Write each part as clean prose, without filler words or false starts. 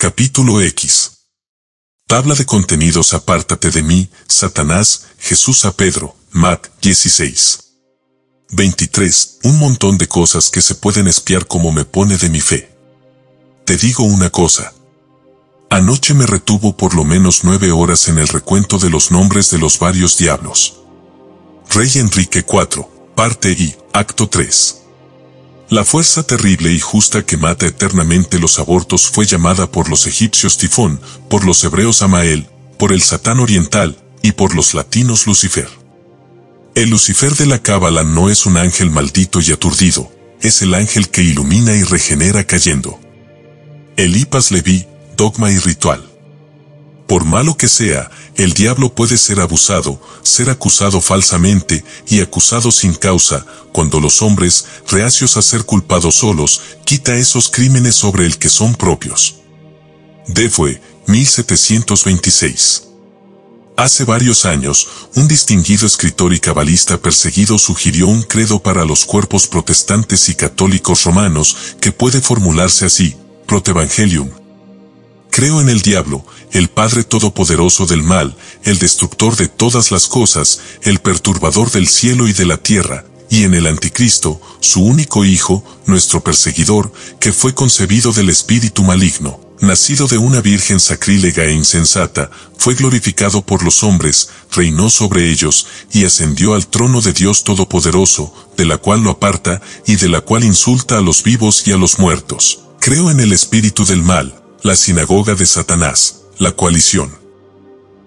Capítulo X. Tabla de contenidos. Apártate de mí, Satanás, Jesús a Pedro, Mat 16. 23. Un montón de cosas que se pueden espiar como me pone de mi fe. Te digo una cosa. Anoche me retuvo por lo menos 9 horas en el recuento de los nombres de los varios diablos. Rey Enrique IV, parte I, acto 3. La fuerza terrible y justa que mata eternamente los abortos fue llamada por los egipcios Tifón, por los hebreos Amael, por el Satán oriental, y por los latinos Lucifer. El Lucifer de la Cábala no es un ángel maldito y aturdido, es el ángel que ilumina y regenera cayendo. Eliphas Levi, dogma y ritual. Por malo que sea, el diablo puede ser abusado, ser acusado falsamente y acusado sin causa, cuando los hombres, reacios a ser culpados solos, quita esos crímenes sobre el que son propios. Defue, 1726. Hace varios años, un distinguido escritor y cabalista perseguido sugirió un credo para los cuerpos protestantes y católicos romanos que puede formularse así: Protevangelium. Creo en el diablo, el padre todopoderoso del mal, el destructor de todas las cosas, el perturbador del cielo y de la tierra, y en el anticristo, su único hijo, nuestro perseguidor, que fue concebido del espíritu maligno. Nacido de una virgen sacrílega e insensata, fue glorificado por los hombres, reinó sobre ellos, y ascendió al trono de Dios Todopoderoso, de la cual lo aparta, y de la cual insulta a los vivos y a los muertos. Creo en el espíritu del mal, la sinagoga de Satanás, la coalición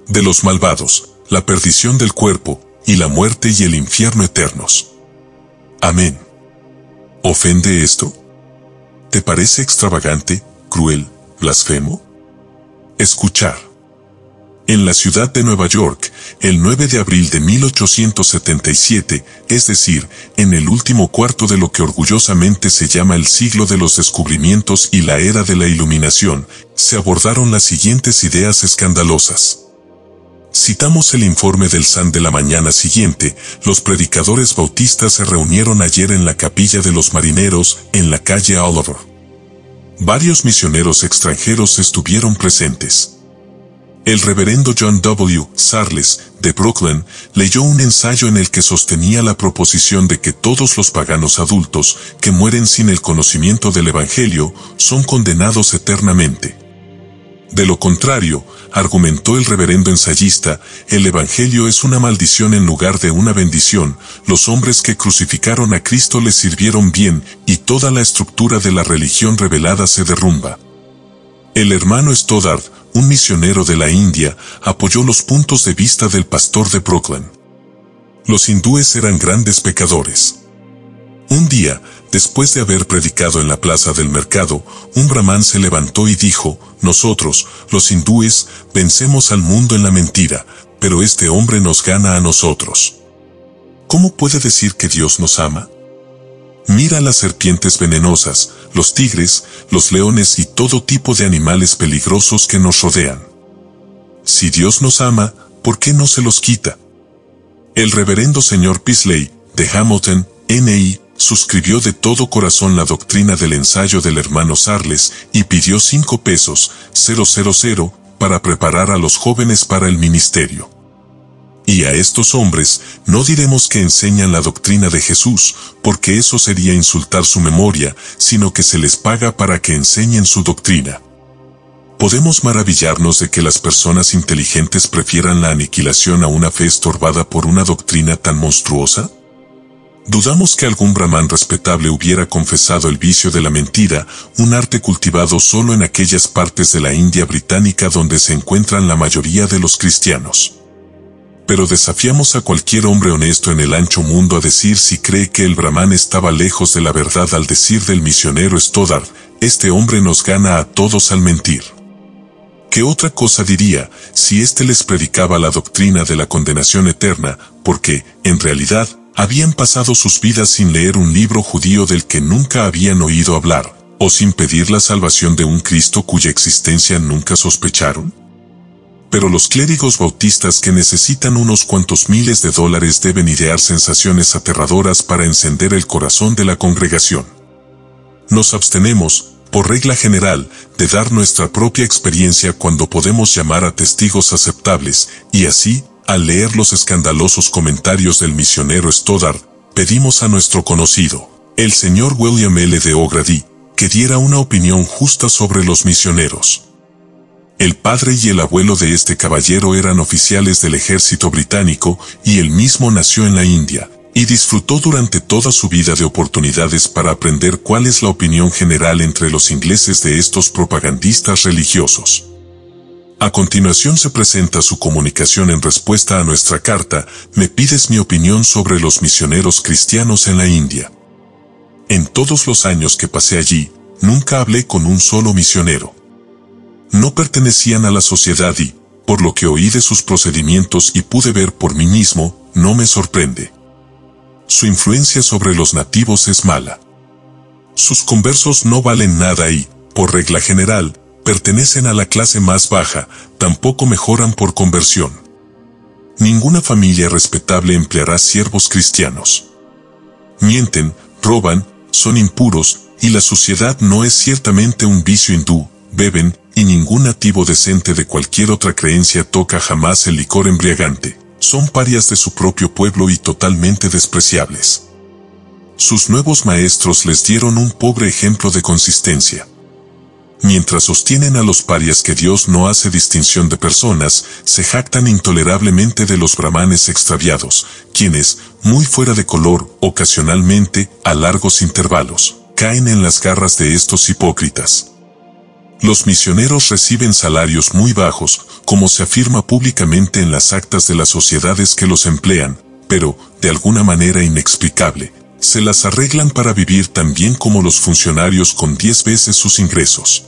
de los malvados, la perdición del cuerpo, y la muerte y el infierno eternos. Amén. ¿Ofende esto? ¿Te parece extravagante, cruel, blasfemo? Escuchar. En la ciudad de Nueva York, el 9 de abril de 1877, es decir, en el último cuarto de lo que orgullosamente se llama el siglo de los descubrimientos y la era de la iluminación, se abordaron las siguientes ideas escandalosas. Citamos el informe del Sun de la mañana siguiente: los predicadores bautistas se reunieron ayer en la capilla de los marineros, en la calle Oliver. Varios misioneros extranjeros estuvieron presentes. El reverendo John W. Sarles, de Brooklyn, leyó un ensayo en el que sostenía la proposición de que todos los paganos adultos que mueren sin el conocimiento del Evangelio son condenados eternamente. De lo contrario, argumentó el reverendo ensayista, el Evangelio es una maldición en lugar de una bendición, los hombres que crucificaron a Cristo les sirvieron bien, y toda la estructura de la religión revelada se derrumba. El hermano Stoddard, un misionero de la India, apoyó los puntos de vista del pastor de Brooklyn. Los hindúes eran grandes pecadores. Un día, después de haber predicado en la plaza del mercado, un brahmán se levantó y dijo: nosotros, los hindúes, vencemos al mundo en la mentira, pero este hombre nos gana a nosotros. ¿Cómo puede decir que Dios nos ama? Mira las serpientes venenosas, los tigres, los leones y todo tipo de animales peligrosos que nos rodean. Si Dios nos ama, ¿por qué no se los quita? El reverendo señor Pisley, de Hamilton, N.I., suscribió de todo corazón la doctrina del ensayo del hermano Sarles y pidió 5 pesos para preparar a los jóvenes para el ministerio. Y a estos hombres no diremos que enseñan la doctrina de Jesús, porque eso sería insultar su memoria, sino que se les paga para que enseñen su doctrina. Podemos maravillarnos de que las personas inteligentes prefieran la aniquilación a una fe estorbada por una doctrina tan monstruosa. Dudamos que algún brahmán respetable hubiera confesado el vicio de la mentira, un arte cultivado solo en aquellas partes de la India británica donde se encuentran la mayoría de los cristianos. Pero desafiamos a cualquier hombre honesto en el ancho mundo a decir si cree que el brahmán estaba lejos de la verdad al decir del misionero Stoddard: este hombre nos gana a todos al mentir. ¿Qué otra cosa diría si éste les predicaba la doctrina de la condenación eterna, porque, en realidad, habían pasado sus vidas sin leer un libro judío del que nunca habían oído hablar, o sin pedir la salvación de un Cristo cuya existencia nunca sospecharon? Pero los clérigos bautistas que necesitan unos cuantos miles de dólares deben idear sensaciones aterradoras para encender el corazón de la congregación. Nos abstenemos, por regla general, de dar nuestra propia experiencia cuando podemos llamar a testigos aceptables, y así, al leer los escandalosos comentarios del misionero Stoddard, pedimos a nuestro conocido, el señor William L. D'Ogrady, que diera una opinión justa sobre los misioneros. El padre y el abuelo de este caballero eran oficiales del ejército británico y él mismo nació en la India, y disfrutó durante toda su vida de oportunidades para aprender cuál es la opinión general entre los ingleses de estos propagandistas religiosos. A continuación se presenta su comunicación en respuesta a nuestra carta, "Me pides mi opinión sobre los misioneros cristianos en la India. En todos los años que pasé allí, nunca hablé con un solo misionero. No pertenecían a la sociedad y, por lo que oí de sus procedimientos y pude ver por mí mismo, no me sorprende. Su influencia sobre los nativos es mala. Sus conversos no valen nada y, por regla general, pertenecen a la clase más baja, tampoco mejoran por conversión. Ninguna familia respetable empleará siervos cristianos. Mienten, roban, son impuros, y la suciedad no es ciertamente un vicio hindú, beben, y ningún nativo decente de cualquier otra creencia toca jamás el licor embriagante. Son parias de su propio pueblo y totalmente despreciables. Sus nuevos maestros les dieron un pobre ejemplo de consistencia. Mientras sostienen a los parias que Dios no hace distinción de personas, se jactan intolerablemente de los brahmanes extraviados, quienes, muy fuera de color, ocasionalmente, a largos intervalos, caen en las garras de estos hipócritas. Los misioneros reciben salarios muy bajos, como se afirma públicamente en las actas de las sociedades que los emplean, pero, de alguna manera inexplicable, se las arreglan para vivir tan bien como los funcionarios con 10 veces sus ingresos.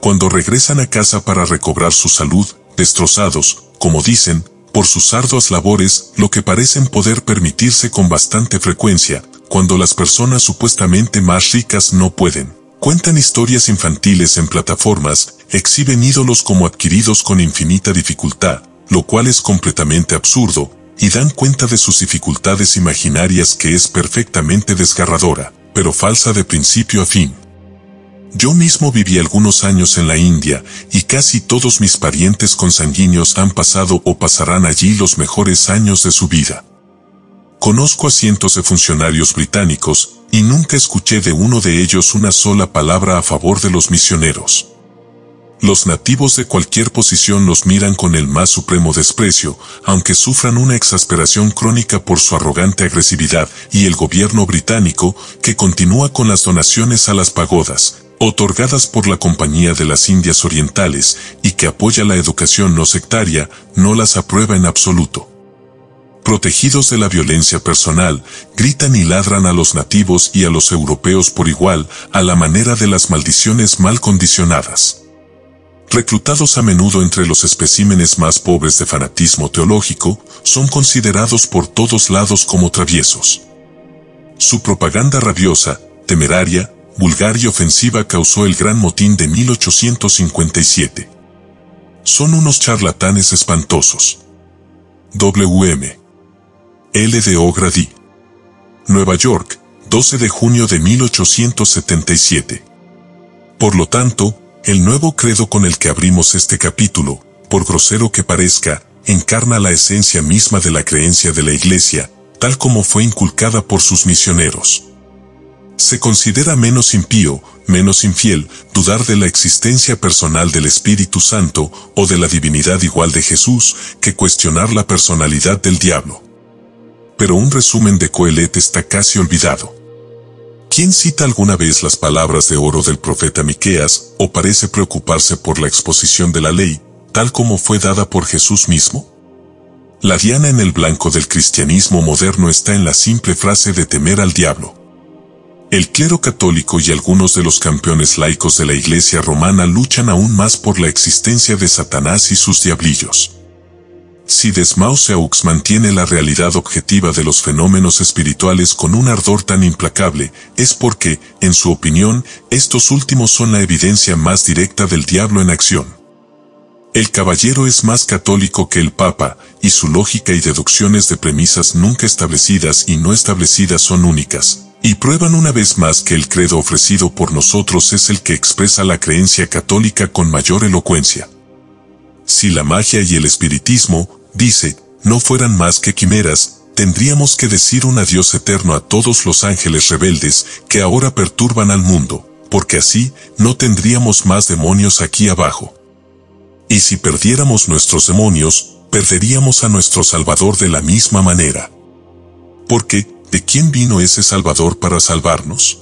Cuando regresan a casa para recobrar su salud, destrozados, como dicen, por sus arduas labores, lo que parecen poder permitirse con bastante frecuencia, cuando las personas supuestamente más ricas no pueden. Cuentan historias infantiles en plataformas, exhiben ídolos como adquiridos con infinita dificultad, lo cual es completamente absurdo, y dan cuenta de sus dificultades imaginarias que es perfectamente desgarradora, pero falsa de principio a fin. Yo mismo viví algunos años en la India, y casi todos mis parientes consanguíneos han pasado o pasarán allí los mejores años de su vida. Conozco a cientos de funcionarios británicos, y nunca escuché de uno de ellos una sola palabra a favor de los misioneros. Los nativos de cualquier posición los miran con el más supremo desprecio, aunque sufran una exasperación crónica por su arrogante agresividad, y el gobierno británico, que continúa con las donaciones a las pagodas, otorgadas por la Compañía de las Indias Orientales, y que apoya la educación no sectaria, no las aprueba en absoluto. Protegidos de la violencia personal, gritan y ladran a los nativos y a los europeos por igual, a la manera de las maldiciones mal condicionadas. Reclutados a menudo entre los especímenes más pobres de fanatismo teológico, son considerados por todos lados como traviesos. Su propaganda rabiosa, temeraria, vulgar y ofensiva causó el gran motín de 1857. Son unos charlatanes espantosos. W.M. L. D'Ogrady. Nueva York, 12 de junio de 1877. Por lo tanto, el nuevo credo con el que abrimos este capítulo, por grosero que parezca, encarna la esencia misma de la creencia de la Iglesia, tal como fue inculcada por sus misioneros. Se considera menos impío, menos infiel, dudar de la existencia personal del Espíritu Santo o de la divinidad igual de Jesús que cuestionar la personalidad del diablo. Pero un resumen de Coelet está casi olvidado. ¿Quién cita alguna vez las palabras de oro del profeta Miqueas o parece preocuparse por la exposición de la ley, tal como fue dada por Jesús mismo? La diana en el blanco del cristianismo moderno está en la simple frase de temer al diablo. El clero católico y algunos de los campeones laicos de la Iglesia romana luchan aún más por la existencia de Satanás y sus diablillos. Si Des Mousseaux mantiene la realidad objetiva de los fenómenos espirituales con un ardor tan implacable, es porque, en su opinión, estos últimos son la evidencia más directa del diablo en acción. El caballero es más católico que el Papa, y su lógica y deducciones de premisas nunca establecidas y no establecidas son únicas, y prueban una vez más que el credo ofrecido por nosotros es el que expresa la creencia católica con mayor elocuencia. Si la magia y el espiritismo, dice, no fueran más que quimeras, tendríamos que decir un adiós eterno a todos los ángeles rebeldes que ahora perturban al mundo, porque así no tendríamos más demonios aquí abajo. Y si perdiéramos nuestros demonios, perderíamos a nuestro Salvador de la misma manera. Porque, ¿de quién vino ese Salvador para salvarnos?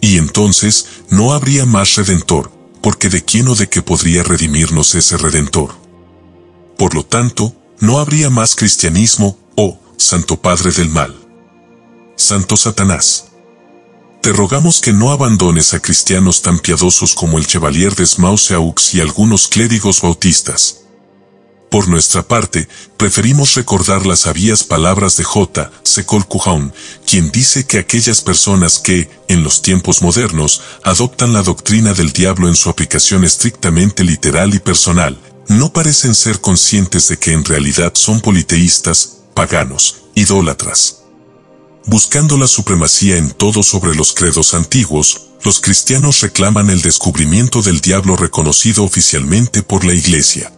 Y entonces, no habría más Redentor, porque ¿de quién o de qué podría redimirnos ese Redentor? Por lo tanto, no habría más cristianismo, oh, Santo Padre del Mal. Santo Satanás, te rogamos que no abandones a cristianos tan piadosos como el Chevalier Des Mousseaux y algunos clérigos bautistas. Por nuestra parte, preferimos recordar las sabias palabras de J. Sekol Kuhaun, quien dice que aquellas personas que, en los tiempos modernos, adoptan la doctrina del diablo en su aplicación estrictamente literal y personal, no parecen ser conscientes de que en realidad son politeístas, paganos, idólatras. Buscando la supremacía en todo sobre los credos antiguos, los cristianos reclaman el descubrimiento del diablo reconocido oficialmente por la Iglesia.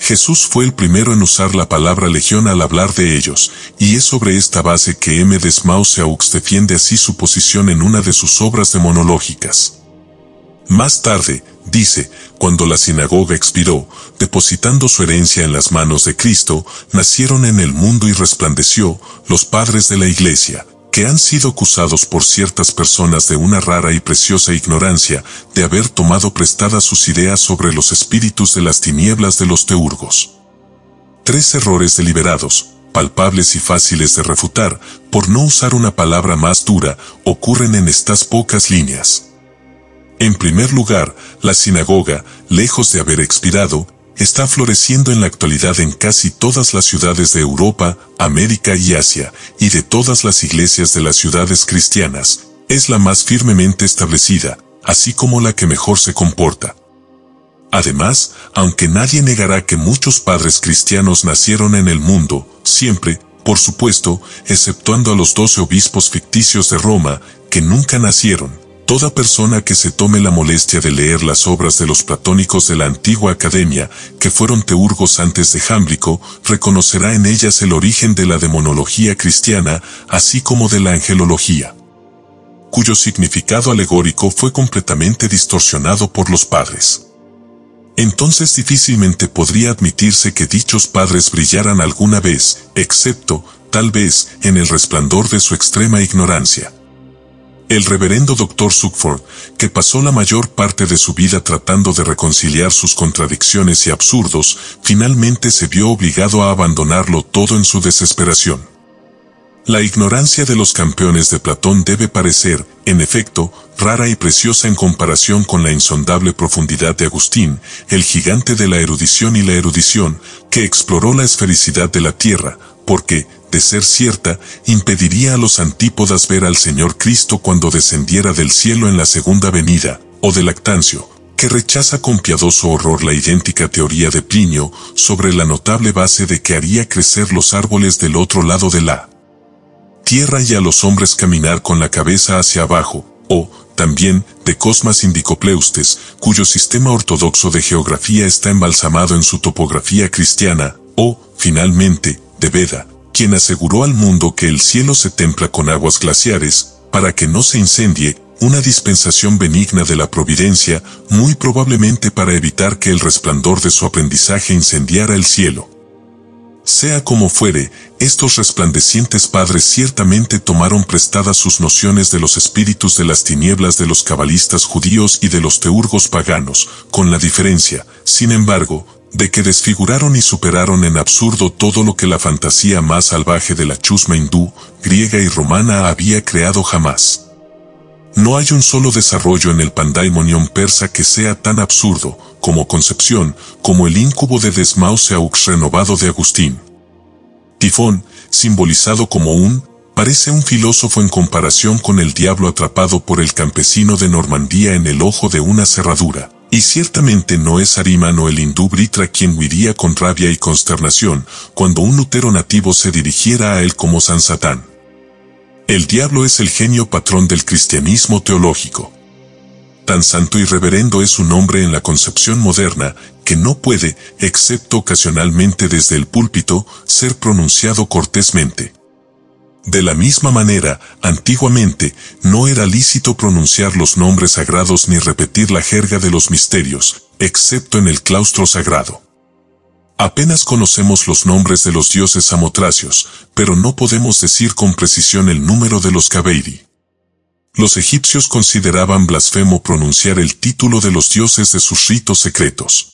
Jesús fue el primero en usar la palabra legión al hablar de ellos, y es sobre esta base que M. Des Mousseaux defiende así su posición en una de sus obras demonológicas. Más tarde, dice, cuando la sinagoga expiró, depositando su herencia en las manos de Cristo, nacieron en el mundo y resplandeció, los padres de la Iglesia, que han sido acusados por ciertas personas de una rara y preciosa ignorancia de haber tomado prestadas sus ideas sobre los espíritus de las tinieblas de los teurgos. Tres errores deliberados, palpables y fáciles de refutar, por no usar una palabra más dura, ocurren en estas pocas líneas. En primer lugar, la sinagoga, lejos de haber expirado, está floreciendo en la actualidad en casi todas las ciudades de Europa, América y Asia, y de todas las iglesias de las ciudades cristianas, es la más firmemente establecida, así como la que mejor se comporta. Además, aunque nadie negará que muchos padres cristianos nacieron en el mundo, siempre, por supuesto, exceptuando a los 12 obispos ficticios de Roma, que nunca nacieron, toda persona que se tome la molestia de leer las obras de los platónicos de la antigua academia, que fueron teurgos antes de Jámblico, reconocerá en ellas el origen de la demonología cristiana, así como de la angelología, cuyo significado alegórico fue completamente distorsionado por los padres. Entonces difícilmente podría admitirse que dichos padres brillaran alguna vez, excepto, tal vez, en el resplandor de su extrema ignorancia. El reverendo doctor Suckford, que pasó la mayor parte de su vida tratando de reconciliar sus contradicciones y absurdos, finalmente se vio obligado a abandonarlo todo en su desesperación. La ignorancia de los campeones de Platón debe parecer, en efecto, rara y preciosa en comparación con la insondable profundidad de Agustín, el gigante de la erudición y la erudición, que exploró la esfericidad de la tierra, porque, de ser cierta, impediría a los antípodas ver al Señor Cristo cuando descendiera del cielo en la segunda venida, o de Lactancio, que rechaza con piadoso horror la idéntica teoría de Plinio sobre la notable base de que haría crecer los árboles del otro lado de la tierra y a los hombres caminar con la cabeza hacia abajo, o, también, de Cosmas Indicopleustes, cuyo sistema ortodoxo de geografía está embalsamado en su topografía cristiana, o, finalmente, de Beda, quien aseguró al mundo que el cielo se templa con aguas glaciares, para que no se incendie, una dispensación benigna de la providencia, muy probablemente para evitar que el resplandor de su aprendizaje incendiara el cielo. Sea como fuere, estos resplandecientes padres ciertamente tomaron prestadas sus nociones de los espíritus de las tinieblas de los cabalistas judíos y de los teurgos paganos, con la diferencia, sin embargo, de que desfiguraron y superaron en absurdo todo lo que la fantasía más salvaje de la chusma hindú, griega y romana había creado jamás. No hay un solo desarrollo en el pandaimonión persa que sea tan absurdo, como concepción, como el incubo de Des Mousseaux renovado de Agustín. Tifón, simbolizado como un, parece un filósofo en comparación con el diablo atrapado por el campesino de Normandía en el ojo de una cerradura. Y ciertamente no es Arímano el hindú Britra quien huiría con rabia y consternación, cuando un Lutero nativo se dirigiera a él como San Satán. El diablo es el genio patrón del cristianismo teológico. Tan santo y reverendo es su nombre en la concepción moderna, que no puede, excepto ocasionalmente desde el púlpito, ser pronunciado cortésmente. De la misma manera, antiguamente, no era lícito pronunciar los nombres sagrados ni repetir la jerga de los misterios, excepto en el claustro sagrado. Apenas conocemos los nombres de los dioses samotracios, pero no podemos decir con precisión el número de los Kabeiri. Los egipcios consideraban blasfemo pronunciar el título de los dioses de sus ritos secretos.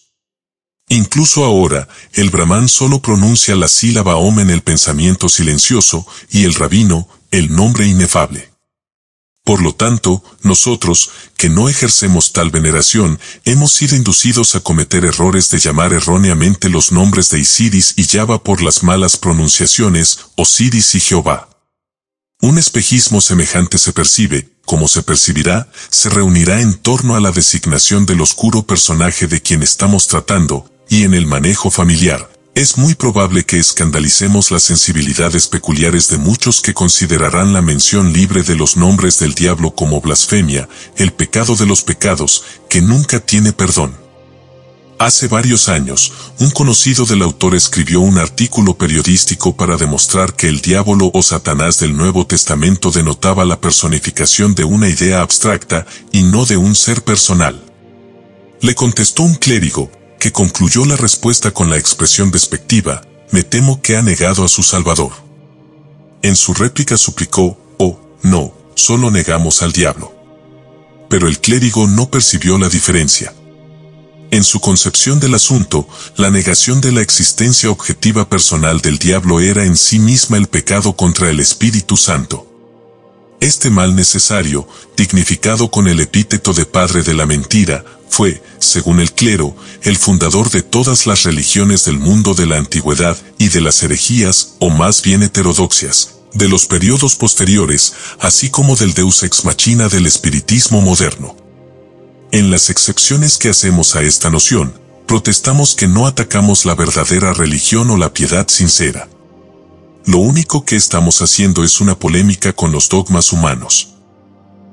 Incluso ahora, el brahmán solo pronuncia la sílaba om en el pensamiento silencioso y el rabino, el nombre inefable. Por lo tanto, nosotros, que no ejercemos tal veneración, hemos sido inducidos a cometer errores de llamar erróneamente los nombres de Isiris y Yahvá por las malas pronunciaciones, Osiris y Jehová. Un espejismo semejante se percibe, como se percibirá, se reunirá en torno a la designación del oscuro personaje de quien estamos tratando, y en el manejo familiar, es muy probable que escandalicemos las sensibilidades peculiares de muchos que considerarán la mención libre de los nombres del diablo como blasfemia, el pecado de los pecados, que nunca tiene perdón. Hace varios años, un conocido del autor escribió un artículo periodístico para demostrar que el diablo o Satanás del Nuevo Testamento denotaba la personificación de una idea abstracta y no de un ser personal. Le contestó un clérigo, que concluyó la respuesta con la expresión despectiva, me temo que ha negado a su Salvador. En su réplica suplicó, oh, no, solo negamos al diablo. Pero el clérigo no percibió la diferencia. En su concepción del asunto, la negación de la existencia objetiva personal del diablo era en sí misma el pecado contra el Espíritu Santo. Este mal necesario, dignificado con el epíteto de padre de la mentira, fue, según el clero, el fundador de todas las religiones del mundo de la antigüedad y de las herejías, o más bien heterodoxias, de los periodos posteriores, así como del deus ex machina del espiritismo moderno. En las excepciones que hacemos a esta noción, protestamos que no atacamos la verdadera religión o la piedad sincera. Lo único que estamos haciendo es una polémica con los dogmas humanos.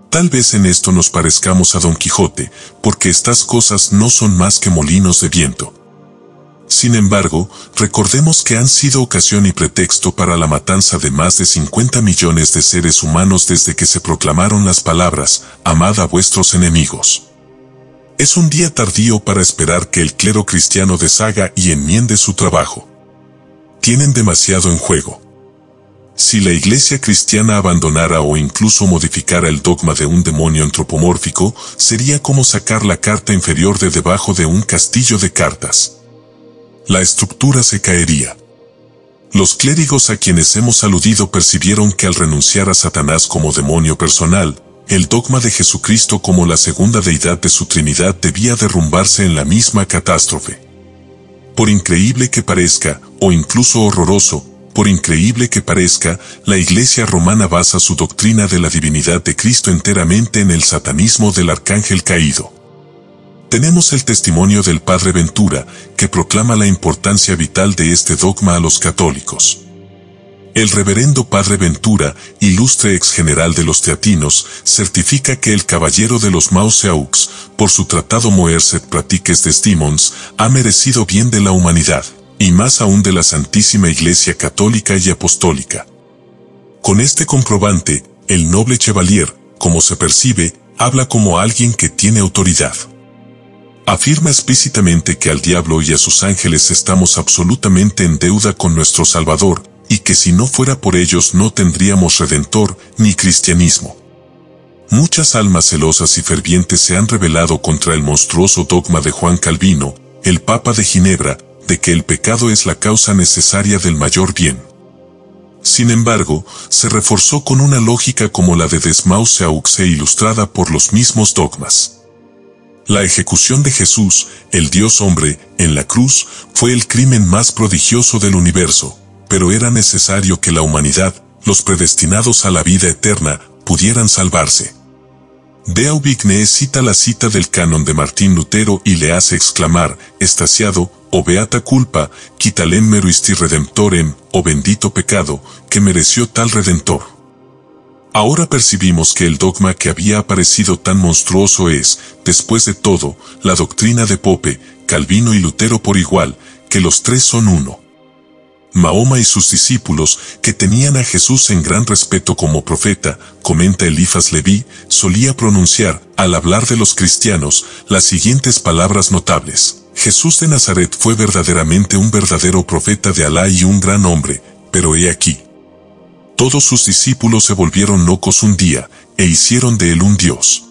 Tal vez en esto nos parezcamos a Don Quijote, porque estas cosas no son más que molinos de viento. Sin embargo, recordemos que han sido ocasión y pretexto para la matanza de más de 50 millones de seres humanos desde que se proclamaron las palabras, amad a vuestros enemigos. Es un día tardío para esperar que el clero cristiano deshaga y enmiende su trabajo. Tienen demasiado en juego. Si la iglesia cristiana abandonara o incluso modificara el dogma de un demonio antropomórfico, sería como sacar la carta inferior de debajo de un castillo de cartas. La estructura se caería. Los clérigos a quienes hemos aludido percibieron que al renunciar a Satanás como demonio personal, el dogma de Jesucristo como la segunda deidad de su Trinidad debía derrumbarse en la misma catástrofe. Por increíble que parezca, o incluso horroroso, por increíble que parezca, la Iglesia romana basa su doctrina de la divinidad de Cristo enteramente en el satanismo del arcángel caído. Tenemos el testimonio del padre Ventura, que proclama la importancia vital de este dogma a los católicos. El reverendo padre Ventura, ilustre ex general de los teatinos, certifica que el caballero de los Mousseaux, por su tratado Moerset Pratiques des Demons, ha merecido bien de la humanidad, y más aún de la Santísima Iglesia Católica y Apostólica. Con este comprobante, el noble Chevalier, como se percibe, habla como alguien que tiene autoridad. Afirma explícitamente que al diablo y a sus ángeles estamos absolutamente en deuda con nuestro Salvador, y que si no fuera por ellos no tendríamos redentor ni cristianismo. Muchas almas celosas y fervientes se han rebelado contra el monstruoso dogma de Juan Calvino, el Papa de Ginebra, de que el pecado es la causa necesaria del mayor bien. Sin embargo, se reforzó con una lógica como la de Des Mousseaux e ilustrada por los mismos dogmas. La ejecución de Jesús, el Dios hombre, en la cruz, fue el crimen más prodigioso del universo, pero era necesario que la humanidad, los predestinados a la vida eterna, pudieran salvarse. De Aubigné cita la cita del canon de Martín Lutero y le hace exclamar, extasiado, o beata culpa, quitalem meruisti redemptorem, o bendito pecado, que mereció tal redentor. Ahora percibimos que el dogma que había parecido tan monstruoso es, después de todo, la doctrina de Pope, Calvino y Lutero por igual, que los tres son uno. Mahoma y sus discípulos, que tenían a Jesús en gran respeto como profeta, comenta Eliphas Levi, solía pronunciar, al hablar de los cristianos, las siguientes palabras notables. Jesús de Nazaret fue verdaderamente un verdadero profeta de Alá y un gran hombre, pero he aquí. Todos sus discípulos se volvieron locos un día, e hicieron de él un dios.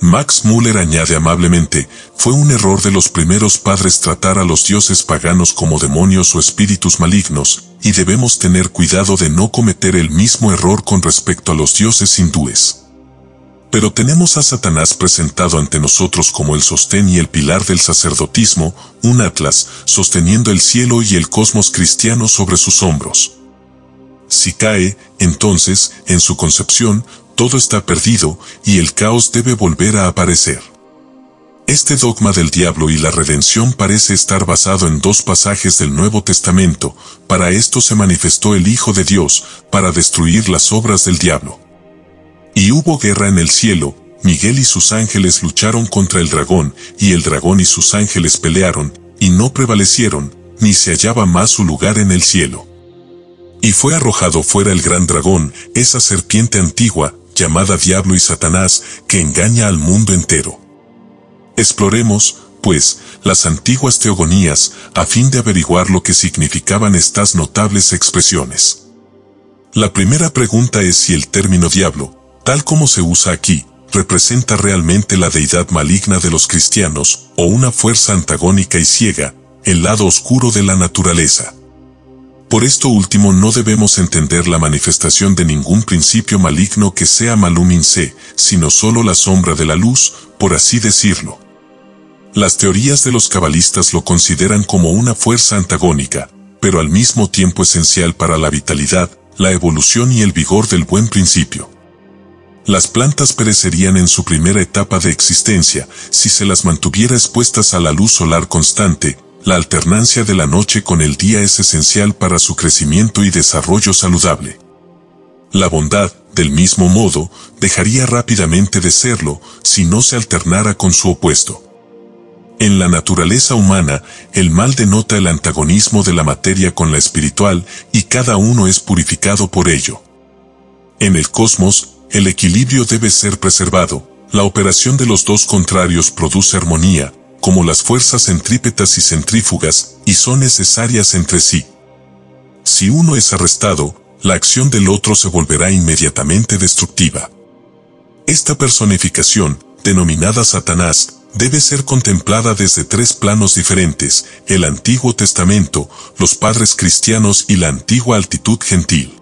Max Müller añade amablemente, fue un error de los primeros padres tratar a los dioses paganos como demonios o espíritus malignos, y debemos tener cuidado de no cometer el mismo error con respecto a los dioses hindúes. Pero tenemos a Satanás presentado ante nosotros como el sostén y el pilar del sacerdotismo, un atlas, sosteniendo el cielo y el cosmos cristiano sobre sus hombros. Si cae, entonces, en su concepción, todo está perdido, y el caos debe volver a aparecer. Este dogma del diablo y la redención parece estar basado en dos pasajes del Nuevo Testamento, para esto se manifestó el Hijo de Dios, para destruir las obras del diablo. Y hubo guerra en el cielo, Miguel y sus ángeles lucharon contra el dragón, y el dragón y sus ángeles pelearon, y no prevalecieron, ni se hallaba más su lugar en el cielo. Y fue arrojado fuera el gran dragón, esa serpiente antigua, llamada Diablo y Satanás, que engaña al mundo entero. Exploremos, pues, las antiguas teogonías, a fin de averiguar lo que significaban estas notables expresiones. La primera pregunta es si el término diablo, tal como se usa aquí, representa realmente la deidad maligna de los cristianos, o una fuerza antagónica y ciega, el lado oscuro de la naturaleza. Por esto último no debemos entender la manifestación de ningún principio maligno que sea malum in se, sino solo la sombra de la luz, por así decirlo. Las teorías de los cabalistas lo consideran como una fuerza antagónica, pero al mismo tiempo esencial para la vitalidad, la evolución y el vigor del buen principio. Las plantas perecerían en su primera etapa de existencia, si se las mantuviera expuestas a la luz solar constante. La alternancia de la noche con el día es esencial para su crecimiento y desarrollo saludable. La bondad, del mismo modo, dejaría rápidamente de serlo si no se alternara con su opuesto. En la naturaleza humana, el mal denota el antagonismo de la materia con la espiritual y cada uno es purificado por ello. En el cosmos, el equilibrio debe ser preservado, la operación de los dos contrarios produce armonía, como las fuerzas centrípetas y centrífugas, y son necesarias entre sí. Si uno es arrestado, la acción del otro se volverá inmediatamente destructiva. Esta personificación, denominada Satanás, debe ser contemplada desde tres planos diferentes, el Antiguo Testamento, los padres cristianos y la antigua altitud gentil.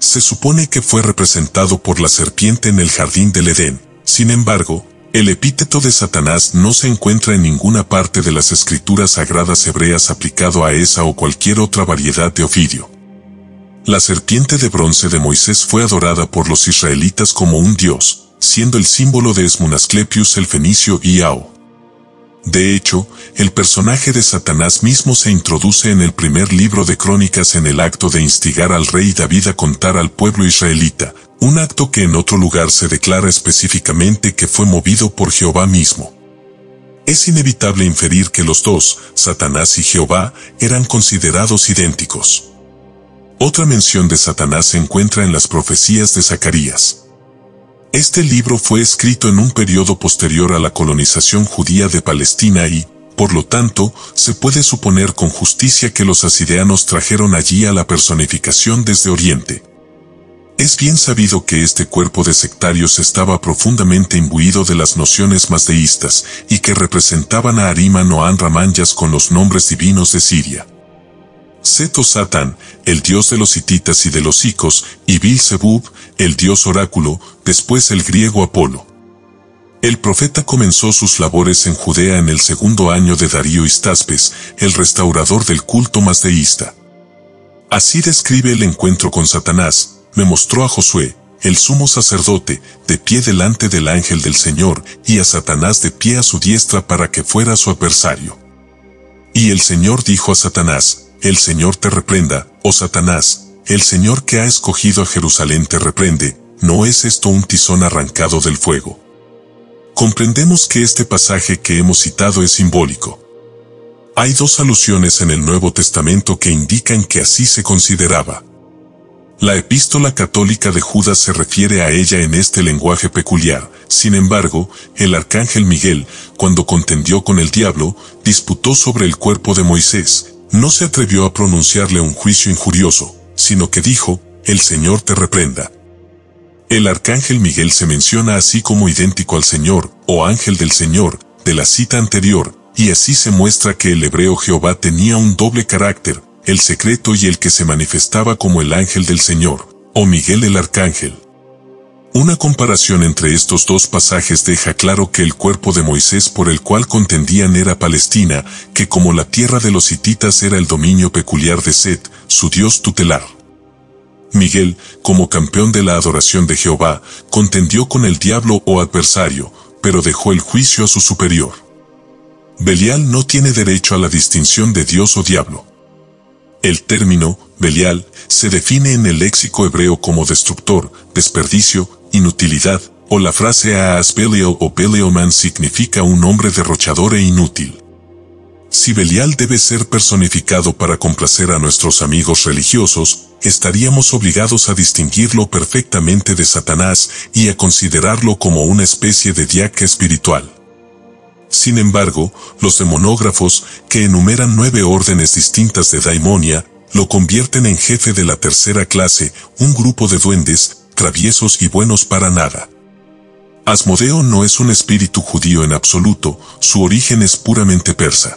Se supone que fue representado por la serpiente en el jardín del Edén, sin embargo, el epíteto de Satanás no se encuentra en ninguna parte de las escrituras sagradas hebreas aplicado a esa o cualquier otra variedad de ofidio. La serpiente de bronce de Moisés fue adorada por los israelitas como un dios, siendo el símbolo de Esmunasclepius el fenicio y Ao. De hecho, el personaje de Satanás mismo se introduce en el primer libro de Crónicas en el acto de instigar al rey David a contar al pueblo israelita, un acto que en otro lugar se declara específicamente que fue movido por Jehová mismo. Es inevitable inferir que los dos, Satanás y Jehová, eran considerados idénticos. Otra mención de Satanás se encuentra en las profecías de Zacarías. Este libro fue escrito en un periodo posterior a la colonización judía de Palestina y, por lo tanto, se puede suponer con justicia que los asideanos trajeron allí a la personificación desde Oriente. Es bien sabido que este cuerpo de sectarios estaba profundamente imbuido de las nociones masdeístas y que representaban a Ahriman o An-Ramanyas con los nombres divinos de Siria. Set o Satán, el dios de los hititas y de los hicos, y Beelzebub, el dios oráculo, después el griego Apolo. El profeta comenzó sus labores en Judea en el segundo año de Darío Histaspes, el restaurador del culto masdeísta. Así describe el encuentro con Satanás: me mostró a Josué, el sumo sacerdote, de pie delante del ángel del Señor, y a Satanás de pie a su diestra para que fuera su adversario. Y el Señor dijo a Satanás: el Señor te reprenda, oh Satanás, El Señor que ha escogido a Jerusalén te reprende, ¿no es esto un tizón arrancado del fuego? Comprendemos que este pasaje que hemos citado es simbólico. Hay dos alusiones en el Nuevo Testamento que indican que así se consideraba. La epístola católica de Judas se refiere a ella en este lenguaje peculiar. Sin embargo, el arcángel Miguel, cuando contendió con el diablo, disputó sobre el cuerpo de Moisés, no se atrevió a pronunciarle un juicio injurioso, sino que dijo, «El Señor te reprenda». El arcángel Miguel se menciona así como idéntico al Señor, o ángel del Señor, de la cita anterior, y así se muestra que el hebreo Jehová tenía un doble carácter, el secreto y el que se manifestaba como el ángel del Señor, o Miguel el arcángel. Una comparación entre estos dos pasajes deja claro que el cuerpo de Moisés por el cual contendían era Palestina, que como la tierra de los hititas era el dominio peculiar de Set, su dios tutelar. Miguel, como campeón de la adoración de Jehová, contendió con el diablo o adversario, pero dejó el juicio a su superior. Belial no tiene derecho a la distinción de dios o diablo. El término, Belial, se define en el léxico hebreo como destructor, desperdicio, inutilidad, o la frase Aas Belial o Belialman significa un hombre derrochador e inútil. Si Belial debe ser personificado para complacer a nuestros amigos religiosos, estaríamos obligados a distinguirlo perfectamente de Satanás y a considerarlo como una especie de diaca espiritual. Sin embargo, los demonógrafos, que enumeran 9 órdenes distintas de daimonia, lo convierten en jefe de la tercera clase, un grupo de duendes, traviesos y buenos para nada. Asmodeo no es un espíritu judío en absoluto, su origen es puramente persa.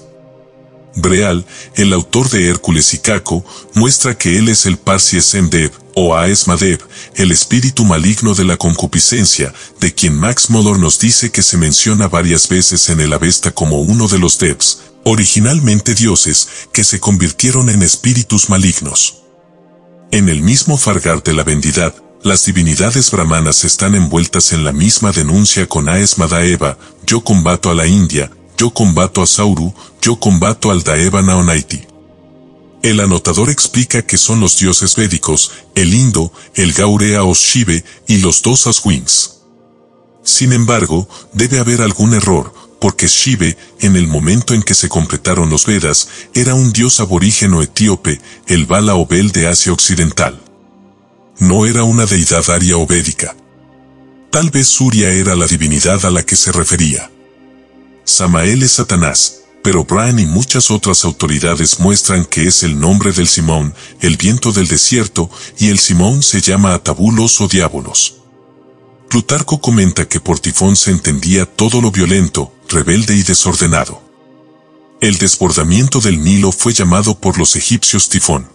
Breal, el autor de Hércules y Caco, muestra que él es el Parsi-Esemdev, o Aesmadev, el espíritu maligno de la concupiscencia, de quien Max Müller nos dice que se menciona varias veces en el Avesta como uno de los Devs, originalmente dioses, que se convirtieron en espíritus malignos. En el mismo Fargar de la Vendidad, las divinidades brahmanas están envueltas en la misma denuncia con Aesmadaeva, yo combato a la India, yo combato a Sauru, yo combato al Daeva Naonaiti. El anotador explica que son los dioses védicos, el Indo, el Gaurea o Shive, y los dos Aswins. Sin embargo, debe haber algún error, porque Shive, en el momento en que se completaron los Vedas, era un dios aborígeno etíope, el Bala o Bel de Asia Occidental. No era una deidad aria o védica. Tal vez Surya era la divinidad a la que se refería. Samael es Satanás, pero Brian y muchas otras autoridades muestran que es el nombre del Simón, el viento del desierto, y el Simón se llama Atabulos o Diabolos. Plutarco comenta que por tifón se entendía todo lo violento, rebelde y desordenado. El desbordamiento del Nilo fue llamado por los egipcios tifón.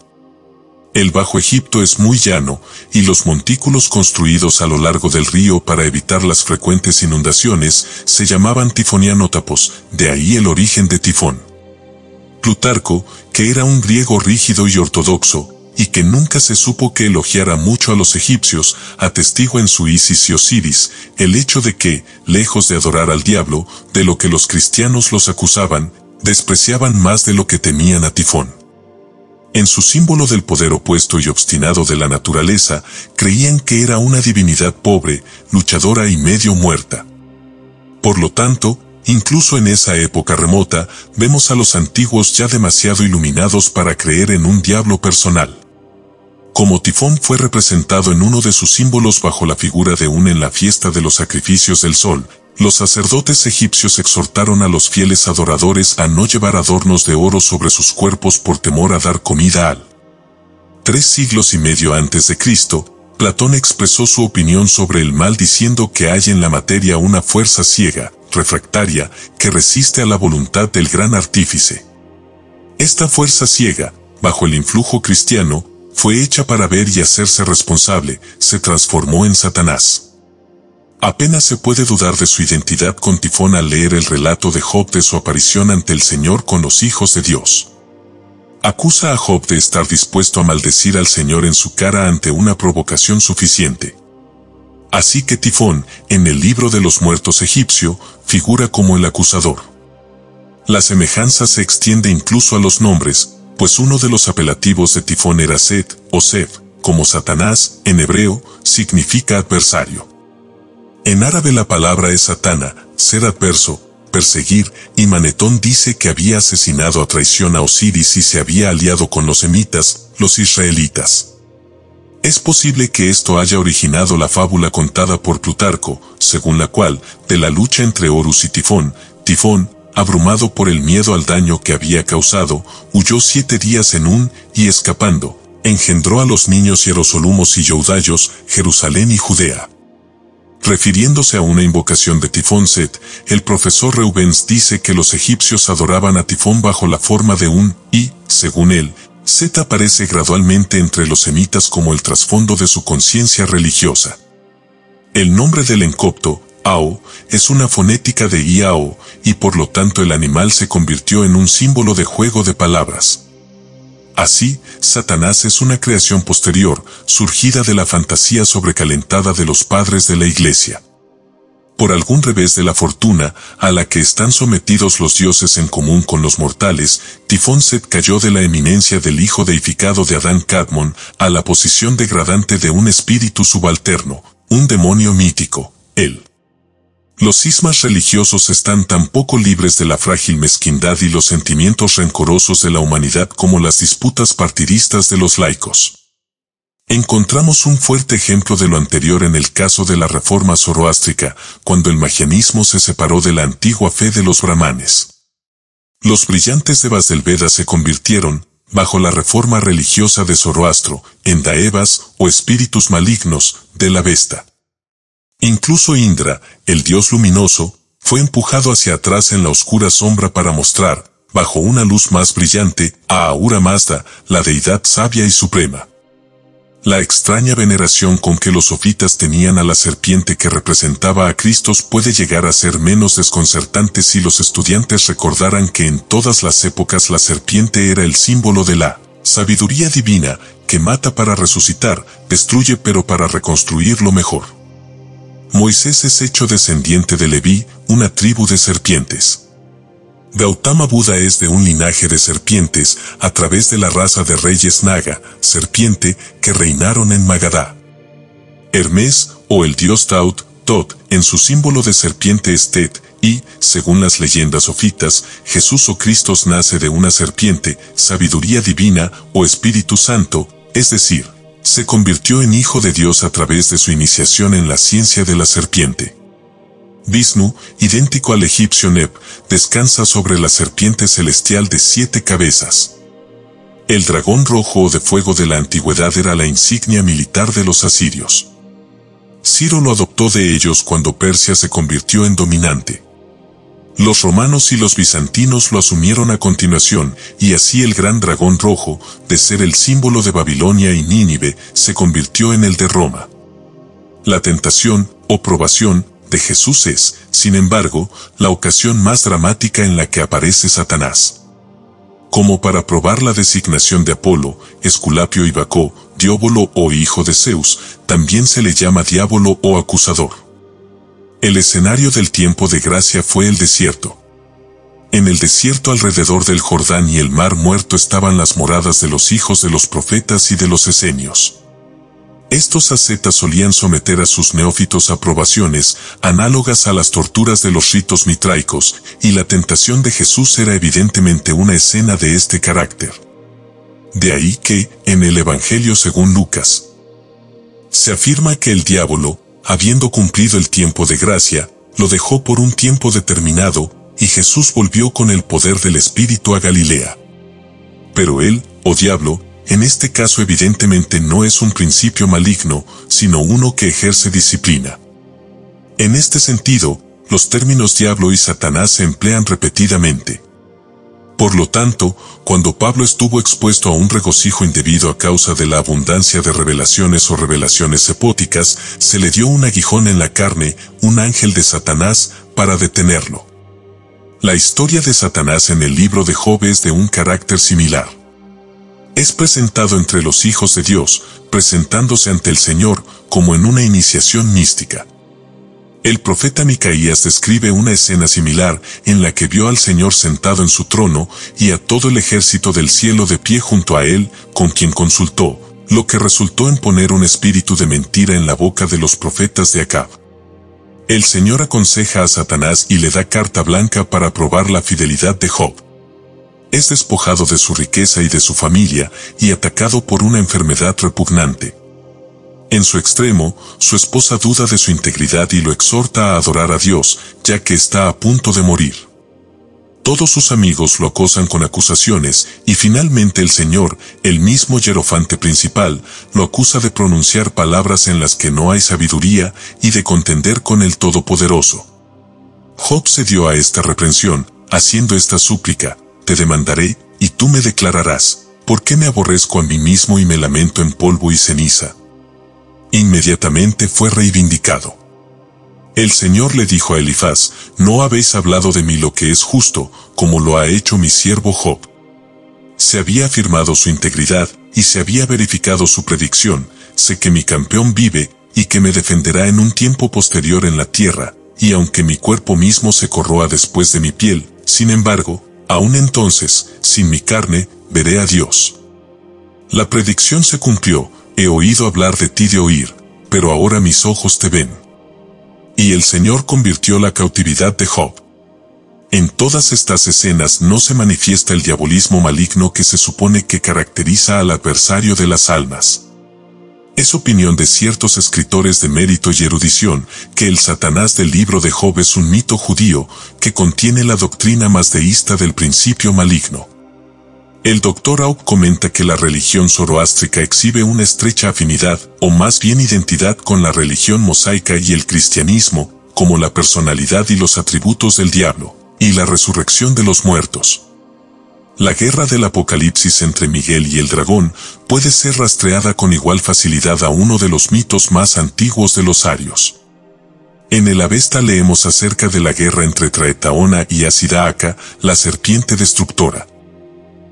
El Bajo Egipto es muy llano, y los montículos construidos a lo largo del río para evitar las frecuentes inundaciones se llamaban tifonianótapos, de ahí el origen de tifón. Plutarco, que era un griego rígido y ortodoxo, y que nunca se supo que elogiara mucho a los egipcios, atestigua en su Isis y Osiris el hecho de que, lejos de adorar al diablo, de lo que los cristianos los acusaban, despreciaban más de lo que temían a tifón. En su símbolo del poder opuesto y obstinado de la naturaleza, creían que era una divinidad pobre, luchadora y medio muerta. Por lo tanto, incluso en esa época remota, vemos a los antiguos ya demasiado iluminados para creer en un diablo personal. Como tifón fue representado en uno de sus símbolos bajo la figura de un en la fiesta de los sacrificios del sol, los sacerdotes egipcios exhortaron a los fieles adoradores a no llevar adornos de oro sobre sus cuerpos por temor a dar comida al. 3 siglos y medio antes de Cristo, Platón expresó su opinión sobre el mal diciendo que hay en la materia una fuerza ciega, refractaria, que resiste a la voluntad del gran artífice. Esta fuerza ciega, bajo el influjo cristiano, fue hecha para ver y hacerse responsable, se transformó en Satanás. Apenas se puede dudar de su identidad con tifón al leer el relato de Job de su aparición ante el Señor con los hijos de Dios. Acusa a Job de estar dispuesto a maldecir al Señor en su cara ante una provocación suficiente. Así que tifón, en el libro de los muertos egipcio, figura como el acusador. La semejanza se extiende incluso a los nombres, pues uno de los apelativos de tifón era Set o Sef, como Satanás, en hebreo, significa adversario. En árabe la palabra es satana, ser adverso, perseguir, y Manetón dice que había asesinado a traición a Osiris y se había aliado con los semitas, los israelitas. Es posible que esto haya originado la fábula contada por Plutarco, según la cual, de la lucha entre Horus y Tifón, Tifón, abrumado por el miedo al daño que había causado, huyó 7 días en un, y escapando, engendró a los niños hierosolumos y yeudayos, Jerusalén y Judea. Refiriéndose a una invocación de Tifón Set, el profesor Reubens dice que los egipcios adoraban a Tifón bajo la forma de un, y, según él, Set aparece gradualmente entre los semitas como el trasfondo de su conciencia religiosa. El nombre del encopto, Ao, es una fonética de Iao, y por lo tanto el animal se convirtió en un símbolo de juego de palabras. Así, Satanás es una creación posterior, surgida de la fantasía sobrecalentada de los padres de la Iglesia. Por algún revés de la fortuna, a la que están sometidos los dioses en común con los mortales, Tifón Set cayó de la eminencia del hijo deificado de Adán Cadmon a la posición degradante de un espíritu subalterno, un demonio mítico, él. Los cismas religiosos están tan poco libres de la frágil mezquindad y los sentimientos rencorosos de la humanidad como las disputas partidistas de los laicos. Encontramos un fuerte ejemplo de lo anterior en el caso de la reforma zoroástrica, cuando el magianismo se separó de la antigua fe de los brahmanes. Los brillantes devas del Beda se convirtieron, bajo la reforma religiosa de Zoroastro, en daevas o espíritus malignos de la Vesta. Incluso Indra, el dios luminoso, fue empujado hacia atrás en la oscura sombra para mostrar, bajo una luz más brillante, a Ahura Mazda, la deidad sabia y suprema. La extraña veneración con que los sofitas tenían a la serpiente que representaba a Cristo puede llegar a ser menos desconcertante si los estudiantes recordaran que en todas las épocas la serpiente era el símbolo de la sabiduría divina, que mata para resucitar, destruye pero para reconstruir lo mejor. Moisés es hecho descendiente de Leví, una tribu de serpientes. Gautama Buda es de un linaje de serpientes, a través de la raza de reyes Naga, serpiente, que reinaron en Magadá. Hermes, o el dios Thot, en su símbolo de serpiente es Tet, y, según las leyendas sofitas, Jesús o Cristo nace de una serpiente, sabiduría divina, o Espíritu Santo, es decir, se convirtió en hijo de Dios a través de su iniciación en la ciencia de la serpiente. Vishnu, idéntico al egipcio Neb, descansa sobre la serpiente celestial de 7 cabezas. El dragón rojo o de fuego de la antigüedad era la insignia militar de los asirios. Ciro lo adoptó de ellos cuando Persia se convirtió en dominante. Los romanos y los bizantinos lo asumieron a continuación, y así el gran dragón rojo, de ser el símbolo de Babilonia y Nínive, se convirtió en el de Roma. La tentación, o probación, de Jesús es, sin embargo, la ocasión más dramática en la que aparece Satanás. Como para probar la designación de Apolo, Esculapio y Bacó, diávolo o hijo de Zeus, también se le llama diávolo o acusador. El escenario del tiempo de gracia fue el desierto. En el desierto alrededor del Jordán y el mar muerto estaban las moradas de los hijos de los profetas y de los esenios. Estos ascetas solían someter a sus neófitos a probaciones, análogas a las torturas de los ritos mitraicos, y la tentación de Jesús era evidentemente una escena de este carácter. De ahí que, en el Evangelio según Lucas, se afirma que el diablo, habiendo cumplido el tiempo de gracia, lo dejó por un tiempo determinado, y Jesús volvió con el poder del Espíritu a Galilea. Pero él, o diablo, en este caso evidentemente no es un principio maligno, sino uno que ejerce disciplina. En este sentido, los términos diablo y Satanás se emplean repetidamente. Por lo tanto, cuando Pablo estuvo expuesto a un regocijo indebido a causa de la abundancia de revelaciones o revelaciones epóticas, se le dio un aguijón en la carne, un ángel de Satanás, para detenerlo. La historia de Satanás en el libro de Job es de un carácter similar. Es presentado entre los hijos de Dios, presentándose ante el Señor, como en una iniciación mística. El profeta Micaías describe una escena similar, en la que vio al Señor sentado en su trono, y a todo el ejército del cielo de pie junto a él, con quien consultó, lo que resultó en poner un espíritu de mentira en la boca de los profetas de Acab. El Señor aconseja a Satanás y le da carta blanca para probar la fidelidad de Job. Es despojado de su riqueza y de su familia y atacado por una enfermedad repugnante. En su extremo, su esposa duda de su integridad y lo exhorta a adorar a Dios, ya que está a punto de morir. Todos sus amigos lo acosan con acusaciones, y finalmente el Señor, el mismo hierofante principal, lo acusa de pronunciar palabras en las que no hay sabiduría y de contender con el Todopoderoso. Job cedió a esta reprensión, haciendo esta súplica: te demandaré, y tú me declararás, ¿por qué me aborrezco a mí mismo y me lamento en polvo y ceniza? Inmediatamente fue reivindicado. El Señor le dijo a Elifaz: no habéis hablado de mí lo que es justo, como lo ha hecho mi siervo Job. Se había afirmado su integridad, y se había verificado su predicción: sé que mi campeón vive, y que me defenderá en un tiempo posterior en la tierra, y aunque mi cuerpo mismo se corroa después de mi piel, sin embargo, aún entonces, sin mi carne, veré a Dios. La predicción se cumplió: he oído hablar de ti de oír, pero ahora mis ojos te ven. Y el Señor convirtió la cautividad de Job. En todas estas escenas no se manifiesta el diabolismo maligno que se supone que caracteriza al adversario de las almas. Es opinión de ciertos escritores de mérito y erudición que el Satanás del libro de Job es un mito judío que contiene la doctrina mazdeísta del principio maligno. El Dr. Auk comenta que la religión zoroástrica exhibe una estrecha afinidad, o más bien identidad, con la religión mosaica y el cristianismo, como la personalidad y los atributos del diablo, y la resurrección de los muertos. La guerra del Apocalipsis entre Miguel y el dragón puede ser rastreada con igual facilidad a uno de los mitos más antiguos de los arios. En el Avesta leemos acerca de la guerra entre Traetaona y Asidáaca, la serpiente destructora.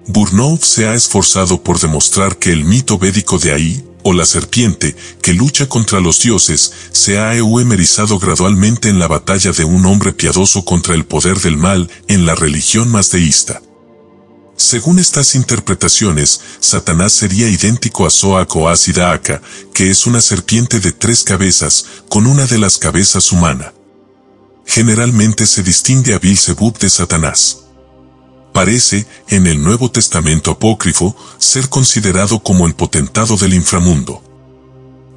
Burnouf se ha esforzado por demostrar que el mito védico de Ahí, o la serpiente, que lucha contra los dioses, se ha eumerizado gradualmente en la batalla de un hombre piadoso contra el poder del mal en la religión mazdeísta. Según estas interpretaciones, Satanás sería idéntico a Zoac o Asidáaca, que es una serpiente de tres cabezas, con una de las cabezas humana. Generalmente se distingue a Beelzebub de Satanás. Parece, en el Nuevo Testamento apócrifo, ser considerado como el potentado del inframundo.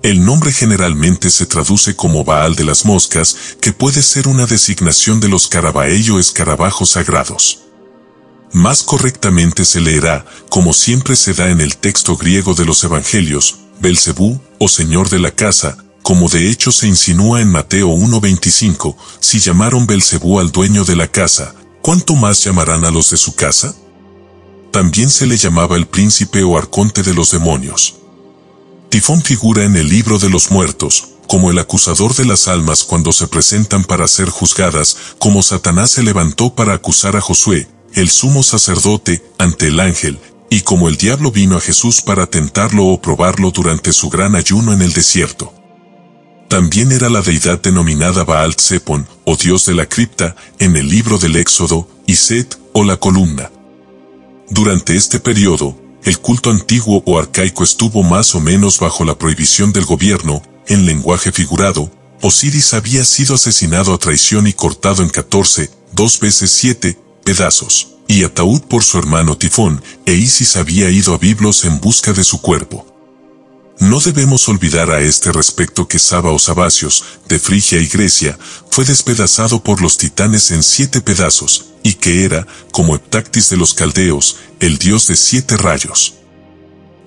El nombre generalmente se traduce como Baal de las moscas, que puede ser una designación de los carabaei o escarabajos sagrados. Más correctamente se leerá, como siempre se da en el texto griego de los evangelios, Belcebú, o señor de la casa, como de hecho se insinúa en Mateo 1:25, si llamaron Belcebú al dueño de la casa, ¿cuánto más llamarán a los de su casa? También se le llamaba el príncipe o arconte de los demonios. Tifón figura en el libro de los muertos, como el acusador de las almas cuando se presentan para ser juzgadas, como Satanás se levantó para acusar a Josué, el sumo sacerdote, ante el ángel, y como el diablo vino a Jesús para tentarlo o probarlo durante su gran ayuno en el desierto. También era la deidad denominada Baal Tsepon, o dios de la cripta, en el libro del Éxodo, y Set, o la columna. Durante este periodo, el culto antiguo o arcaico estuvo más o menos bajo la prohibición del gobierno. En lenguaje figurado, Osiris había sido asesinado a traición y cortado en 14, 2 veces 7, pedazos, y ataúd por su hermano Tifón, e Isis había ido a Biblos en busca de su cuerpo. No debemos olvidar a este respecto que Saba o Sabacios, de Frigia y Grecia, fue despedazado por los titanes en 7 pedazos, y que era, como Heptactis de los caldeos, el dios de 7 rayos.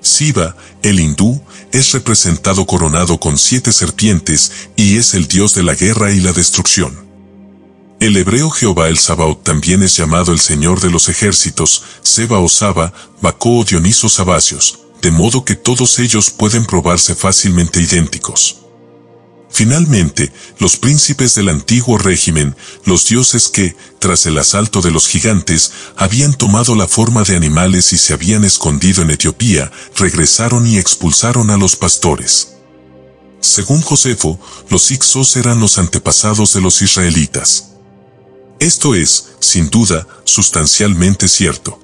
Siva, el hindú, es representado coronado con 7 serpientes, y es el dios de la guerra y la destrucción. El hebreo Jehová el Sabaoth también es llamado el señor de los ejércitos, Seba o Saba, Bacó o Dioniso Sabacios, de modo que todos ellos pueden probarse fácilmente idénticos. Finalmente, los príncipes del antiguo régimen, los dioses que, tras el asalto de los gigantes, habían tomado la forma de animales y se habían escondido en Etiopía, regresaron y expulsaron a los pastores. Según Josefo, los Hyksos eran los antepasados de los israelitas. Esto es, sin duda, sustancialmente cierto.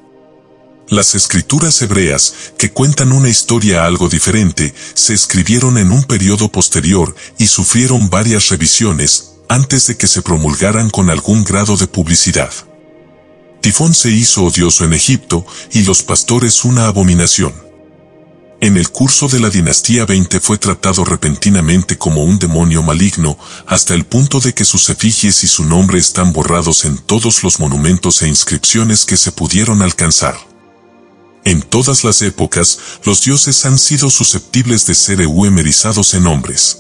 Las escrituras hebreas, que cuentan una historia algo diferente, se escribieron en un periodo posterior y sufrieron varias revisiones antes de que se promulgaran con algún grado de publicidad. Tifón se hizo odioso en Egipto y los pastores una abominación. En el curso de la dinastía 20 fue tratado repentinamente como un demonio maligno, hasta el punto de que sus efigies y su nombre están borrados en todos los monumentos e inscripciones que se pudieron alcanzar. En todas las épocas, los dioses han sido susceptibles de ser eumerizados en hombres.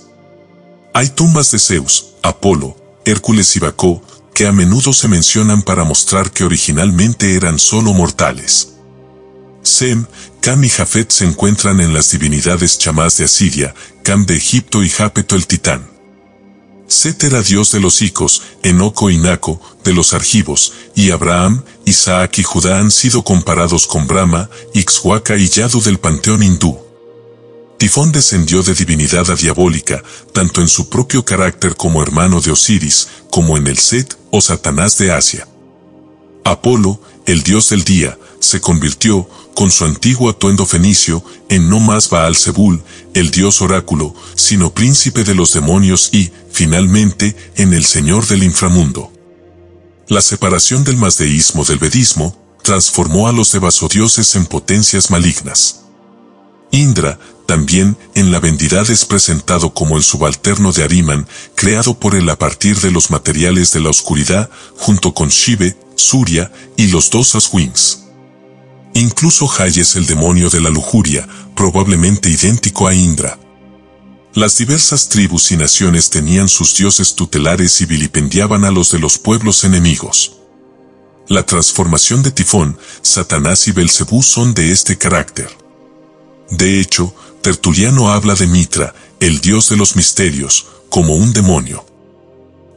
Hay tumbas de Zeus, Apolo, Hércules y Bacó, que a menudo se mencionan para mostrar que originalmente eran solo mortales. Sem, Cam y Jafet se encuentran en las divinidades chamás de Asiria, Cam de Egipto y Japeto el Titán. Set era dios de los Hicos, Enoco y Naco, de los Argivos, y Abraham, Isaac y Judá han sido comparados con Brahma, Ixhuaca y Yadu del panteón hindú. Tifón descendió de divinidad a diabólica, tanto en su propio carácter como hermano de Osiris, como en el Set o Satanás de Asia. Apolo, el dios del día, se convirtió, con su antiguo atuendo fenicio, en no más Baal-Zebul, el dios oráculo, sino príncipe de los demonios y, finalmente, en el señor del inframundo. La separación del mazdeísmo del vedismo transformó a los devasodioses en potencias malignas. Indra, también, en la Vendidad es presentado como el subalterno de Ahriman, creado por él a partir de los materiales de la oscuridad, junto con Shive, Surya y los dos Aswins. Incluso Jay es el demonio de la lujuria, probablemente idéntico a Indra. Las diversas tribus y naciones tenían sus dioses tutelares y vilipendiaban a los de los pueblos enemigos. La transformación de Tifón, Satanás y Belcebú son de este carácter. De hecho, Tertuliano habla de Mitra, el dios de los misterios, como un demonio.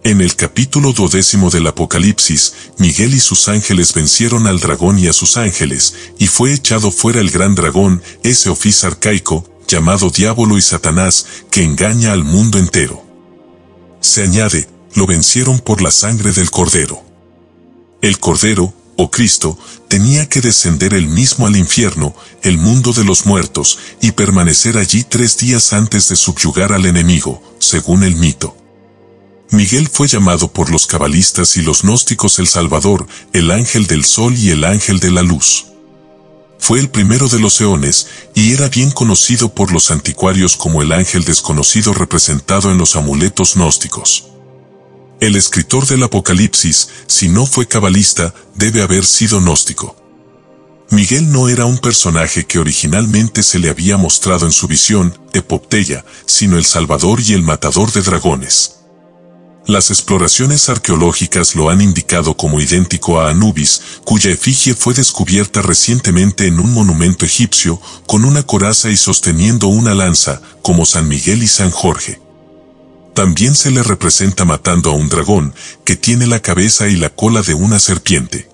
En el capítulo 12 del Apocalipsis, Miguel y sus ángeles vencieron al dragón y a sus ángeles, y fue echado fuera el gran dragón, ese ofís arcaico, llamado Diablo y Satanás, que engaña al mundo entero. Se añade, lo vencieron por la sangre del Cordero. El Cordero, o Cristo, tenía que descender él mismo al infierno, el mundo de los muertos, y permanecer allí 3 días antes de subyugar al enemigo, según el mito. Miguel fue llamado por los cabalistas y los gnósticos el Salvador, el ángel del sol y el ángel de la luz. Fue el primero de los eones, y era bien conocido por los anticuarios como el ángel desconocido representado en los amuletos gnósticos. El escritor del Apocalipsis, si no fue cabalista, debe haber sido gnóstico. Miguel no era un personaje que originalmente se le había mostrado en su visión, Epopteya, sino el Salvador y el matador de dragones. Las exploraciones arqueológicas lo han indicado como idéntico a Anubis, cuya efigie fue descubierta recientemente en un monumento egipcio, con una coraza y sosteniendo una lanza, como San Miguel y San Jorge. También se le representa matando a un dragón, que tiene la cabeza y la cola de una serpiente.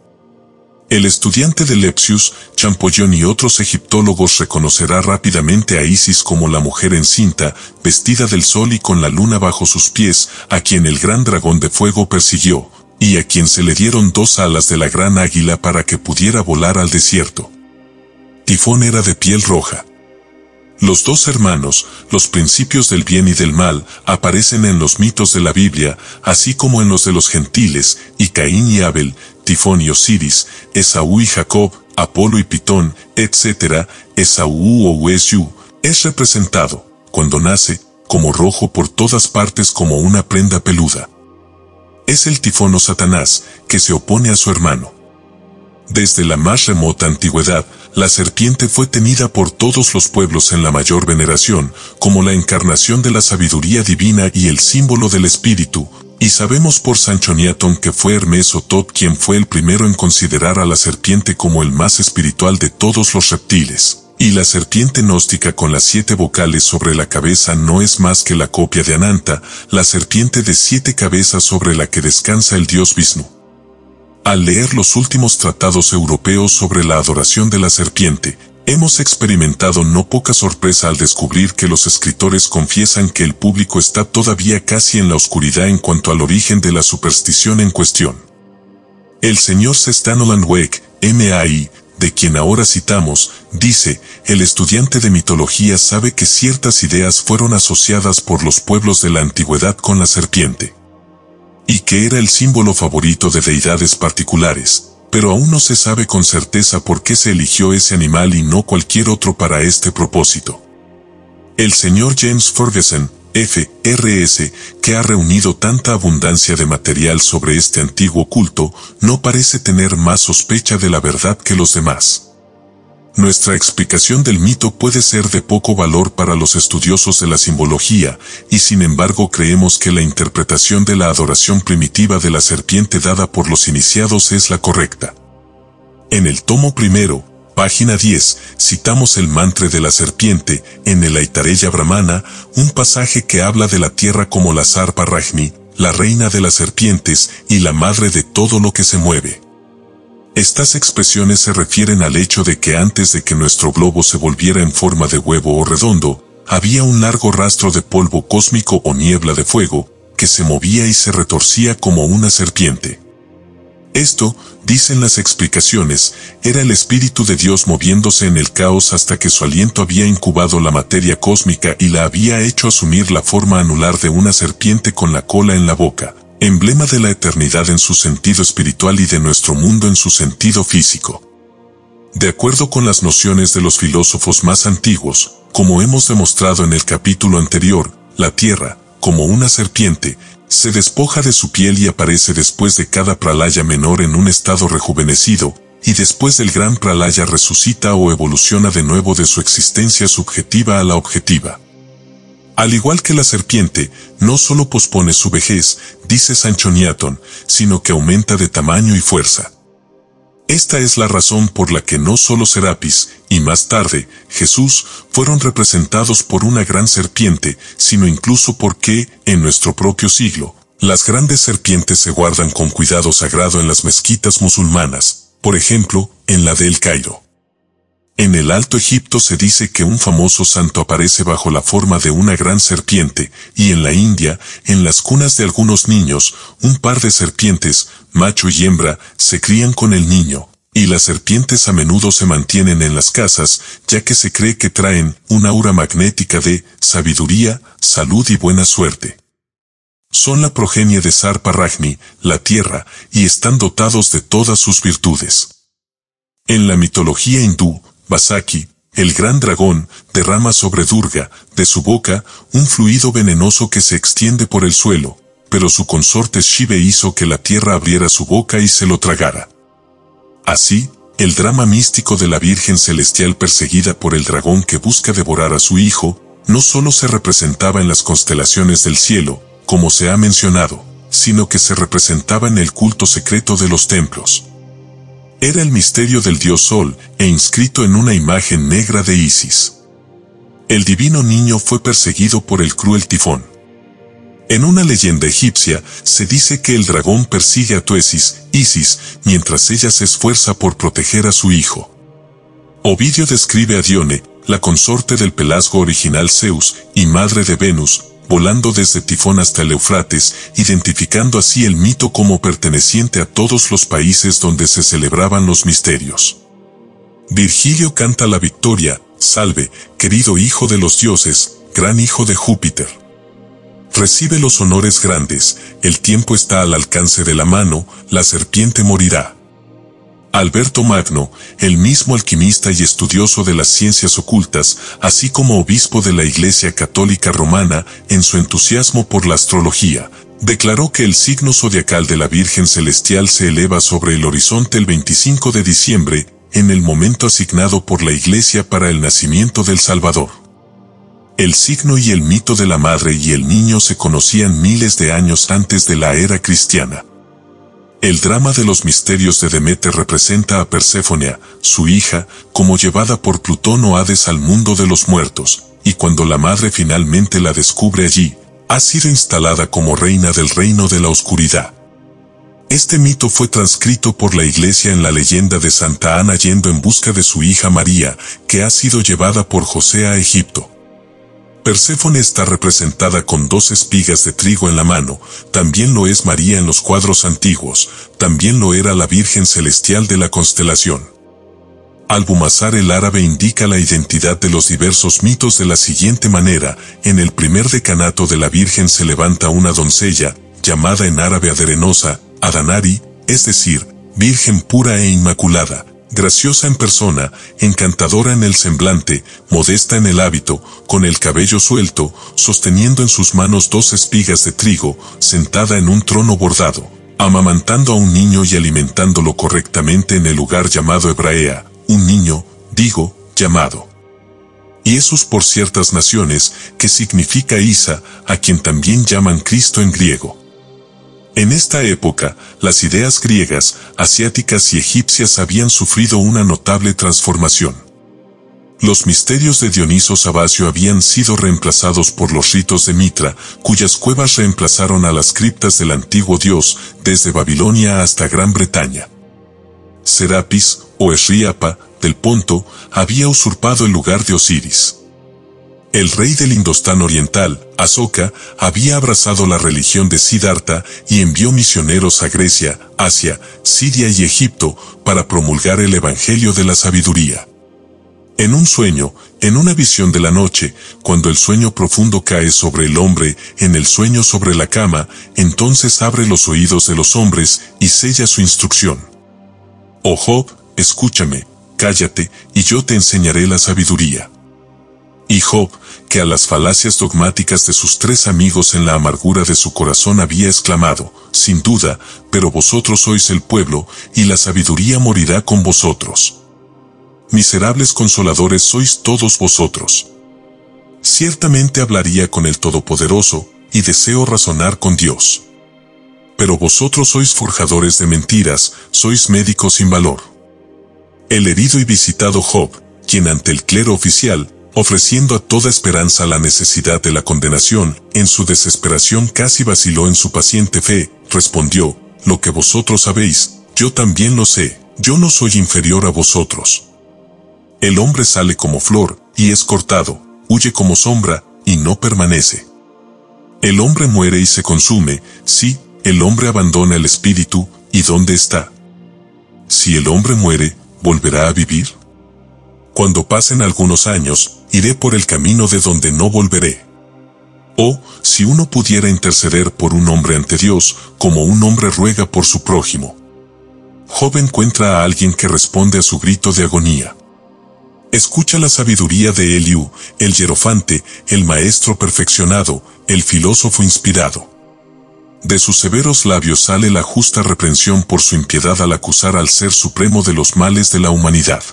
El estudiante de Lepsius, Champollón y otros egiptólogos reconocerá rápidamente a Isis como la mujer encinta, vestida del sol y con la luna bajo sus pies, a quien el gran dragón de fuego persiguió, y a quien se le dieron 2 alas de la gran águila para que pudiera volar al desierto. Tifón era de piel roja. Los dos hermanos, los principios del bien y del mal, aparecen en los mitos de la Biblia, así como en los de los gentiles, y Caín y Abel, Tifón y Osiris, Esaú y Jacob, Apolo y Pitón, etc. Esaú o Esaú es representado, cuando nace, como rojo por todas partes como una prenda peluda. Es el tifón o Satanás, que se opone a su hermano. Desde la más remota antigüedad, la serpiente fue tenida por todos los pueblos en la mayor veneración, como la encarnación de la sabiduría divina y el símbolo del espíritu, y sabemos por Sanchoniatón que fue Hermes Thot quien fue el primero en considerar a la serpiente como el más espiritual de todos los reptiles. Y la serpiente gnóstica con las 7 vocales sobre la cabeza no es más que la copia de Ananta, la serpiente de 7 cabezas sobre la que descansa el dios Vishnu. Al leer los últimos tratados europeos sobre la adoración de la serpiente, hemos experimentado no poca sorpresa al descubrir que los escritores confiesan que el público está todavía casi en la oscuridad en cuanto al origen de la superstición en cuestión. El señor Stan Olan Weck, M.A.I., de quien ahora citamos, dice, el estudiante de mitología sabe que ciertas ideas fueron asociadas por los pueblos de la antigüedad con la serpiente, y que era el símbolo favorito de deidades particulares, pero aún no se sabe con certeza por qué se eligió ese animal y no cualquier otro para este propósito. El señor James Ferguson, F.R.S., que ha reunido tanta abundancia de material sobre este antiguo culto, no parece tener más sospecha de la verdad que los demás. Nuestra explicación del mito puede ser de poco valor para los estudiosos de la simbología, y sin embargo creemos que la interpretación de la adoración primitiva de la serpiente dada por los iniciados es la correcta. En el tomo primero, página 10, citamos el mantra de la serpiente, en el Aitareya Brahmana, un pasaje que habla de la tierra como la Sarpa Rajni, la reina de las serpientes y la madre de todo lo que se mueve. Estas expresiones se refieren al hecho de que antes de que nuestro globo se volviera en forma de huevo o redondo, había un largo rastro de polvo cósmico o niebla de fuego, que se movía y se retorcía como una serpiente. Esto, dicen las explicaciones, era el Espíritu de Dios moviéndose en el caos hasta que su aliento había incubado la materia cósmica y la había hecho asumir la forma anular de una serpiente con la cola en la boca, emblema de la eternidad en su sentido espiritual y de nuestro mundo en su sentido físico. De acuerdo con las nociones de los filósofos más antiguos, como hemos demostrado en el capítulo anterior, la Tierra, como una serpiente, se despoja de su piel y aparece después de cada pralaya menor en un estado rejuvenecido, y después del gran pralaya resucita o evoluciona de nuevo de su existencia subjetiva a la objetiva. Al igual que la serpiente, no solo pospone su vejez, dice Sanchoniatón, sino que aumenta de tamaño y fuerza. Esta es la razón por la que no solo Serapis, y más tarde, Jesús, fueron representados por una gran serpiente, sino incluso porque, en nuestro propio siglo, las grandes serpientes se guardan con cuidado sagrado en las mezquitas musulmanas, por ejemplo, en la de El Cairo. En el Alto Egipto se dice que un famoso santo aparece bajo la forma de una gran serpiente, y en la India, en las cunas de algunos niños, un par de serpientes, macho y hembra, se crían con el niño, y las serpientes a menudo se mantienen en las casas, ya que se cree que traen una aura magnética de sabiduría, salud y buena suerte. Son la progenie de Sarpa Rajni, la tierra, y están dotados de todas sus virtudes. En la mitología hindú, Vasaki, el gran dragón, derrama sobre Durga, de su boca, un fluido venenoso que se extiende por el suelo, pero su consorte Shiva hizo que la tierra abriera su boca y se lo tragara. Así, el drama místico de la Virgen Celestial perseguida por el dragón que busca devorar a su hijo, no solo se representaba en las constelaciones del cielo, como se ha mencionado, sino que se representaba en el culto secreto de los templos. Era el misterio del dios Sol, e inscrito en una imagen negra de Isis. El divino niño fue perseguido por el cruel tifón. En una leyenda egipcia, se dice que el dragón persigue a Tuesis, Isis, mientras ella se esfuerza por proteger a su hijo. Ovidio describe a Dione, la consorte del pelasgo original Zeus, y madre de Venus, volando desde Tifón hasta el Eufrates, identificando así el mito como perteneciente a todos los países donde se celebraban los misterios. Virgilio canta la victoria, salve, querido hijo de los dioses, gran hijo de Júpiter. Recibe los honores grandes, el tiempo está al alcance de la mano, la serpiente morirá. Alberto Magno, el mismo alquimista y estudioso de las ciencias ocultas, así como obispo de la Iglesia Católica Romana, en su entusiasmo por la astrología, declaró que el signo zodiacal de la Virgen Celestial se eleva sobre el horizonte el 25 de diciembre, en el momento asignado por la Iglesia para el nacimiento del Salvador. El signo y el mito de la madre y el niño se conocían miles de años antes de la era cristiana. El drama de los misterios de Demeter representa a Perséfone, su hija, como llevada por Plutón o Hades al mundo de los muertos, y cuando la madre finalmente la descubre allí, ha sido instalada como reina del reino de la oscuridad. Este mito fue transcrito por la Iglesia en la leyenda de Santa Ana yendo en busca de su hija María, que ha sido llevada por José a Egipto. Perséfone está representada con 2 espigas de trigo en la mano, también lo es María en los cuadros antiguos, también lo era la Virgen Celestial de la constelación. Albumazar el árabe indica la identidad de los diversos mitos de la siguiente manera: en el primer decanato de la Virgen se levanta una doncella, llamada en árabe Aderenosa, Adanari, es decir, virgen pura e inmaculada, graciosa en persona, encantadora en el semblante, modesta en el hábito, con el cabello suelto, sosteniendo en sus manos 2 espigas de trigo, sentada en un trono bordado, amamantando a un niño y alimentándolo correctamente en el lugar llamado Hebraea, un niño, digo, llamado Iesus por ciertas naciones, que significa Isa, a quien también llaman Cristo en griego. En esta época, las ideas griegas, asiáticas y egipcias habían sufrido una notable transformación. Los misterios de Dioniso Sabacio habían sido reemplazados por los ritos de Mitra, cuyas cuevas reemplazaron a las criptas del antiguo dios, desde Babilonia hasta Gran Bretaña. Serapis, o Esríapa, del Ponto, había usurpado el lugar de Osiris. El rey del Indostán oriental, Asoka, había abrazado la religión de Siddhartha y envió misioneros a Grecia, Asia, Siria y Egipto para promulgar el Evangelio de la Sabiduría. En un sueño, en una visión de la noche, cuando el sueño profundo cae sobre el hombre, en el sueño sobre la cama, entonces abre los oídos de los hombres y sella su instrucción. Oh Job, escúchame, cállate, y yo te enseñaré la sabiduría. Y Job, que a las falacias dogmáticas de sus 3 amigos en la amargura de su corazón había exclamado, sin duda, pero vosotros sois el pueblo, y la sabiduría morirá con vosotros. Miserables consoladores sois todos vosotros. Ciertamente hablaría con el Todopoderoso, y deseo razonar con Dios. Pero vosotros sois forjadores de mentiras, sois médicos sin valor. El herido y visitado Job, quien ante el clero oficial, ofreciendo a toda esperanza la necesidad de la condenación, en su desesperación casi vaciló en su paciente fe, respondió, «Lo que vosotros sabéis, yo también lo sé, yo no soy inferior a vosotros». El hombre sale como flor, y es cortado, huye como sombra, y no permanece. El hombre muere y se consume, sí, el hombre abandona el espíritu, ¿y dónde está? Si el hombre muere, ¿volverá a vivir? Cuando pasen algunos años, iré por el camino de donde no volveré. O, si uno pudiera interceder por un hombre ante Dios, como un hombre ruega por su prójimo. Job encuentra a alguien que responde a su grito de agonía. Escucha la sabiduría de Eliú, el hierofante, el maestro perfeccionado, el filósofo inspirado. De sus severos labios sale la justa reprensión por su impiedad al acusar al Ser Supremo de los males de la humanidad.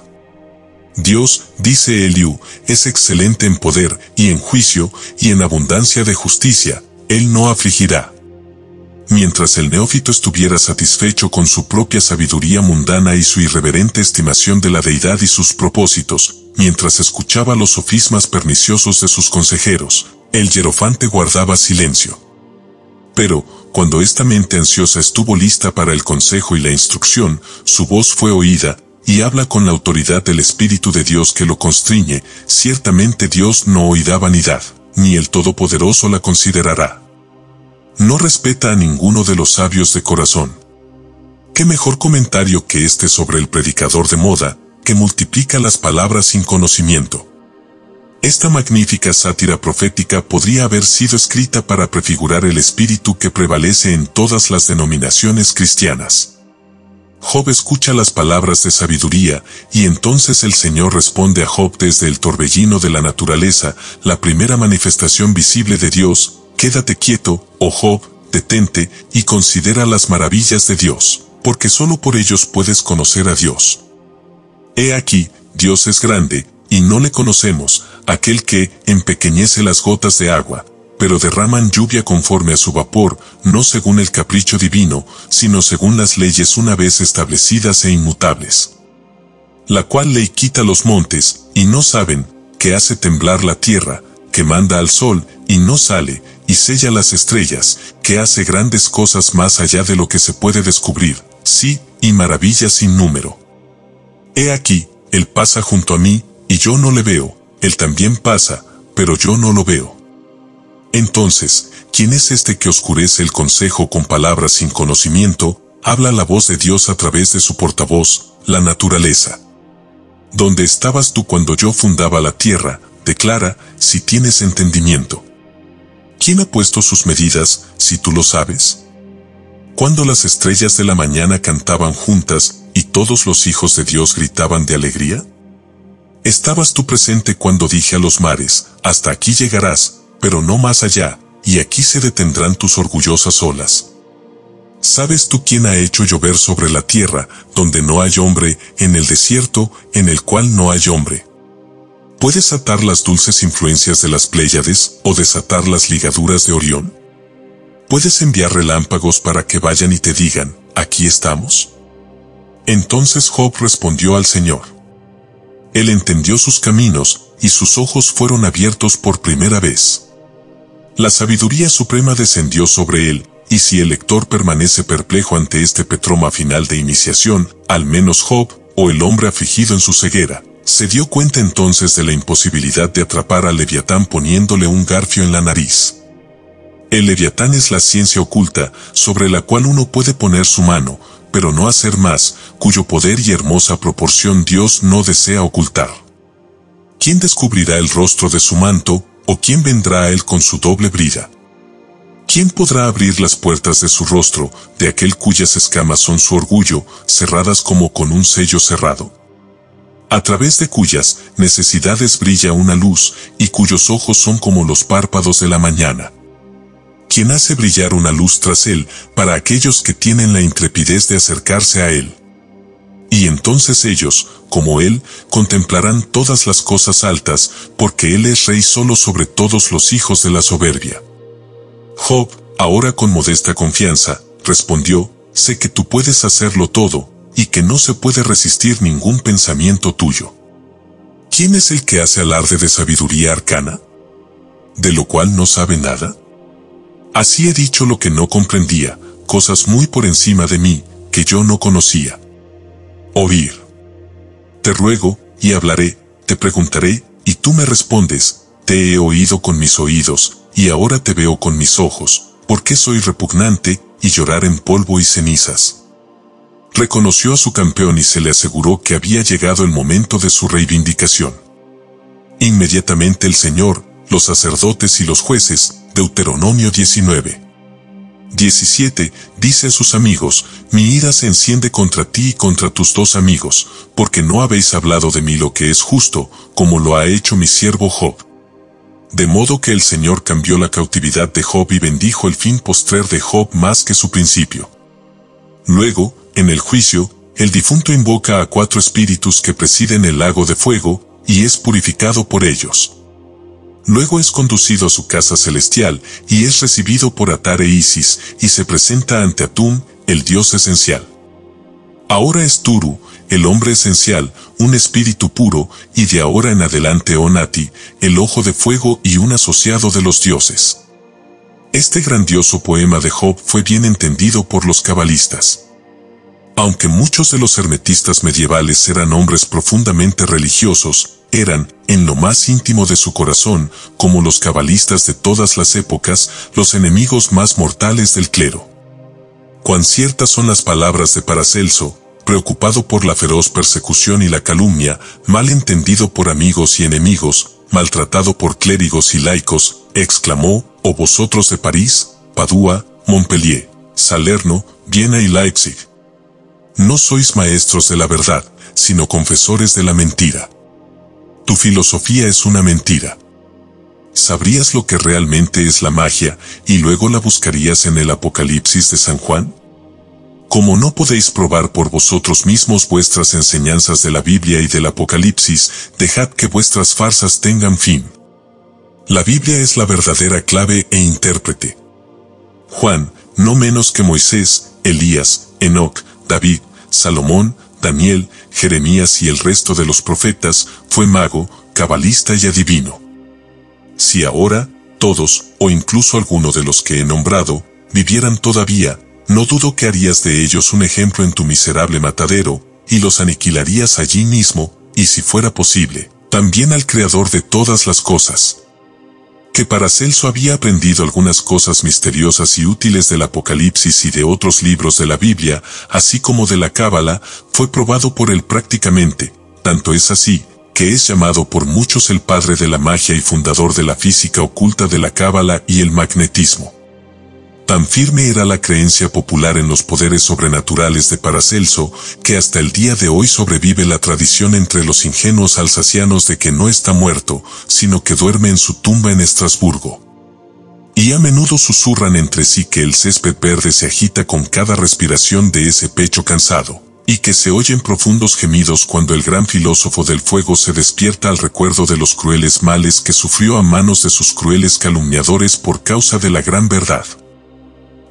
Dios, dice Eliú, es excelente en poder, y en juicio, y en abundancia de justicia, Él no afligirá. Mientras el neófito estuviera satisfecho con su propia sabiduría mundana y su irreverente estimación de la deidad y sus propósitos, mientras escuchaba los sofismas perniciosos de sus consejeros, el hierofante guardaba silencio. Pero, cuando esta mente ansiosa estuvo lista para el consejo y la instrucción, su voz fue oída, y habla con la autoridad del Espíritu de Dios que lo constriñe, ciertamente Dios no oirá vanidad, ni el Todopoderoso la considerará. No respeta a ninguno de los sabios de corazón. ¿Qué mejor comentario que este sobre el predicador de moda, que multiplica las palabras sin conocimiento? Esta magnífica sátira profética podría haber sido escrita para prefigurar el espíritu que prevalece en todas las denominaciones cristianas. Job escucha las palabras de sabiduría, y entonces el Señor responde a Job desde el torbellino de la naturaleza, la primera manifestación visible de Dios: quédate quieto, oh Job, detente, y considera las maravillas de Dios, porque solo por ellos puedes conocer a Dios. He aquí, Dios es grande, y no le conocemos, aquel que empequeñece las gotas de agua, pero derraman lluvia conforme a su vapor, no según el capricho divino, sino según las leyes una vez establecidas e inmutables. La cual ley quita los montes, y no saben, que hace temblar la tierra, que manda al sol, y no sale, y sella las estrellas, que hace grandes cosas más allá de lo que se puede descubrir, sí, y maravillas sin número. He aquí, él pasa junto a mí, y yo no le veo, él también pasa, pero yo no lo veo. Entonces, ¿quién es este que oscurece el consejo con palabras sin conocimiento? Habla la voz de Dios a través de su portavoz, la naturaleza. donde estabas tú cuando yo fundaba la tierra, declara, si tienes entendimiento. ¿Quién ha puesto sus medidas, si tú lo sabes? Cuando las estrellas de la mañana cantaban juntas, y todos los hijos de Dios gritaban de alegría. Estabas tú presente cuando dije a los mares, hasta aquí llegarás, pero no más allá, y aquí se detendrán tus orgullosas olas. ¿Sabes tú quién ha hecho llover sobre la tierra, donde no hay hombre, en el desierto, en el cual no hay hombre? ¿Puedes atar las dulces influencias de las Pléyades, o desatar las ligaduras de Orión? ¿Puedes enviar relámpagos para que vayan y te digan, aquí estamos? Entonces Job respondió al Señor. Él entendió sus caminos, y sus ojos fueron abiertos por primera vez. La sabiduría suprema descendió sobre él, y si el lector permanece perplejo ante este petroma final de iniciación, al menos Job, o el hombre afligido en su ceguera, se dio cuenta entonces de la imposibilidad de atrapar al Leviatán poniéndole un garfio en la nariz. El Leviatán es la ciencia oculta, sobre la cual uno puede poner su mano, pero no hacer más, cuyo poder y hermosa proporción Dios no desea ocultar. ¿Quién descubrirá el rostro de su manto, o quién vendrá a él con su doble brida? ¿Quién podrá abrir las puertas de su rostro, de aquel cuyas escamas son su orgullo, cerradas como con un sello cerrado? A través de cuyas necesidades brilla una luz, y cuyos ojos son como los párpados de la mañana. Quien hace brillar una luz tras él, para aquellos que tienen la intrepidez de acercarse a él. Y entonces ellos, como él, contemplarán todas las cosas altas, porque él es rey solo sobre todos los hijos de la soberbia. Job, ahora con modesta confianza, respondió, sé que tú puedes hacerlo todo, y que no se puede resistir ningún pensamiento tuyo. ¿Quién es el que hace alarde de sabiduría arcana? ¿De lo cual no sabe nada? Así he dicho lo que no comprendía, cosas muy por encima de mí, que yo no conocía. Oír. Te ruego, y hablaré, te preguntaré, y tú me respondes, te he oído con mis oídos, y ahora te veo con mis ojos, porque soy repugnante, y llorar en polvo y cenizas. Reconoció a su campeón y se le aseguró que había llegado el momento de su reivindicación. Inmediatamente el Señor, los sacerdotes y los jueces, Deuteronomio 19:17, dice a sus amigos, mi ira se enciende contra ti y contra tus dos amigos, porque no habéis hablado de mí lo que es justo, como lo ha hecho mi siervo Job. De modo que el Señor cambió la cautividad de Job y bendijo el fin postrer de Job más que su principio. Luego, en el juicio, el difunto invoca a 4 espíritus que presiden el lago de fuego, y es purificado por ellos. Luego es conducido a su casa celestial, y es recibido por Atare Isis, y se presenta ante Atum, el dios esencial. Ahora es Turu, el hombre esencial, un espíritu puro, y de ahora en adelante Onati, el ojo de fuego y un asociado de los dioses. Este grandioso poema de Job fue bien entendido por los cabalistas. Aunque muchos de los hermetistas medievales eran hombres profundamente religiosos, eran, en lo más íntimo de su corazón, como los cabalistas de todas las épocas, los enemigos más mortales del clero. Cuán ciertas son las palabras de Paracelso, preocupado por la feroz persecución y la calumnia, mal entendido por amigos y enemigos, maltratado por clérigos y laicos, exclamó, «O vosotros de París, Padua, Montpellier, Salerno, Viena y Leipzig. No sois maestros de la verdad, sino confesores de la mentira. Tu filosofía es una mentira. ¿Sabrías lo que realmente es la magia, y luego la buscarías en el Apocalipsis de San Juan? Como no podéis probar por vosotros mismos vuestras enseñanzas de la Biblia y del Apocalipsis, dejad que vuestras farsas tengan fin. La Biblia es la verdadera clave e intérprete. Juan, no menos que Moisés, Elías, Enoc, David, Salomón, Daniel, Jeremías y el resto de los profetas, fue mago, cabalista y adivino. Si ahora, todos, o incluso alguno de los que he nombrado, vivieran todavía, no dudo que harías de ellos un ejemplo en tu miserable matadero, y los aniquilarías allí mismo, y si fuera posible, también al creador de todas las cosas». Que Paracelso había aprendido algunas cosas misteriosas y útiles del Apocalipsis y de otros libros de la Biblia, así como de la Cábala, fue probado por él prácticamente, Tanto es así, que es llamado por muchos el padre de la magia y fundador de la física oculta, de la cábala y el magnetismo. Tan firme era la creencia popular en los poderes sobrenaturales de Paracelso, que hasta el día de hoy sobrevive la tradición entre los ingenuos alsacianos de que no está muerto, sino que duerme en su tumba en Estrasburgo. Y a menudo susurran entre sí que el césped verde se agita con cada respiración de ese pecho cansado, y que se oyen profundos gemidos cuando el gran filósofo del fuego se despierta al recuerdo de los crueles males que sufrió a manos de sus crueles calumniadores por causa de la gran verdad.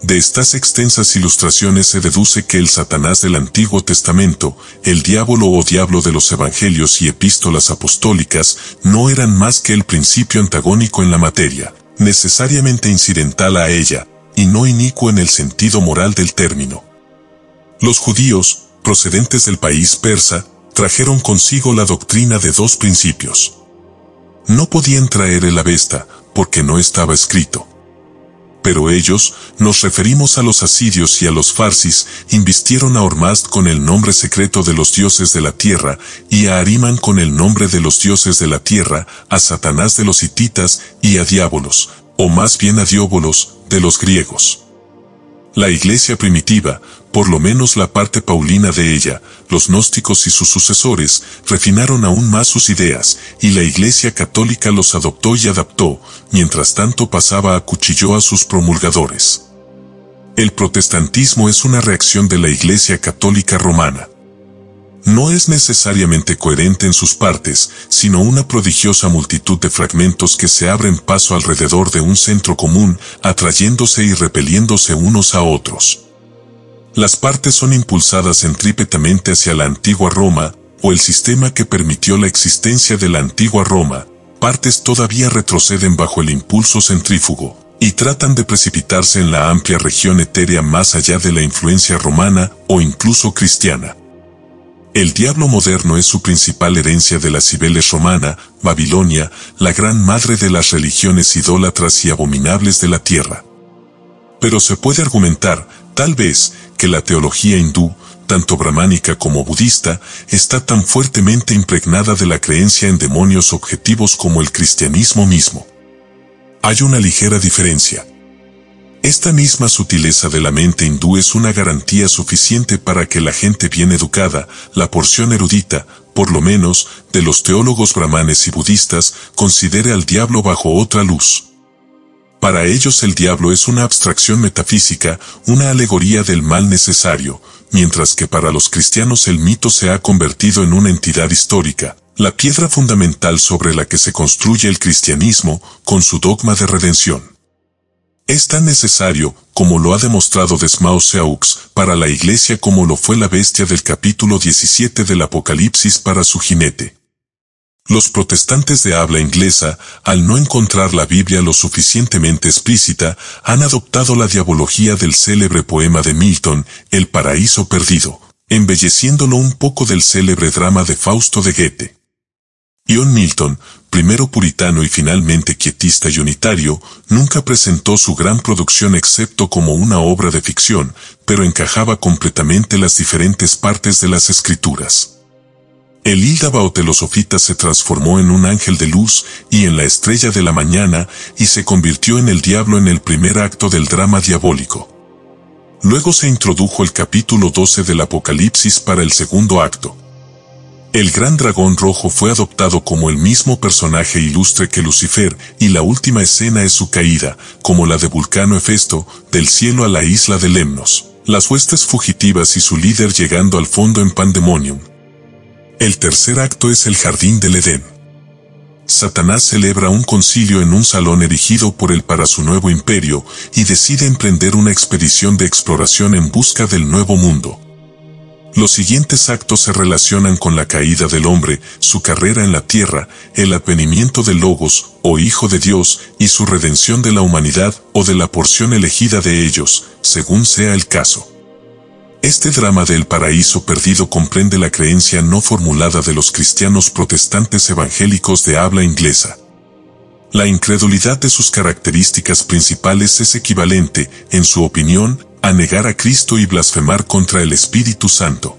De estas extensas ilustraciones se deduce que el Satanás del Antiguo Testamento, el diablo o diablo de los evangelios y epístolas apostólicas, no eran más que el principio antagónico en la materia, necesariamente incidental a ella, y no inicuo en el sentido moral del término. Los judíos, procedentes del país persa, trajeron consigo la doctrina de dos principios. No podían traer el avesta, porque no estaba escrito. Pero ellos, nos referimos a los asirios y a los farsis, invistieron a Ormazd con el nombre secreto de los dioses de la tierra, y a Ahriman con el nombre de los dioses de la tierra, a Satanás de los hititas y a diábolos, o más bien a dióbolos, de los griegos. La iglesia primitiva, por lo menos la parte paulina de ella, los gnósticos y sus sucesores, refinaron aún más sus ideas, y la Iglesia católica los adoptó y adaptó, mientras tanto pasaba a cuchillo a sus promulgadores. El protestantismo es una reacción de la Iglesia católica romana. No es necesariamente coherente en sus partes, sino una prodigiosa multitud de fragmentos que se abren paso alrededor de un centro común, atrayéndose y repeliéndose unos a otros. Las partes son impulsadas centrípetamente hacia la antigua Roma, o el sistema que permitió la existencia de la antigua Roma, partes todavía retroceden bajo el impulso centrífugo, y tratan de precipitarse en la amplia región etérea más allá de la influencia romana o incluso cristiana. El diablo moderno es su principal herencia de la Cibeles romana, Babilonia, la gran madre de las religiones idólatras y abominables de la tierra. Pero se puede argumentar, tal vez, que la teología hindú, tanto brahmánica como budista, está tan fuertemente impregnada de la creencia en demonios objetivos como el cristianismo mismo. Hay una ligera diferencia. Esta misma sutileza de la mente hindú es una garantía suficiente para que la gente bien educada, la porción erudita, por lo menos, de los teólogos brahmanes y budistas, considere al diablo bajo otra luz. Para ellos el diablo es una abstracción metafísica, una alegoría del mal necesario, mientras que para los cristianos el mito se ha convertido en una entidad histórica, la piedra fundamental sobre la que se construye el cristianismo, con su dogma de redención. Es tan necesario, como lo ha demostrado Des Mousseaux, para la iglesia como lo fue la bestia del capítulo 17 del Apocalipsis para su jinete. Los protestantes de habla inglesa, al no encontrar la Biblia lo suficientemente explícita, han adoptado la diabología del célebre poema de Milton, El Paraíso Perdido, embelleciéndolo un poco del célebre drama de Fausto de Goethe. John Milton, primero puritano y finalmente quietista y unitario, nunca presentó su gran producción excepto como una obra de ficción, pero encajaba completamente las diferentes partes de las escrituras. El Íldaba telosofita se transformó en un ángel de luz y en la estrella de la mañana y se convirtió en el diablo en el primer acto del drama diabólico. Luego se introdujo el capítulo 12 del Apocalipsis para el segundo acto. El gran dragón rojo fue adoptado como el mismo personaje ilustre que Lucifer, y la última escena es su caída, como la de Vulcano Hefesto, del cielo a la isla de Lemnos, las huestes fugitivas y su líder llegando al fondo en Pandemonium. El tercer acto es el jardín del Edén. Satanás celebra un concilio en un salón erigido por él para su nuevo imperio, y decide emprender una expedición de exploración en busca del nuevo mundo. Los siguientes actos se relacionan con la caída del hombre, su carrera en la tierra, el advenimiento del Logos, o Hijo de Dios, y su redención de la humanidad o de la porción elegida de ellos, según sea el caso. Este drama del paraíso perdido comprende la creencia no formulada de los cristianos protestantes evangélicos de habla inglesa. La incredulidad de sus características principales es equivalente, en su opinión, a negar a Cristo y blasfemar contra el Espíritu Santo.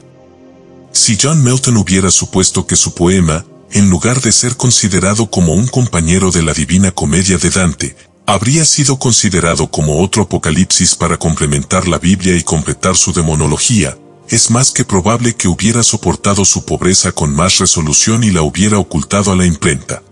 Si John Milton hubiera supuesto que su poema, en lugar de ser considerado como un compañero de la Divina Comedia de Dante, habría sido considerado como otro apocalipsis para complementar la Biblia y completar su demonología, es más que probable que hubiera soportado su pobreza con más resolución y la hubiera ocultado a la imprenta.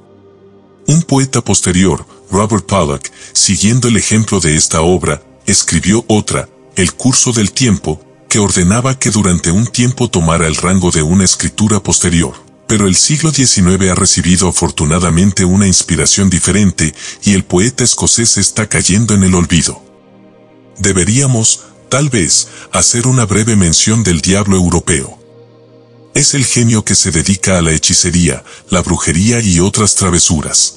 Un poeta posterior, Robert Pollack, siguiendo el ejemplo de esta obra, escribió otra, El curso del tiempo, que ordenaba que durante un tiempo tomara el rango de una escritura posterior. Pero el siglo XIX ha recibido afortunadamente una inspiración diferente y el poeta escocés está cayendo en el olvido. Deberíamos, tal vez, hacer una breve mención del diablo europeo. Es el genio que se dedica a la hechicería, la brujería y otras travesuras.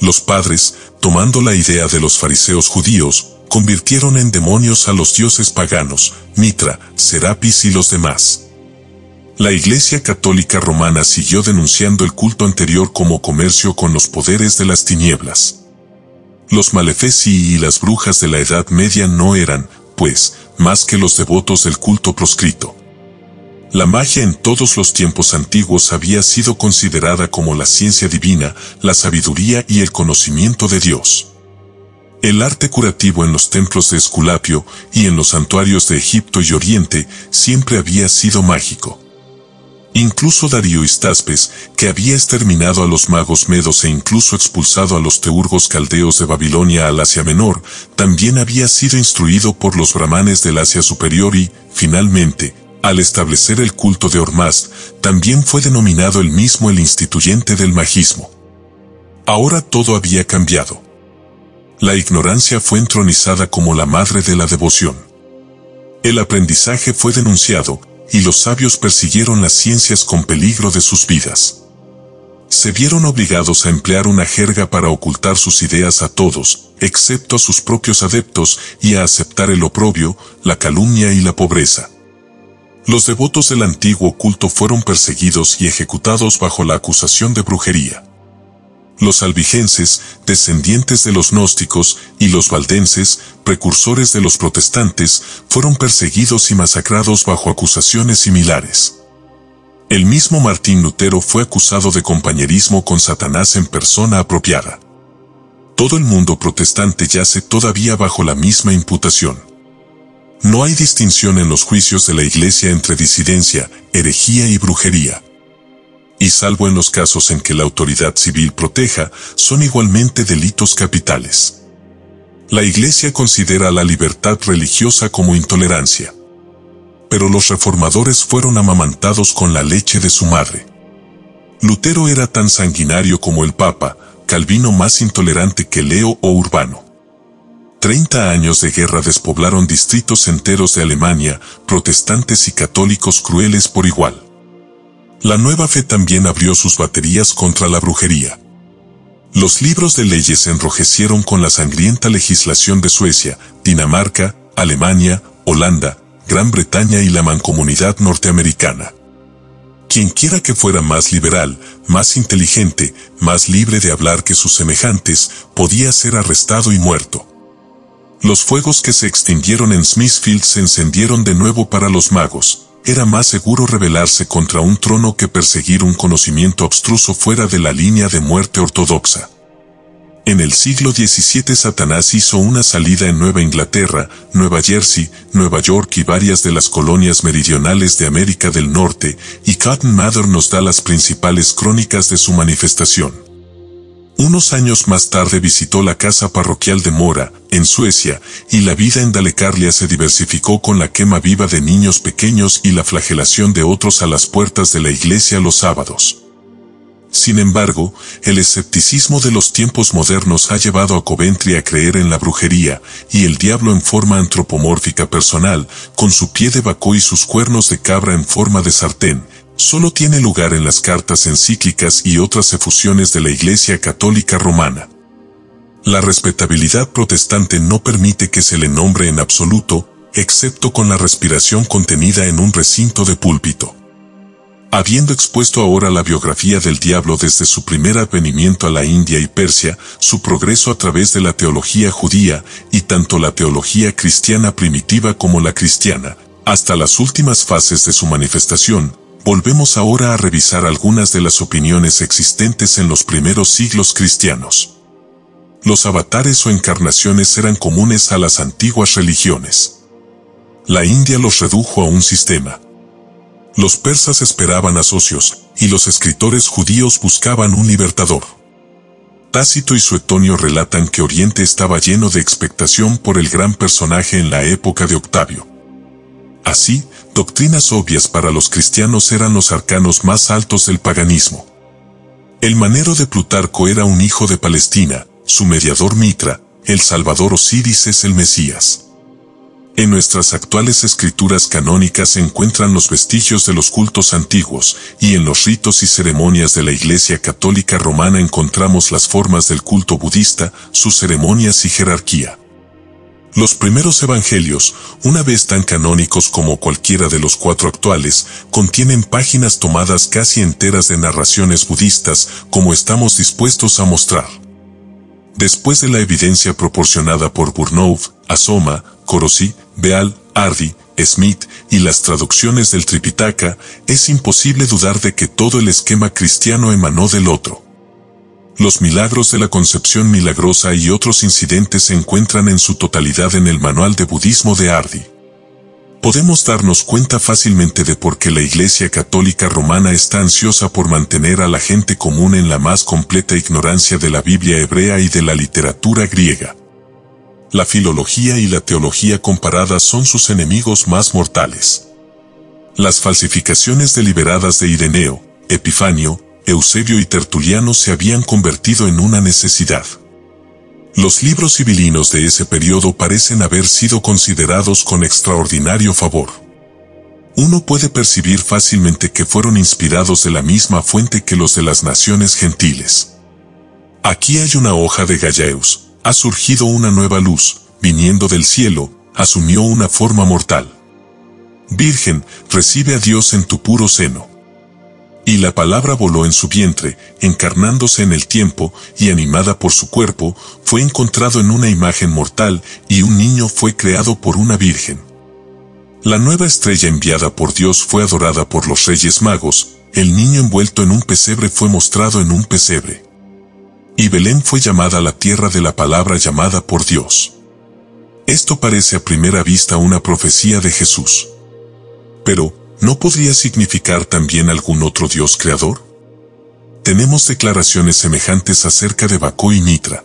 Los padres, tomando la idea de los fariseos judíos, convirtieron en demonios a los dioses paganos, Mitra, Serapis y los demás. La Iglesia Católica Romana siguió denunciando el culto anterior como comercio con los poderes de las tinieblas. Los malefici y las brujas de la Edad Media no eran, pues, más que los devotos del culto proscrito. La magia en todos los tiempos antiguos había sido considerada como la ciencia divina, la sabiduría y el conocimiento de Dios. El arte curativo en los templos de Esculapio y en los santuarios de Egipto y Oriente siempre había sido mágico. Incluso Darío Histaspes, que había exterminado a los magos medos e incluso expulsado a los teurgos caldeos de Babilonia al Asia Menor, también había sido instruido por los brahmanes del Asia Superior y, finalmente, al establecer el culto de Ormazd, también fue denominado él mismo el instituyente del magismo. Ahora todo había cambiado. La ignorancia fue entronizada como la madre de la devoción. El aprendizaje fue denunciado, y los sabios persiguieron las ciencias con peligro de sus vidas. Se vieron obligados a emplear una jerga para ocultar sus ideas a todos, excepto a sus propios adeptos, y a aceptar el oprobio, la calumnia y la pobreza. Los devotos del antiguo culto fueron perseguidos y ejecutados bajo la acusación de brujería. Los albigenses, descendientes de los gnósticos, y los valdenses, precursores de los protestantes, fueron perseguidos y masacrados bajo acusaciones similares. El mismo Martín Lutero fue acusado de compañerismo con Satanás en persona apropiada. Todo el mundo protestante yace todavía bajo la misma imputación. No hay distinción en los juicios de la Iglesia entre disidencia, herejía y brujería. Y salvo en los casos en que la autoridad civil proteja, son igualmente delitos capitales. La Iglesia considera la libertad religiosa como intolerancia. Pero los reformadores fueron amamantados con la leche de su madre. Lutero era tan sanguinario como el Papa, Calvino más intolerante que Leo o Urbano. 30 años de guerra despoblaron distritos enteros de Alemania, protestantes y católicos crueles por igual. La nueva fe también abrió sus baterías contra la brujería. Los libros de leyes se enrojecieron con la sangrienta legislación de Suecia, Dinamarca, Alemania, Holanda, Gran Bretaña y la mancomunidad norteamericana. Quienquiera que fuera más liberal, más inteligente, más libre de hablar que sus semejantes, podía ser arrestado y muerto. Los fuegos que se extinguieron en Smithfield se encendieron de nuevo para los magos. Era más seguro rebelarse contra un trono que perseguir un conocimiento abstruso fuera de la línea de muerte ortodoxa. En el siglo XVII Satanás hizo una salida en Nueva Inglaterra, Nueva Jersey, Nueva York y varias de las colonias meridionales de América del Norte, y Cotton Mather nos da las principales crónicas de su manifestación. Unos años más tarde visitó la casa parroquial de Mora, en Suecia, y la vida en Dalecarlia se diversificó con la quema viva de niños pequeños y la flagelación de otros a las puertas de la iglesia los sábados. Sin embargo, el escepticismo de los tiempos modernos ha llevado a Coventry a creer en la brujería, y el diablo en forma antropomórfica personal, con su pie de bacó y sus cuernos de cabra en forma de sartén, solo tiene lugar en las cartas encíclicas y otras efusiones de la Iglesia Católica Romana. La respetabilidad protestante no permite que se le nombre en absoluto, excepto con la respiración contenida en un recinto de púlpito. Habiendo expuesto ahora la biografía del diablo desde su primer advenimiento a la India y Persia, su progreso a través de la teología judía, y tanto la teología cristiana primitiva como la cristiana, hasta las últimas fases de su manifestación, volvemos ahora a revisar algunas de las opiniones existentes en los primeros siglos cristianos. Los avatares o encarnaciones eran comunes a las antiguas religiones. La India los redujo a un sistema. Los persas esperaban a socios, y los escritores judíos buscaban un libertador. Tácito y Suetonio relatan que Oriente estaba lleno de expectación por el gran personaje en la época de Octavio. Así, doctrinas obvias para los cristianos eran los arcanos más altos del paganismo. El Manero de Plutarco era un hijo de Palestina, su mediador Mitra, el Salvador Osiris es el Mesías. En nuestras actuales escrituras canónicas se encuentran los vestigios de los cultos antiguos, y en los ritos y ceremonias de la Iglesia Católica Romana encontramos las formas del culto budista, sus ceremonias y jerarquía. Los primeros evangelios, una vez tan canónicos como cualquiera de los cuatro actuales, contienen páginas tomadas casi enteras de narraciones budistas, como estamos dispuestos a mostrar. Después de la evidencia proporcionada por Burnouf, Asoma, Corozí, Breal, Hardy, Smith y las traducciones del Tripitaka, es imposible dudar de que todo el esquema cristiano emanó del otro. Los milagros de la Concepción Milagrosa y otros incidentes se encuentran en su totalidad en el Manual de Budismo de Hardy. Podemos darnos cuenta fácilmente de por qué la Iglesia Católica Romana está ansiosa por mantener a la gente común en la más completa ignorancia de la Biblia hebrea y de la literatura griega. La filología y la teología comparadas son sus enemigos más mortales. Las falsificaciones deliberadas de Ireneo, Epifanio, Eusebio y Tertuliano se habían convertido en una necesidad. Los libros civilinos de ese periodo parecen haber sido considerados con extraordinario favor. Uno puede percibir fácilmente que fueron inspirados de la misma fuente que los de las naciones gentiles. Aquí hay una hoja de Gallaeus, ha surgido una nueva luz, viniendo del cielo, asumió una forma mortal. Virgen, recibe a Dios en tu puro seno. Y la palabra voló en su vientre, encarnándose en el tiempo, y animada por su cuerpo, fue encontrado en una imagen mortal, y un niño fue creado por una virgen. La nueva estrella enviada por Dios fue adorada por los reyes magos, el niño envuelto en un pesebre fue mostrado en un pesebre. Y Belén fue llamada la tierra de la palabra llamada por Dios. Esto parece a primera vista una profecía de Jesús. Pero, ¿no podría significar también algún otro Dios creador? Tenemos declaraciones semejantes acerca de Bacó y Mitra.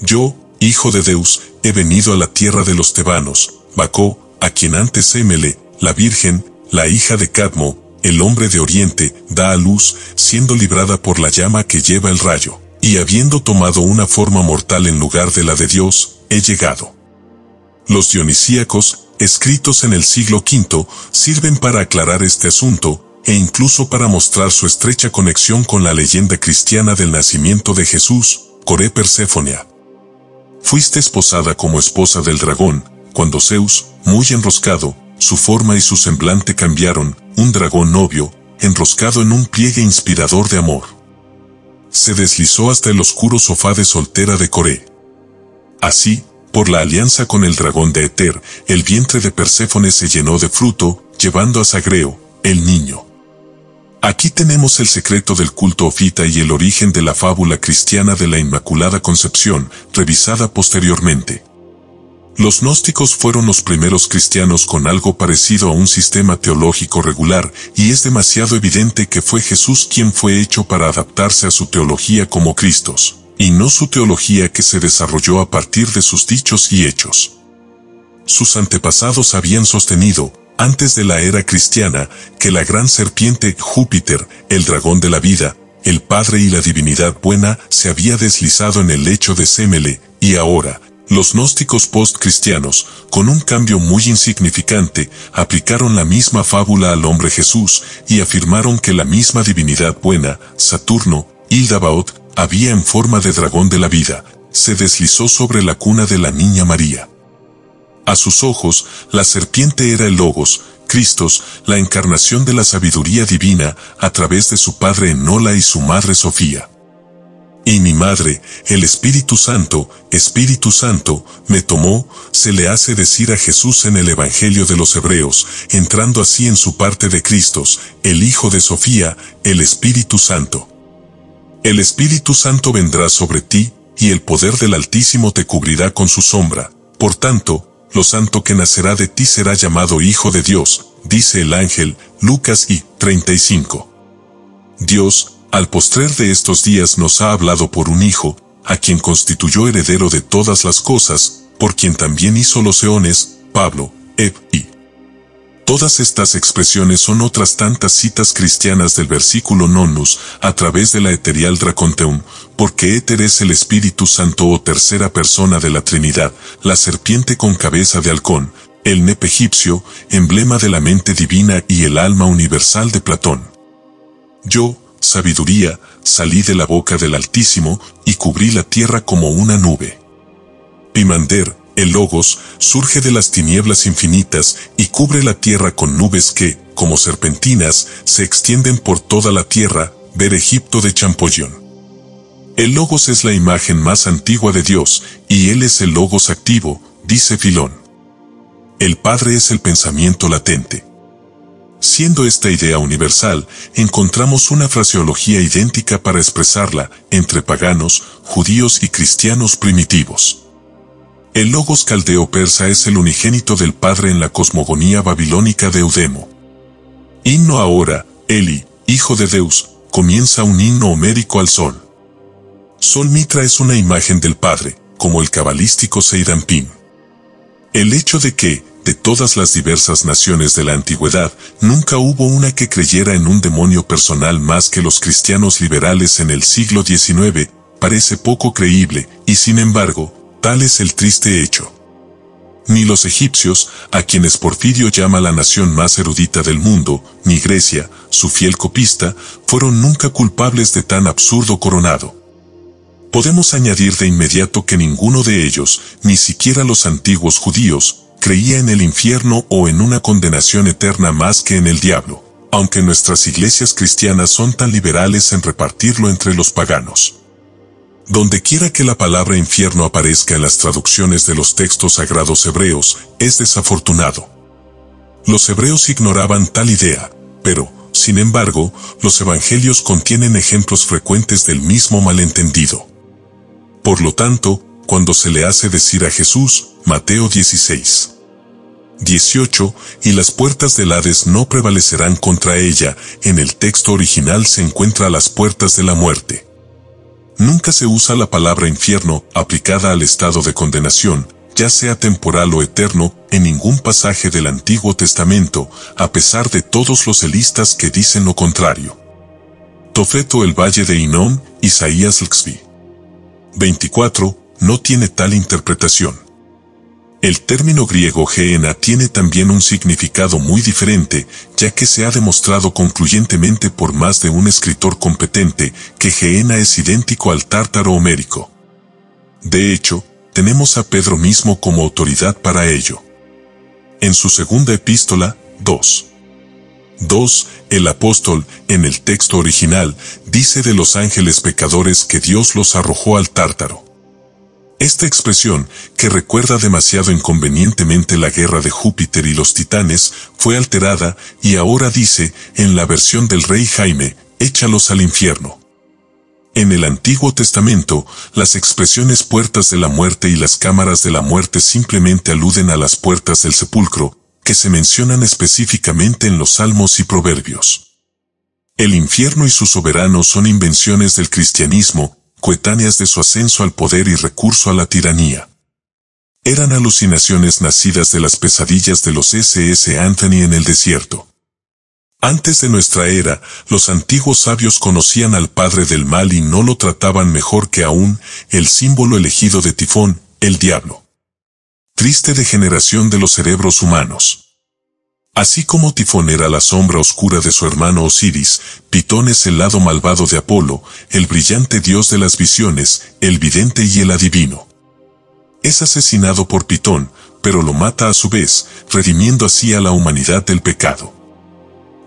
Yo, hijo de Deus, he venido a la tierra de los tebanos, Bacó, a quien antes Émele, la virgen, la hija de Cadmo, el hombre de Oriente, da a luz, siendo librada por la llama que lleva el rayo, y habiendo tomado una forma mortal en lugar de la de Dios, he llegado. Los dionisíacos, escritos en el siglo V, sirven para aclarar este asunto, e incluso para mostrar su estrecha conexión con la leyenda cristiana del nacimiento de Jesús, Coré Perséfonea. Fuiste esposada como esposa del dragón, cuando Zeus, muy enroscado, su forma y su semblante cambiaron, un dragón novio, enroscado en un pliegue inspirador de amor. Se deslizó hasta el oscuro sofá de soltera de Coré. Así, por la alianza con el dragón de Eter, el vientre de Perséfone se llenó de fruto, llevando a Zagreo, el niño. Aquí tenemos el secreto del culto ofita y el origen de la fábula cristiana de la Inmaculada Concepción, revisada posteriormente. Los gnósticos fueron los primeros cristianos con algo parecido a un sistema teológico regular, y es demasiado evidente que fue Jesús quien fue hecho para adaptarse a su teología como Cristos, y no su teología que se desarrolló a partir de sus dichos y hechos. Sus antepasados habían sostenido, antes de la era cristiana, que la gran serpiente Júpiter, el dragón de la vida, el padre y la divinidad buena, se había deslizado en el lecho de Semele, y ahora, los gnósticos post-cristianos, con un cambio muy insignificante, aplicaron la misma fábula al hombre Jesús, y afirmaron que la misma divinidad buena, Saturno, Ildabaoth, había en forma de dragón de la vida, se deslizó sobre la cuna de la niña María. A sus ojos, la serpiente era el Logos, Cristos, la encarnación de la sabiduría divina, a través de su padre Enola y su madre Sofía. Y mi madre, el Espíritu Santo, me tomó, se le hace decir a Jesús en el Evangelio de los Hebreos, entrando así en su parte de Cristo, el Hijo de Sofía, el Espíritu Santo. El Espíritu Santo vendrá sobre ti, y el poder del Altísimo te cubrirá con su sombra. Por tanto, lo santo que nacerá de ti será llamado Hijo de Dios, dice el ángel, Lucas 1:35. Dios, al postrer de estos días nos ha hablado por un Hijo, a quien constituyó heredero de todas las cosas, por quien también hizo los eones, Pablo, Ep. Todas estas expresiones son otras tantas citas cristianas del versículo nonus, a través de la eterial draconteum, porque éter es el Espíritu Santo o tercera persona de la Trinidad, la serpiente con cabeza de halcón, el nepe egipcio, emblema de la mente divina y el alma universal de Platón. Yo, sabiduría, salí de la boca del Altísimo, y cubrí la tierra como una nube. Pimander, el Logos, surge de las tinieblas infinitas, y cubre la tierra con nubes que, como serpentinas, se extienden por toda la tierra, ver Egipto de Champollón. El Logos es la imagen más antigua de Dios, y Él es el Logos activo, dice Filón. El Padre es el pensamiento latente. Siendo esta idea universal, encontramos una fraseología idéntica para expresarla entre paganos, judíos y cristianos primitivos. El Logos caldeo-persa es el unigénito del Padre en la cosmogonía babilónica de Eudemo. Himno ahora, Eli, hijo de Deus, comienza un himno homérico al Sol. Sol Mitra es una imagen del Padre, como el cabalístico Seidampín. El hecho de que, de todas las diversas naciones de la antigüedad, nunca hubo una que creyera en un demonio personal más que los cristianos liberales en el siglo XIX, parece poco creíble, y sin embargo, tal es el triste hecho. Ni los egipcios, a quienes Porfirio llama la nación más erudita del mundo, ni Grecia, su fiel copista, fueron nunca culpables de tan absurdo coronado. Podemos añadir de inmediato que ninguno de ellos, ni siquiera los antiguos judíos, creía en el infierno o en una condenación eterna más que en el diablo, aunque nuestras iglesias cristianas son tan liberales en repartirlo entre los paganos. Dondequiera que la palabra infierno aparezca en las traducciones de los textos sagrados hebreos, es desafortunado. Los hebreos ignoraban tal idea, pero, sin embargo, los evangelios contienen ejemplos frecuentes del mismo malentendido. Por lo tanto, cuando se le hace decir a Jesús, Mateo 16:18, y las puertas del Hades no prevalecerán contra ella, en el texto original se encuentra a las puertas de la muerte. Nunca se usa la palabra infierno, aplicada al estado de condenación, ya sea temporal o eterno, en ningún pasaje del Antiguo Testamento, a pesar de todos los elistas que dicen lo contrario. Tofeto el Valle de Hinnom, Isaías 24, no tiene tal interpretación. El término griego geena tiene también un significado muy diferente, ya que se ha demostrado concluyentemente por más de un escritor competente que geena es idéntico al tártaro homérico. De hecho, tenemos a Pedro mismo como autoridad para ello. En su segunda epístola, 2:2, el apóstol, en el texto original, dice de los ángeles pecadores que Dios los arrojó al tártaro. Esta expresión, que recuerda demasiado inconvenientemente la guerra de Júpiter y los titanes, fue alterada, y ahora dice, en la versión del rey Jaime, échalos al infierno. En el Antiguo Testamento, las expresiones puertas de la muerte y las cámaras de la muerte simplemente aluden a las puertas del sepulcro, que se mencionan específicamente en los Salmos y Proverbios. El infierno y su soberano son invenciones del cristianismo, coetáneas de su ascenso al poder y recurso a la tiranía. Eran alucinaciones nacidas de las pesadillas de los S.S. Anthony en el desierto. Antes de nuestra era, los antiguos sabios conocían al padre del mal y no lo trataban mejor que aún, el símbolo elegido de Tifón, el diablo. Triste degeneración de los cerebros humanos. Así como Tifón era la sombra oscura de su hermano Osiris, Pitón es el lado malvado de Apolo, el brillante dios de las visiones, el vidente y el adivino. Es asesinado por Pitón, pero lo mata a su vez, redimiendo así a la humanidad del pecado.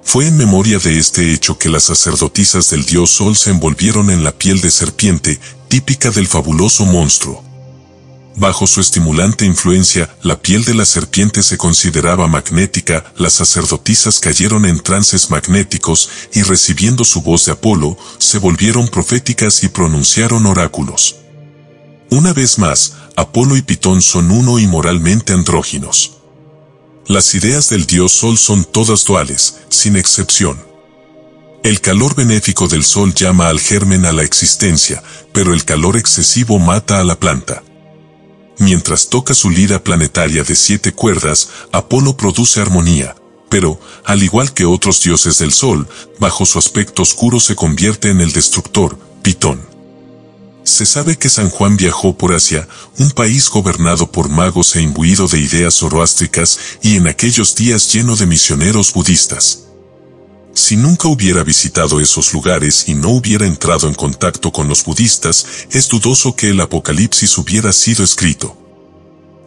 Fue en memoria de este hecho que las sacerdotisas del dios Sol se envolvieron en la piel de serpiente, típica del fabuloso monstruo. Bajo su estimulante influencia, la piel de la serpiente se consideraba magnética, las sacerdotisas cayeron en trances magnéticos y recibiendo su voz de Apolo, se volvieron proféticas y pronunciaron oráculos. Una vez más, Apolo y Pitón son uno y moralmente andróginos. Las ideas del dios Sol son todas duales, sin excepción. El calor benéfico del Sol llama al germen a la existencia, pero el calor excesivo mata a la planta. Mientras toca su lira planetaria de 7 cuerdas, Apolo produce armonía, pero, al igual que otros dioses del Sol, bajo su aspecto oscuro se convierte en el destructor, Pitón. Se sabe que San Juan viajó por Asia, un país gobernado por magos e imbuido de ideas zoroástricas y en aquellos días lleno de misioneros budistas. Si nunca hubiera visitado esos lugares y no hubiera entrado en contacto con los budistas, es dudoso que el Apocalipsis hubiera sido escrito.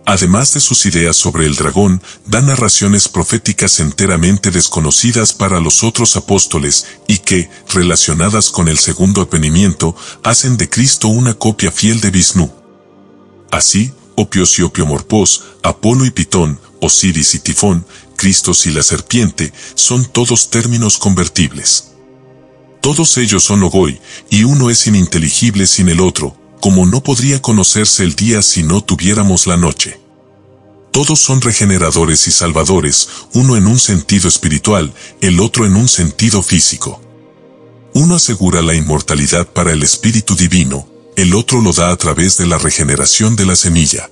Además de sus ideas sobre el dragón, da narraciones proféticas enteramente desconocidas para los otros apóstoles y que, relacionadas con el segundo advenimiento, hacen de Cristo una copia fiel de Vishnu. Así, Opios y Opiomorpos, Apolo y Pitón, Osiris y Tifón, Cristos y la serpiente, son todos términos convertibles. Todos ellos son ogoi, y uno es ininteligible sin el otro, como no podría conocerse el día si no tuviéramos la noche. Todos son regeneradores y salvadores, uno en un sentido espiritual, el otro en un sentido físico. Uno asegura la inmortalidad para el espíritu divino, el otro lo da a través de la regeneración de la semilla.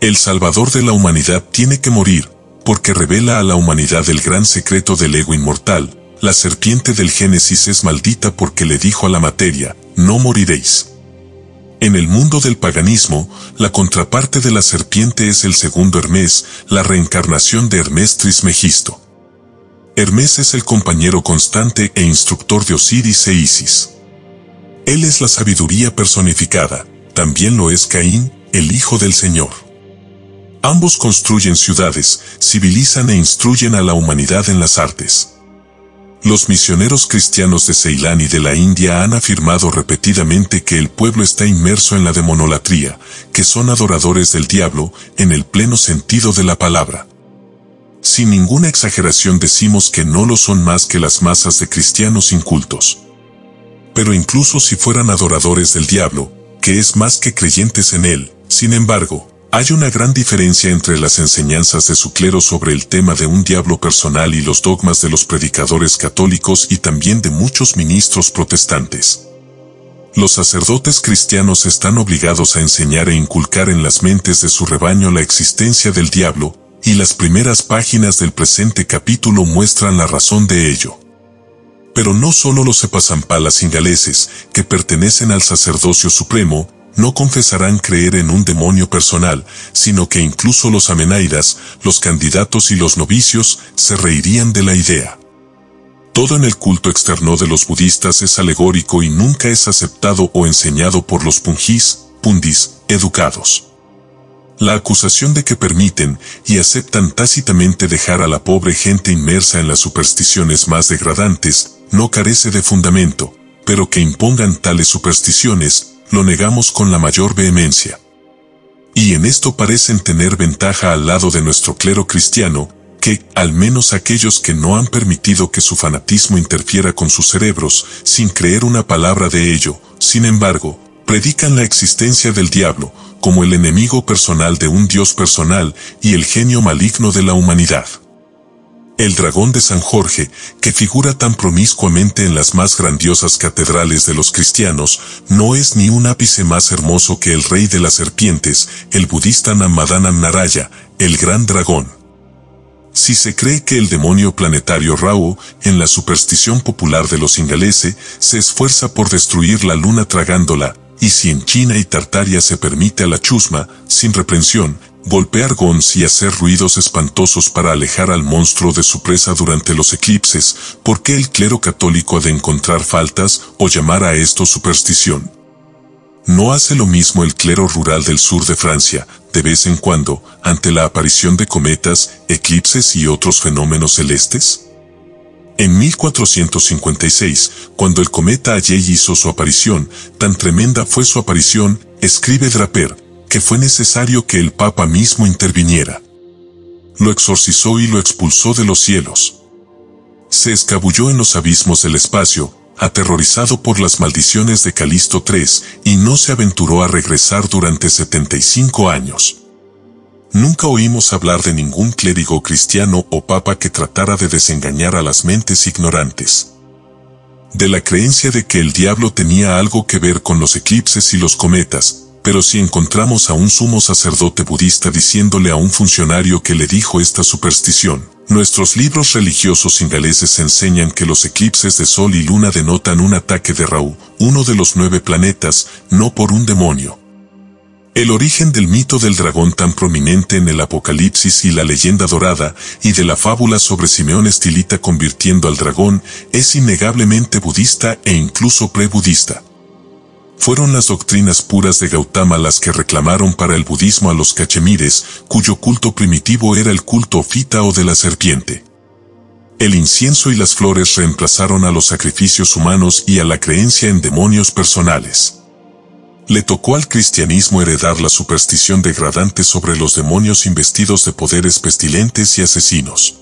El salvador de la humanidad tiene que morir, porque revela a la humanidad el gran secreto del ego inmortal. La serpiente del Génesis es maldita porque le dijo a la materia, no moriréis. En el mundo del paganismo, la contraparte de la serpiente es el segundo Hermes, la reencarnación de Hermes Trismegisto. Hermes es el compañero constante e instructor de Osiris e Isis. Él es la sabiduría personificada, también lo es Caín, el hijo del Señor. Ambos construyen ciudades, civilizan e instruyen a la humanidad en las artes. Los misioneros cristianos de Ceilán y de la India han afirmado repetidamente que el pueblo está inmerso en la demonolatría, que son adoradores del diablo, en el pleno sentido de la palabra. Sin ninguna exageración decimos que no lo son más que las masas de cristianos incultos. Pero incluso si fueran adoradores del diablo, que es más que creyentes en él, sin embargo, hay una gran diferencia entre las enseñanzas de su clero sobre el tema de un diablo personal y los dogmas de los predicadores católicos y también de muchos ministros protestantes. Los sacerdotes cristianos están obligados a enseñar e inculcar en las mentes de su rebaño la existencia del diablo, y las primeras páginas del presente capítulo muestran la razón de ello. Pero no solo los epasampalas ingaleses, que pertenecen al sacerdocio supremo, no confesarán creer en un demonio personal, sino que incluso los amenaidas, los candidatos y los novicios se reirían de la idea. Todo en el culto externo de los budistas es alegórico y nunca es aceptado o enseñado por los pundis, educados. La acusación de que permiten y aceptan tácitamente dejar a la pobre gente inmersa en las supersticiones más degradantes no carece de fundamento, pero que impongan tales supersticiones lo negamos con la mayor vehemencia. Y en esto parecen tener ventaja al lado de nuestro clero cristiano, que, al menos aquellos que no han permitido que su fanatismo interfiera con sus cerebros, sin creer una palabra de ello, sin embargo, predican la existencia del diablo, como el enemigo personal de un dios personal y el genio maligno de la humanidad. El dragón de San Jorge, que figura tan promiscuamente en las más grandiosas catedrales de los cristianos, no es ni un ápice más hermoso que el rey de las serpientes, el budista Nammadana Naraya, el gran dragón. Si se cree que el demonio planetario Rao, en la superstición popular de los ingaleses, se esfuerza por destruir la luna tragándola, y si en China y Tartaria se permite a la chusma, sin reprensión, golpear gongs y hacer ruidos espantosos para alejar al monstruo de su presa durante los eclipses, ¿por qué el clero católico ha de encontrar faltas o llamar a esto superstición? ¿No hace lo mismo el clero rural del sur de Francia, de vez en cuando, ante la aparición de cometas, eclipses y otros fenómenos celestes? En 1456, cuando el cometa Halley hizo su aparición, tan tremenda fue su aparición, escribe Draper, que fue necesario que el Papa mismo interviniera. Lo exorcizó y lo expulsó de los cielos. Se escabulló en los abismos del espacio, aterrorizado por las maldiciones de Calixto III, y no se aventuró a regresar durante 75 años. Nunca oímos hablar de ningún clérigo cristiano o papa que tratara de desengañar a las mentes ignorantes de la creencia de que el diablo tenía algo que ver con los eclipses y los cometas, pero sí encontramos a un sumo sacerdote budista diciéndole a un funcionario que le dijo esta superstición: nuestros libros religiosos singaleses enseñan que los eclipses de sol y luna denotan un ataque de Rahu, uno de los 9 planetas, no por un demonio. El origen del mito del dragón tan prominente en el Apocalipsis y la leyenda dorada, y de la fábula sobre Simeón Estilita convirtiendo al dragón, es innegablemente budista e incluso pre-budista. Fueron las doctrinas puras de Gautama las que reclamaron para el budismo a los cachemires, cuyo culto primitivo era el culto ofita o de la serpiente. El incienso y las flores reemplazaron a los sacrificios humanos y a la creencia en demonios personales. Le tocó al cristianismo heredar la superstición degradante sobre los demonios investidos de poderes pestilentes y asesinos.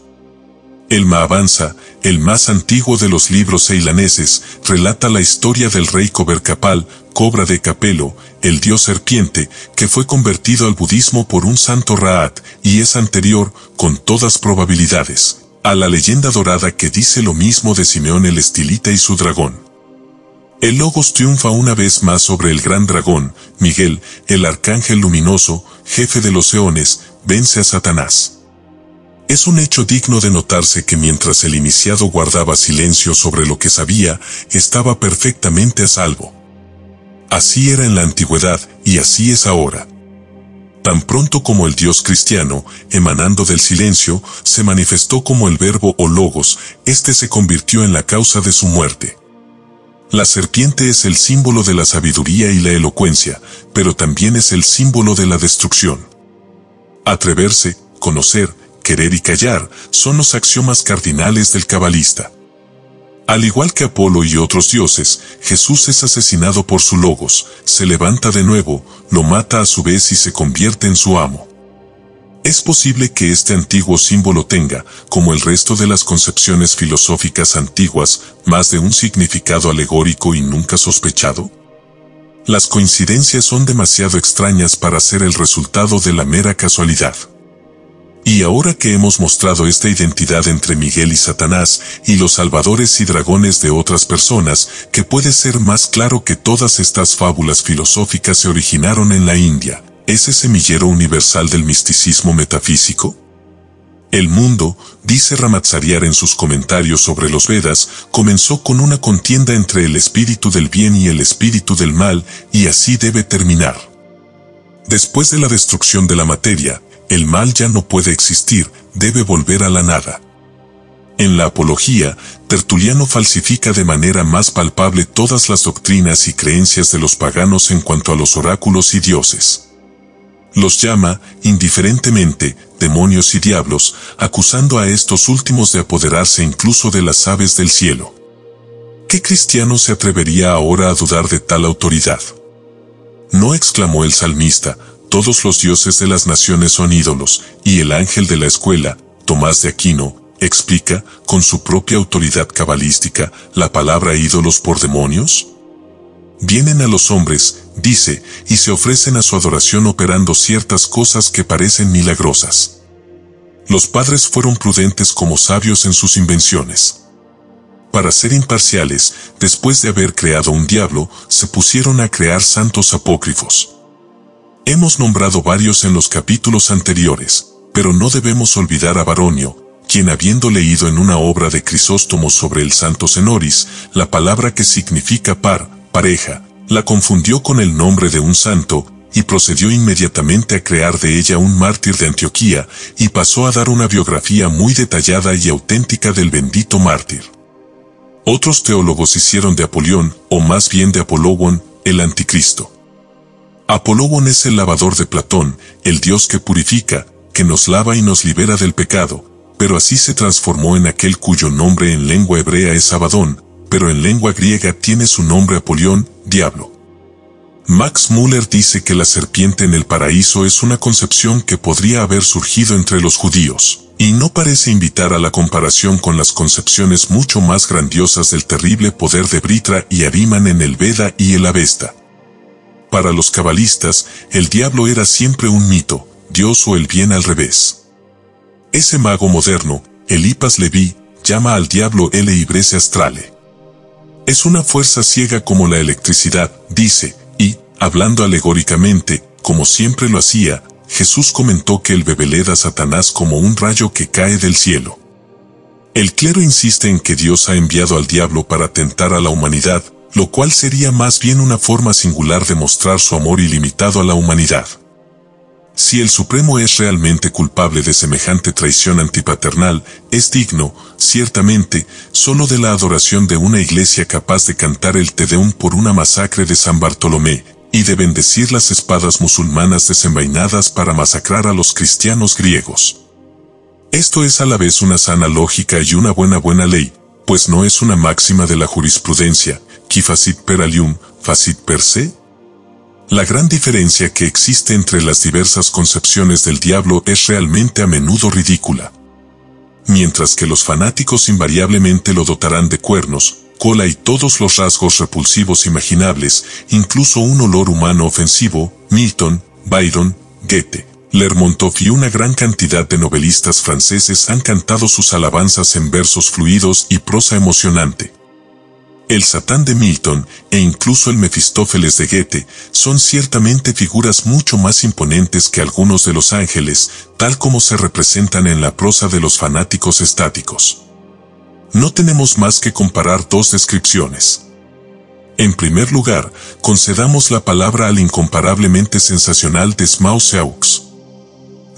El Mahavansa, el más antiguo de los libros ceilaneses, relata la historia del rey Cobercapal, Cobra de Capelo, el dios serpiente, que fue convertido al budismo por un santo Raat, y es anterior, con todas probabilidades, a la leyenda dorada que dice lo mismo de Simeón el Estilita y su dragón. El Logos triunfa una vez más sobre el gran dragón, Miguel, el arcángel luminoso, jefe de los eones, vence a Satanás. Es un hecho digno de notarse que mientras el iniciado guardaba silencio sobre lo que sabía, estaba perfectamente a salvo. Así era en la antigüedad, y así es ahora. Tan pronto como el Dios cristiano, emanando del silencio, se manifestó como el verbo o Logos, este se convirtió en la causa de su muerte. La serpiente es el símbolo de la sabiduría y la elocuencia, pero también es el símbolo de la destrucción. Atreverse, conocer, querer y callar son los axiomas cardinales del cabalista. Al igual que Apolo y otros dioses, Jesús es asesinado por su Logos, se levanta de nuevo, lo mata a su vez y se convierte en su amo. Es posible que este antiguo símbolo tenga, como el resto de las concepciones filosóficas antiguas, más de un significado alegórico y nunca sospechado. Las coincidencias son demasiado extrañas para ser el resultado de la mera casualidad. Y ahora que hemos mostrado esta identidad entre Miguel y Satanás, y los salvadores y dragones de otras personas, que puede ser más claro que todas estas fábulas filosóficas se originaron en la India. ¿Ese semillero universal del misticismo metafísico? El mundo, dice Ramatzariar en sus comentarios sobre los Vedas, comenzó con una contienda entre el espíritu del bien y el espíritu del mal, y así debe terminar. Después de la destrucción de la materia, el mal ya no puede existir, debe volver a la nada. En la Apología, Tertuliano falsifica de manera más palpable todas las doctrinas y creencias de los paganos en cuanto a los oráculos y dioses. Los llama, indiferentemente, demonios y diablos, acusando a estos últimos de apoderarse incluso de las aves del cielo. ¿Qué cristiano se atrevería ahora a dudar de tal autoridad? ¿No exclamó el salmista, todos los dioses de las naciones son ídolos, y el ángel de la escuela, Tomás de Aquino, explica, con su propia autoridad cabalística, la palabra ídolos por demonios? Vienen a los hombres, dice, y se ofrecen a su adoración operando ciertas cosas que parecen milagrosas. Los padres fueron prudentes como sabios en sus invenciones. Para ser imparciales, después de haber creado un diablo, se pusieron a crear santos apócrifos. Hemos nombrado varios en los capítulos anteriores, pero no debemos olvidar a Baronio, quien habiendo leído en una obra de Crisóstomo sobre el santo Cenoris, la palabra que significa par, pareja, la confundió con el nombre de un santo, y procedió inmediatamente a crear de ella un mártir de Antioquía, y pasó a dar una biografía muy detallada y auténtica del bendito mártir. Otros teólogos hicieron de Apolión, o más bien de Apolobón, el anticristo. Apolobón es el lavador de Platón, el dios que purifica, que nos lava y nos libera del pecado, pero así se transformó en aquel cuyo nombre en lengua hebrea es Abadón, pero en lengua griega tiene su nombre Apolión, diablo. Max Müller dice que la serpiente en el paraíso es una concepción que podría haber surgido entre los judíos, y no parece invitar a la comparación con las concepciones mucho más grandiosas del terrible poder de Britra y Ahriman en el Beda y el Avesta. Para los cabalistas, el diablo era siempre un mito, Dios o el bien al revés. Ese mago moderno, Eliphas Levi, llama al diablo el Ibrese Astrale. Es una fuerza ciega como la electricidad, dice, y, hablando alegóricamente, como siempre lo hacía, Jesús comentó que él bebeleda a Satanás como un rayo que cae del cielo. El clero insiste en que Dios ha enviado al diablo para tentar a la humanidad, lo cual sería más bien una forma singular de mostrar su amor ilimitado a la humanidad. Si el Supremo es realmente culpable de semejante traición antipaternal, es digno, ciertamente, solo de la adoración de una iglesia capaz de cantar el Te Deum por una masacre de San Bartolomé, y de bendecir las espadas musulmanas desenvainadas para masacrar a los cristianos griegos. Esto es a la vez una sana lógica y una buena ley, pues no es una máxima de la jurisprudencia, qui facit per alium, facit per se. La gran diferencia que existe entre las diversas concepciones del diablo es realmente a menudo ridícula. Mientras que los fanáticos invariablemente lo dotarán de cuernos, cola y todos los rasgos repulsivos imaginables, incluso un olor humano ofensivo, Milton, Byron, Goethe, Lermontov y una gran cantidad de novelistas franceses han cantado sus alabanzas en versos fluidos y prosa emocionante. El Satán de Milton, e incluso el Mefistófeles de Goethe, son ciertamente figuras mucho más imponentes que algunos de los ángeles, tal como se representan en la prosa de los fanáticos estáticos. No tenemos más que comparar dos descripciones. En primer lugar, concedamos la palabra al incomparablemente sensacional Des Mousseaux.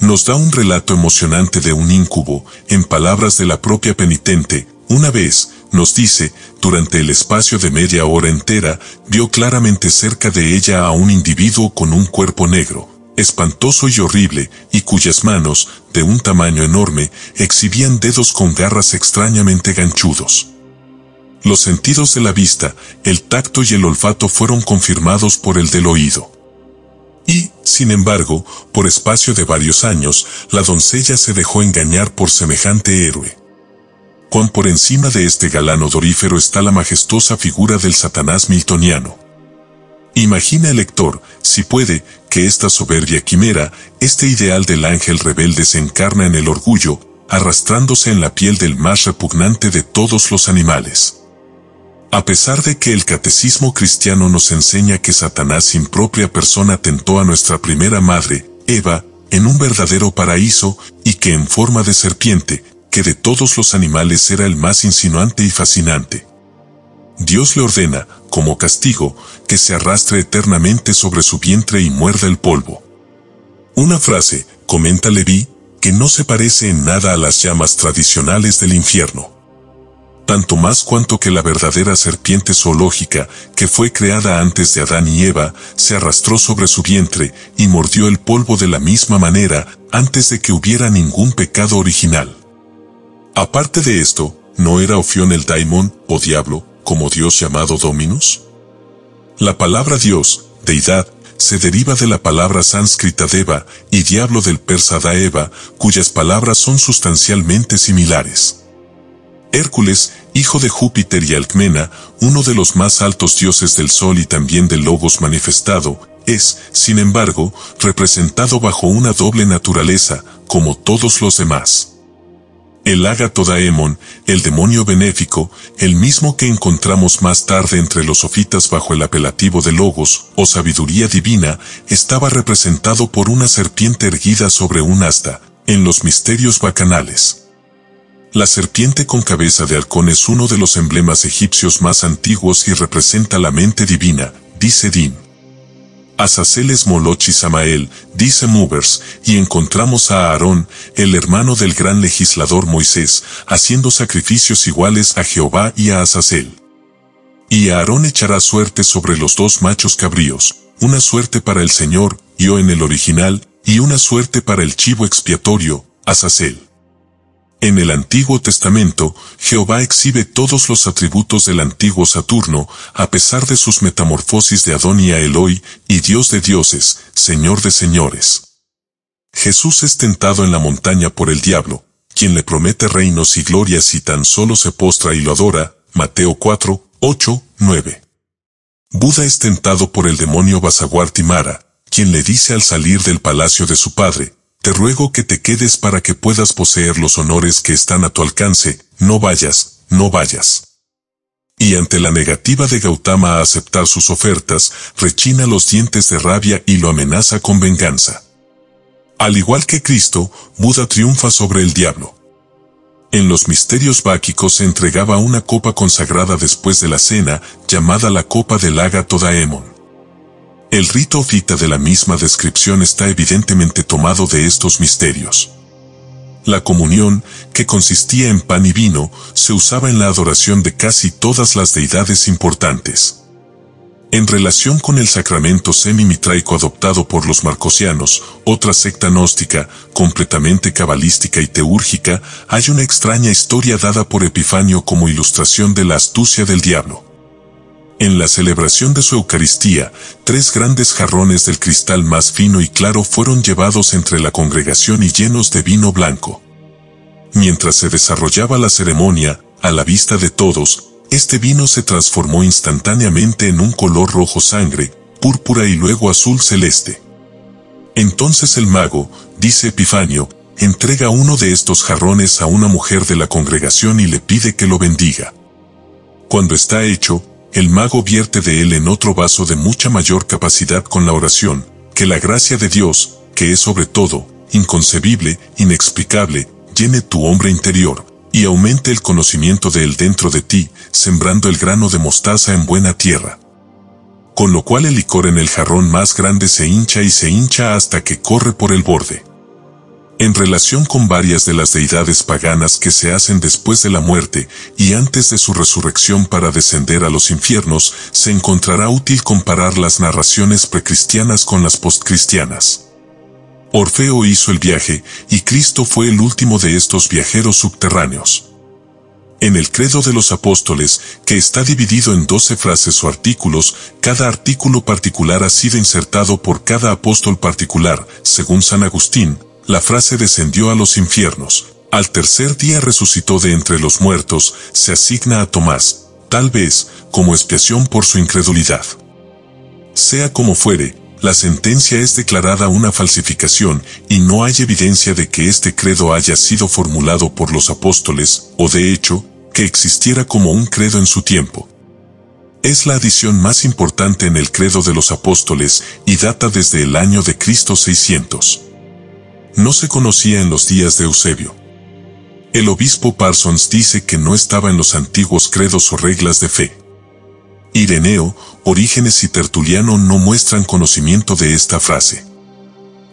Nos da un relato emocionante de un íncubo, en palabras de la propia penitente. Una vez, nos dice, durante el espacio de media hora entera, vio claramente cerca de ella a un individuo con un cuerpo negro, espantoso y horrible, y cuyas manos, de un tamaño enorme, exhibían dedos con garras extrañamente ganchudos. Los sentidos de la vista, el tacto y el olfato fueron confirmados por el del oído. Y, sin embargo, por espacio de varios años, la doncella se dejó engañar por semejante héroe. Cuán por encima de este galán odorífero está la majestuosa figura del Satanás miltoniano. Imagina el lector, si puede, que esta soberbia quimera, este ideal del ángel rebelde se encarna en el orgullo, arrastrándose en la piel del más repugnante de todos los animales. A pesar de que el catecismo cristiano nos enseña que Satanás en propia persona tentó a nuestra primera madre, Eva, en un verdadero paraíso, y que en forma de serpiente, que de todos los animales era el más insinuante y fascinante. Dios le ordena, como castigo, que se arrastre eternamente sobre su vientre y muerda el polvo. Una frase, comenta Levi, que no se parece en nada a las llamas tradicionales del infierno. Tanto más cuanto que la verdadera serpiente zoológica, que fue creada antes de Adán y Eva, se arrastró sobre su vientre y mordió el polvo de la misma manera antes de que hubiera ningún pecado original. Aparte de esto, ¿no era Ofión el Daimon, o diablo, como Dios llamado Dominus? La palabra Dios, deidad, se deriva de la palabra sánscrita deva y diablo del persa daeva, cuyas palabras son sustancialmente similares. Hércules, hijo de Júpiter y Alcmena, uno de los más altos dioses del sol y también del Logos manifestado, es, sin embargo, representado bajo una doble naturaleza, como todos los demás. El ágato daemon, el demonio benéfico, el mismo que encontramos más tarde entre los sofitas bajo el apelativo de Logos, o sabiduría divina, estaba representado por una serpiente erguida sobre un asta, en los misterios bacanales. La serpiente con cabeza de halcón es uno de los emblemas egipcios más antiguos y representa la mente divina, dice Din. Azazel es Moloch y Samael, dice Movers, y encontramos a Aarón, el hermano del gran legislador Moisés, haciendo sacrificios iguales a Jehová y a Azazel. Y Aarón echará suerte sobre los dos machos cabríos, una suerte para el Señor, yo en el original, y una suerte para el chivo expiatorio, Azazel. En el Antiguo Testamento, Jehová exhibe todos los atributos del antiguo Saturno, a pesar de sus metamorfosis de Adón y a Eloi, y Dios de dioses, Señor de señores. Jesús es tentado en la montaña por el diablo, quien le promete reinos y glorias si tan solo se postra y lo adora, Mateo 4, 8, 9. Buda es tentado por el demonio Basaguartimara, quien le dice al salir del palacio de su padre, te ruego que te quedes para que puedas poseer los honores que están a tu alcance, no vayas, no vayas. Y ante la negativa de Gautama a aceptar sus ofertas, rechina los dientes de rabia y lo amenaza con venganza. Al igual que Cristo, Buda triunfa sobre el diablo. En los misterios báquicos se entregaba una copa consagrada después de la cena, llamada la copa del Ágato Daemon. El rito ofita de la misma descripción está evidentemente tomado de estos misterios. La comunión, que consistía en pan y vino, se usaba en la adoración de casi todas las deidades importantes. En relación con el sacramento semimitraico adoptado por los marcosianos, otra secta gnóstica, completamente cabalística y teúrgica, hay una extraña historia dada por Epifanio como ilustración de la astucia del diablo. En la celebración de su Eucaristía, 3 grandes jarrones del cristal más fino y claro fueron llevados entre la congregación y llenos de vino blanco. Mientras se desarrollaba la ceremonia, a la vista de todos, este vino se transformó instantáneamente en un color rojo sangre, púrpura y luego azul celeste. Entonces el mago, dice Epifanio, entrega uno de estos jarrones a una mujer de la congregación y le pide que lo bendiga. Cuando está hecho, el mago vierte de él en otro vaso de mucha mayor capacidad con la oración, que la gracia de Dios, que es sobre todo, inconcebible, inexplicable, llene tu hombre interior, y aumente el conocimiento de él dentro de ti, sembrando el grano de mostaza en buena tierra. Con lo cual el licor en el jarrón más grande se hincha hasta que corre por el borde. En relación con varias de las deidades paganas que se hacen después de la muerte y antes de su resurrección para descender a los infiernos, se encontrará útil comparar las narraciones precristianas con las postcristianas. Orfeo hizo el viaje, y Cristo fue el último de estos viajeros subterráneos. En el Credo de los Apóstoles, que está dividido en 12 frases o artículos, cada artículo particular ha sido insertado por cada apóstol particular, según San Agustín. La frase descendió a los infiernos, al tercer día resucitó de entre los muertos, se asigna a Tomás, tal vez, como expiación por su incredulidad. Sea como fuere, la sentencia es declarada una falsificación y no hay evidencia de que este credo haya sido formulado por los apóstoles, o de hecho, que existiera como un credo en su tiempo. Es la adición más importante en el Credo de los Apóstoles y data desde el año de Cristo 600. No se conocía en los días de Eusebio. El obispo Parsons dice que no estaba en los antiguos credos o reglas de fe. Ireneo, Orígenes y Tertuliano no muestran conocimiento de esta frase.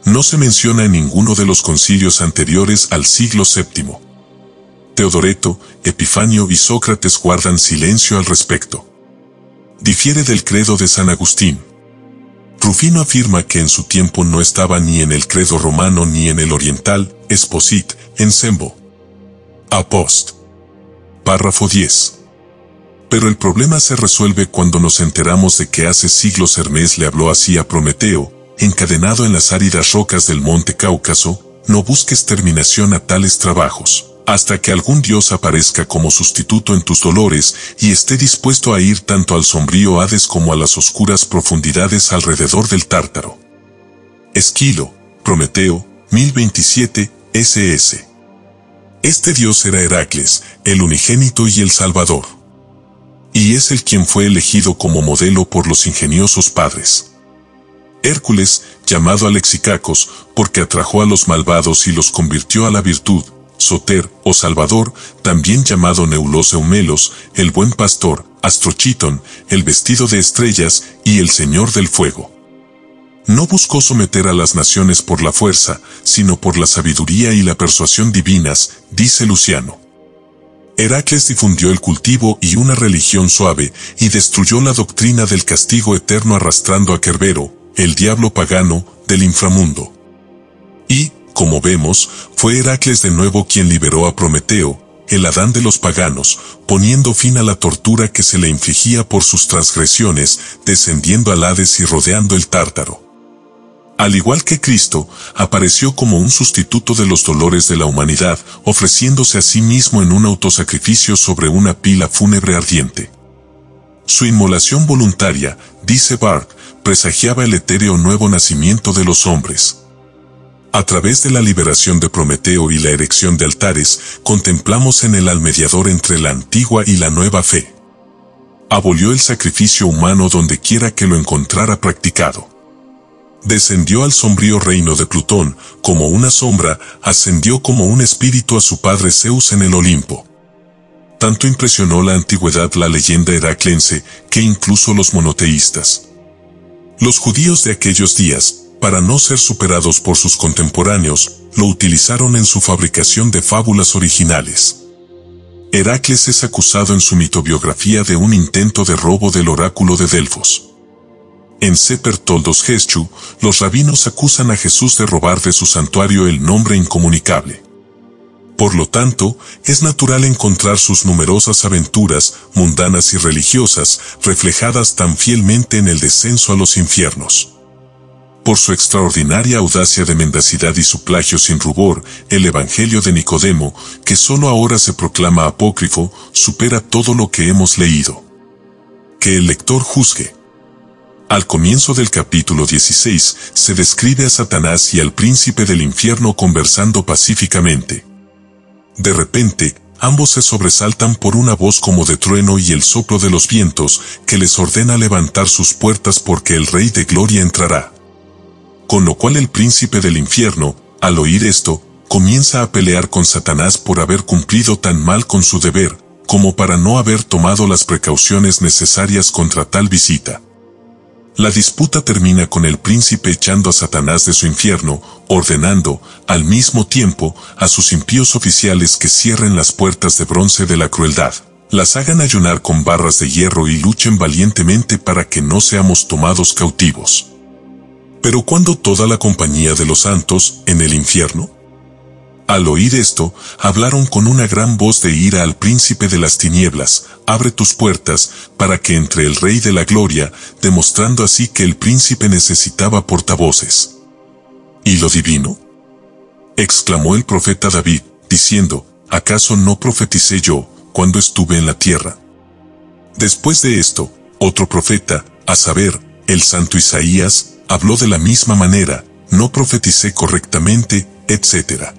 No se menciona en ninguno de los concilios anteriores al siglo VII. Teodoreto, Epifanio y Sócrates guardan silencio al respecto. Difiere del credo de San Agustín. Rufino afirma que en su tiempo no estaba ni en el credo romano ni en el oriental, Esposit, en Sembo. Apost. Párrafo 10. Pero el problema se resuelve cuando nos enteramos de que hace siglos Hermes le habló así a Prometeo, encadenado en las áridas rocas del monte Cáucaso, no busques terminación a tales trabajos, hasta que algún dios aparezca como sustituto en tus dolores y esté dispuesto a ir tanto al sombrío Hades como a las oscuras profundidades alrededor del Tártaro. Esquilo, Prometeo, 1027, SS. Este dios era Heracles, el unigénito y el Salvador. Y es el quien fue elegido como modelo por los ingeniosos padres. Hércules, llamado Alexicacos, porque atrajo a los malvados y los convirtió a la virtud, Soter, o Salvador, también llamado Neulos Eumelos, el buen pastor, Astrochitón, el vestido de estrellas, y el señor del fuego. No buscó someter a las naciones por la fuerza, sino por la sabiduría y la persuasión divinas, dice Luciano. Heracles difundió el cultivo y una religión suave, y destruyó la doctrina del castigo eterno arrastrando a Cerbero, el diablo pagano, del inframundo. Y, Como vemos, fue Heracles de nuevo quien liberó a Prometeo, el Adán de los paganos, poniendo fin a la tortura que se le infligía por sus transgresiones, descendiendo al Hades y rodeando el Tártaro. Al igual que Cristo, apareció como un sustituto de los dolores de la humanidad, ofreciéndose a sí mismo en un autosacrificio sobre una pila fúnebre ardiente. Su inmolación voluntaria, dice Barth, presagiaba el etéreo nuevo nacimiento de los hombres. A través de la liberación de Prometeo y la erección de altares, contemplamos en él al mediador entre la antigua y la nueva fe. Abolió el sacrificio humano donde quiera que lo encontrara practicado. Descendió al sombrío reino de Plutón, como una sombra, ascendió como un espíritu a su padre Zeus en el Olimpo. Tanto impresionó la antigüedad la leyenda heraclense, que incluso los monoteístas. Los judíos de aquellos días, para no ser superados por sus contemporáneos, lo utilizaron en su fabricación de fábulas originales. Heracles es acusado en su mitobiografía de un intento de robo del oráculo de Delfos. En Seper Toldos Geschu, los rabinos acusan a Jesús de robar de su santuario el nombre incomunicable. Por lo tanto, es natural encontrar sus numerosas aventuras, mundanas y religiosas, reflejadas tan fielmente en el descenso a los infiernos. Por su extraordinaria audacia de mendacidad y su plagio sin rubor, el Evangelio de Nicodemo, que solo ahora se proclama apócrifo, supera todo lo que hemos leído. Que el lector juzgue. Al comienzo del capítulo 16, se describe a Satanás y al príncipe del infierno conversando pacíficamente. De repente, ambos se sobresaltan por una voz como de trueno y el soplo de los vientos, que les ordena levantar sus puertas porque el Rey de Gloria entrará. Con lo cual el príncipe del infierno, al oír esto, comienza a pelear con Satanás por haber cumplido tan mal con su deber, como para no haber tomado las precauciones necesarias contra tal visita. La disputa termina con el príncipe echando a Satanás de su infierno, ordenando, al mismo tiempo, a sus impíos oficiales que cierren las puertas de bronce de la crueldad, las hagan ayunar con barras de hierro y luchen valientemente para que no seamos tomados cautivos. Pero ¿cuándo toda la compañía de los santos, en el infierno? Al oír esto, hablaron con una gran voz de ira al príncipe de las tinieblas, abre tus puertas, para que entre el Rey de la Gloria, demostrando así que el príncipe necesitaba portavoces. ¿Y lo divino? Exclamó el profeta David, diciendo, ¿acaso no profeticé yo, cuando estuve en la tierra? Después de esto, otro profeta, a saber, el santo Isaías, habló de la misma manera, no profeticé correctamente, etc.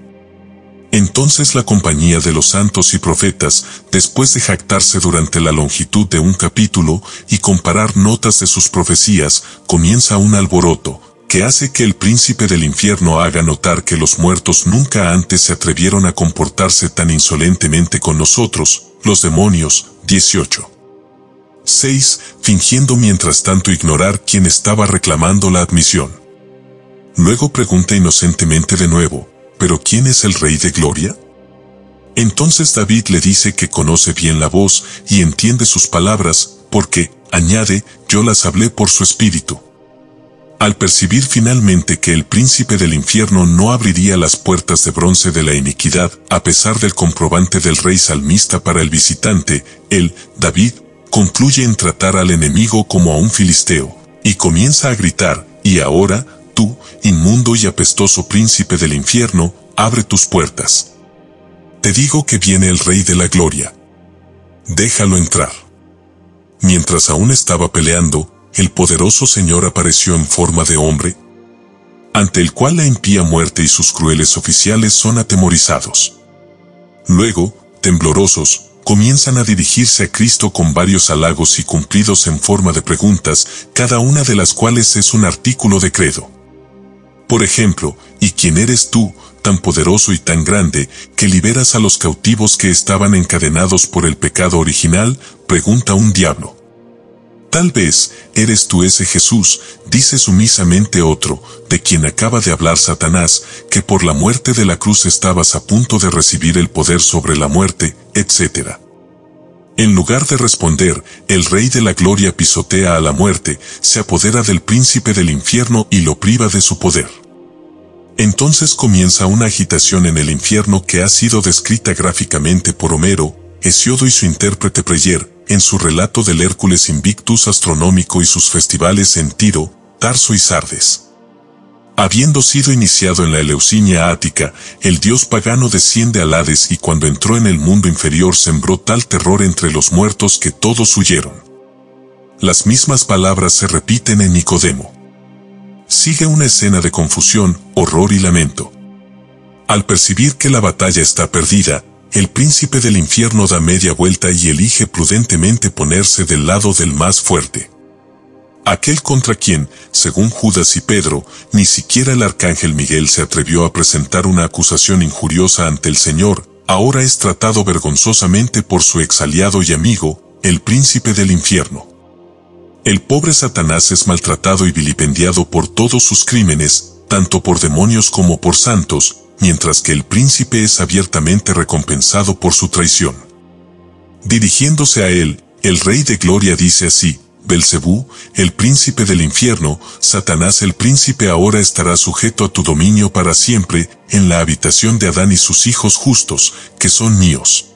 Entonces la compañía de los santos y profetas, después de jactarse durante la longitud de un capítulo y comparar notas de sus profecías, comienza un alboroto, que hace que el príncipe del infierno haga notar que los muertos nunca antes se atrevieron a comportarse tan insolentemente con nosotros, los demonios, 18. 6. Fingiendo mientras tanto ignorar quién estaba reclamando la admisión. Luego pregunta inocentemente de nuevo, ¿pero quién es el Rey de Gloria? Entonces David le dice que conoce bien la voz y entiende sus palabras, porque, añade, yo las hablé por su espíritu. Al percibir finalmente que el príncipe del infierno no abriría las puertas de bronce de la iniquidad, a pesar del comprobante del rey salmista para el visitante, él, David, concluye en tratar al enemigo como a un filisteo, y comienza a gritar, y ahora, tú, inmundo y apestoso príncipe del infierno, abre tus puertas. Te digo que viene el Rey de la Gloria. Déjalo entrar. Mientras aún estaba peleando, el poderoso Señor apareció en forma de hombre, ante el cual la impía muerte y sus crueles oficiales son atemorizados. Luego, temblorosos, comienzan a dirigirse a Cristo con varios halagos y cumplidos en forma de preguntas, cada una de las cuales es un artículo de credo. Por ejemplo, ¿y quién eres tú, tan poderoso y tan grande, que liberas a los cautivos que estaban encadenados por el pecado original? Pregunta un diablo. Tal vez, ¿eres tú ese Jesús?, dice sumisamente otro, de quien acaba de hablar Satanás, que por la muerte de la cruz estabas a punto de recibir el poder sobre la muerte, etc. En lugar de responder, el Rey de la Gloria pisotea a la muerte, se apodera del príncipe del infierno y lo priva de su poder. Entonces comienza una agitación en el infierno que ha sido descrita gráficamente por Homero, Hesiodo y su intérprete Preyer, en su relato del Hércules Invictus astronómico y sus festivales en Tiro, Tarso y Sardes. Habiendo sido iniciado en la Eleusinia Ática, el dios pagano desciende al Hades y cuando entró en el mundo inferior sembró tal terror entre los muertos que todos huyeron. Las mismas palabras se repiten en Nicodemo. Sigue una escena de confusión, horror y lamento. Al percibir que la batalla está perdida, el príncipe del infierno da media vuelta y elige prudentemente ponerse del lado del más fuerte. Aquel contra quien, según Judas y Pedro, ni siquiera el arcángel Miguel se atrevió a presentar una acusación injuriosa ante el Señor, ahora es tratado vergonzosamente por su exaliado y amigo, el príncipe del infierno. El pobre Satanás es maltratado y vilipendiado por todos sus crímenes, tanto por demonios como por santos, mientras que el príncipe es abiertamente recompensado por su traición. Dirigiéndose a él, el Rey de Gloria dice así: Belcebú, el príncipe del infierno, Satanás el príncipe ahora estará sujeto a tu dominio para siempre, en la habitación de Adán y sus hijos justos, que son míos.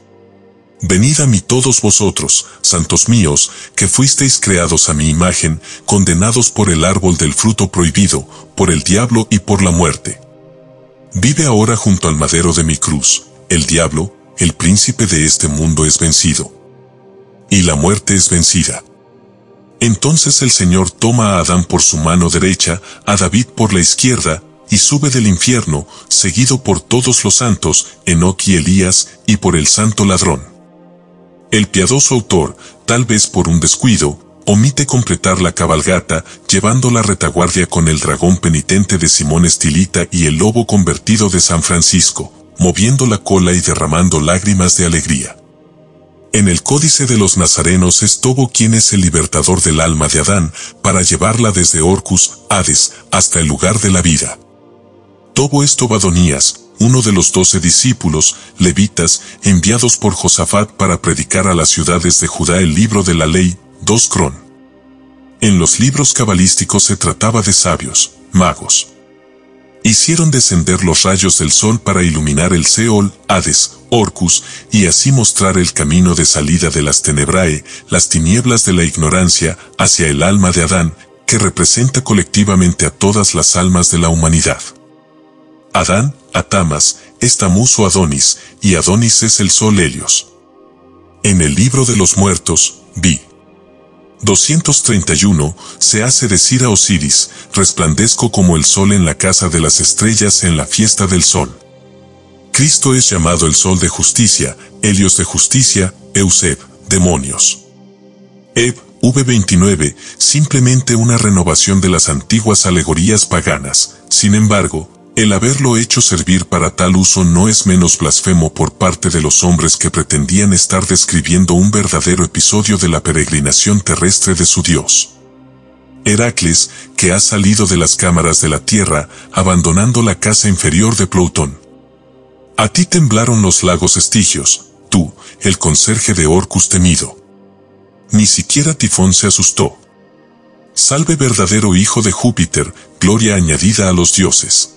Venid a mí todos vosotros, santos míos, que fuisteis creados a mi imagen, condenados por el árbol del fruto prohibido, por el diablo y por la muerte. Vive ahora junto al madero de mi cruz. El diablo, el príncipe de este mundo, es vencido. Y la muerte es vencida. Entonces el Señor toma a Adán por su mano derecha, a David por la izquierda, y sube del infierno, seguido por todos los santos, Enoc y Elías, y por el santo ladrón. El piadoso autor, tal vez por un descuido, omite completar la cabalgata, llevando la retaguardia con el dragón penitente de Simón Estilita y el lobo convertido de San Francisco, moviendo la cola y derramando lágrimas de alegría. En el Códice de los Nazarenos es Tobo quien es el libertador del alma de Adán, para llevarla desde Orcus, Hades, hasta el lugar de la vida. Tobo es Tobadonías, uno de los 12 discípulos, levitas, enviados por Josafat para predicar a las ciudades de Judá el libro de la ley, 2 Crón. En los libros cabalísticos se trataba de sabios, magos. Hicieron descender los rayos del sol para iluminar el Seol, Hades, Orcus, y así mostrar el camino de salida de las tenebrae, las tinieblas de la ignorancia, hacia el alma de Adán, que representa colectivamente a todas las almas de la humanidad. Adán, Atamas, es Tamuz o Adonis, y Adonis es el sol Helios. En el libro de los muertos, vi. 231, se hace decir a Osiris, resplandezco como el sol en la casa de las estrellas en la fiesta del sol. Cristo es llamado el sol de justicia, Helios de justicia, Euseb, demonios. Eb, v29, simplemente una renovación de las antiguas alegorías paganas, sin embargo, el haberlo hecho servir para tal uso no es menos blasfemo por parte de los hombres que pretendían estar describiendo un verdadero episodio de la peregrinación terrestre de su Dios. Heracles, que ha salido de las cámaras de la tierra, abandonando la casa inferior de Plutón. A ti temblaron los lagos estigios, tú, el conserje de Orcus temido. Ni siquiera Tifón se asustó. Salve verdadero hijo de Júpiter, gloria añadida a los dioses.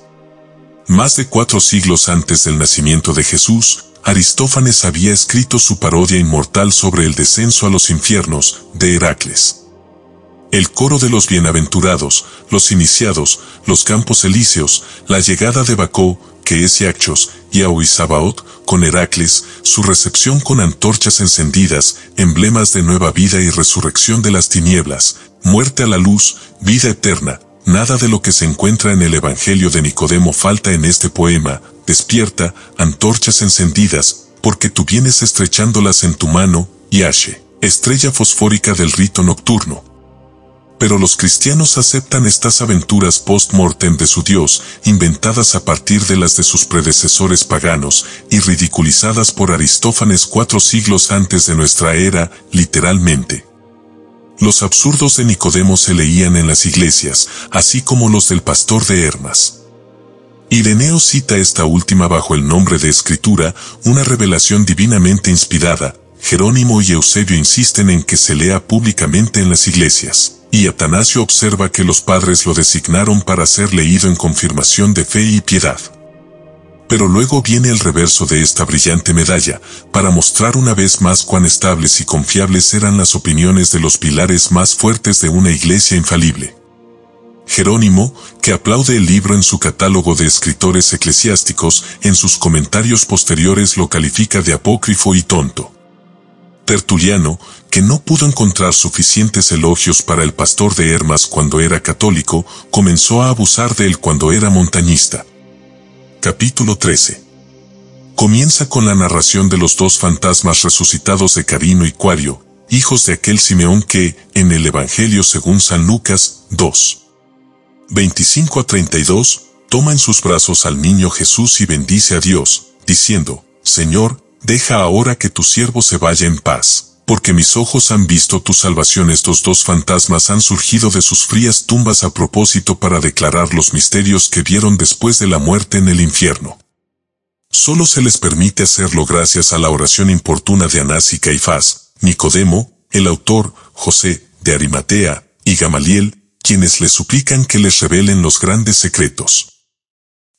Más de 4 siglos antes del nacimiento de Jesús, Aristófanes había escrito su parodia inmortal sobre el descenso a los infiernos, de Heracles. El coro de los bienaventurados, los iniciados, los campos elíseos, la llegada de Bacó, que es Iacchos, y Aoizabaot, con Heracles, su recepción con antorchas encendidas, emblemas de nueva vida y resurrección de las tinieblas, muerte a la luz, vida eterna. Nada de lo que se encuentra en el Evangelio de Nicodemo falta en este poema, despierta, antorchas encendidas, porque tú vienes estrechándolas en tu mano, Yashe, estrella fosfórica del rito nocturno. Pero los cristianos aceptan estas aventuras post-mortem de su Dios, inventadas a partir de las de sus predecesores paganos, y ridiculizadas por Aristófanes 4 siglos antes de nuestra era, literalmente. Los absurdos de Nicodemo se leían en las iglesias, así como los del pastor de Hermas. Ireneo cita esta última bajo el nombre de escritura, una revelación divinamente inspirada. Jerónimo y Eusebio insisten en que se lea públicamente en las iglesias. y Atanasio observa que los padres lo designaron para ser leído en confirmación de fe y piedad. Pero luego viene el reverso de esta brillante medalla, para mostrar una vez más cuán estables y confiables eran las opiniones de los pilares más fuertes de una iglesia infalible. Jerónimo, que aplaude el libro en su catálogo de escritores eclesiásticos, en sus comentarios posteriores lo califica de apócrifo y tonto. Tertuliano, que no pudo encontrar suficientes elogios para el pastor de Hermas cuando era católico, comenzó a abusar de él cuando era montañista. Capítulo 13. Comienza con la narración de los dos fantasmas resucitados de Carino y Cuario, hijos de aquel Simeón que, en el Evangelio según San Lucas 2:25 a 32, toma en sus brazos al niño Jesús y bendice a Dios, diciendo, Señor, deja ahora que tu siervo se vaya en paz, porque mis ojos han visto tu salvación. Estos dos fantasmas han surgido de sus frías tumbas a propósito para declarar los misterios que vieron después de la muerte en el infierno. Solo se les permite hacerlo gracias a la oración importuna de Anás y Caifás, Nicodemo, el autor, José, de Arimatea, y Gamaliel, quienes le suplican que les revelen los grandes secretos.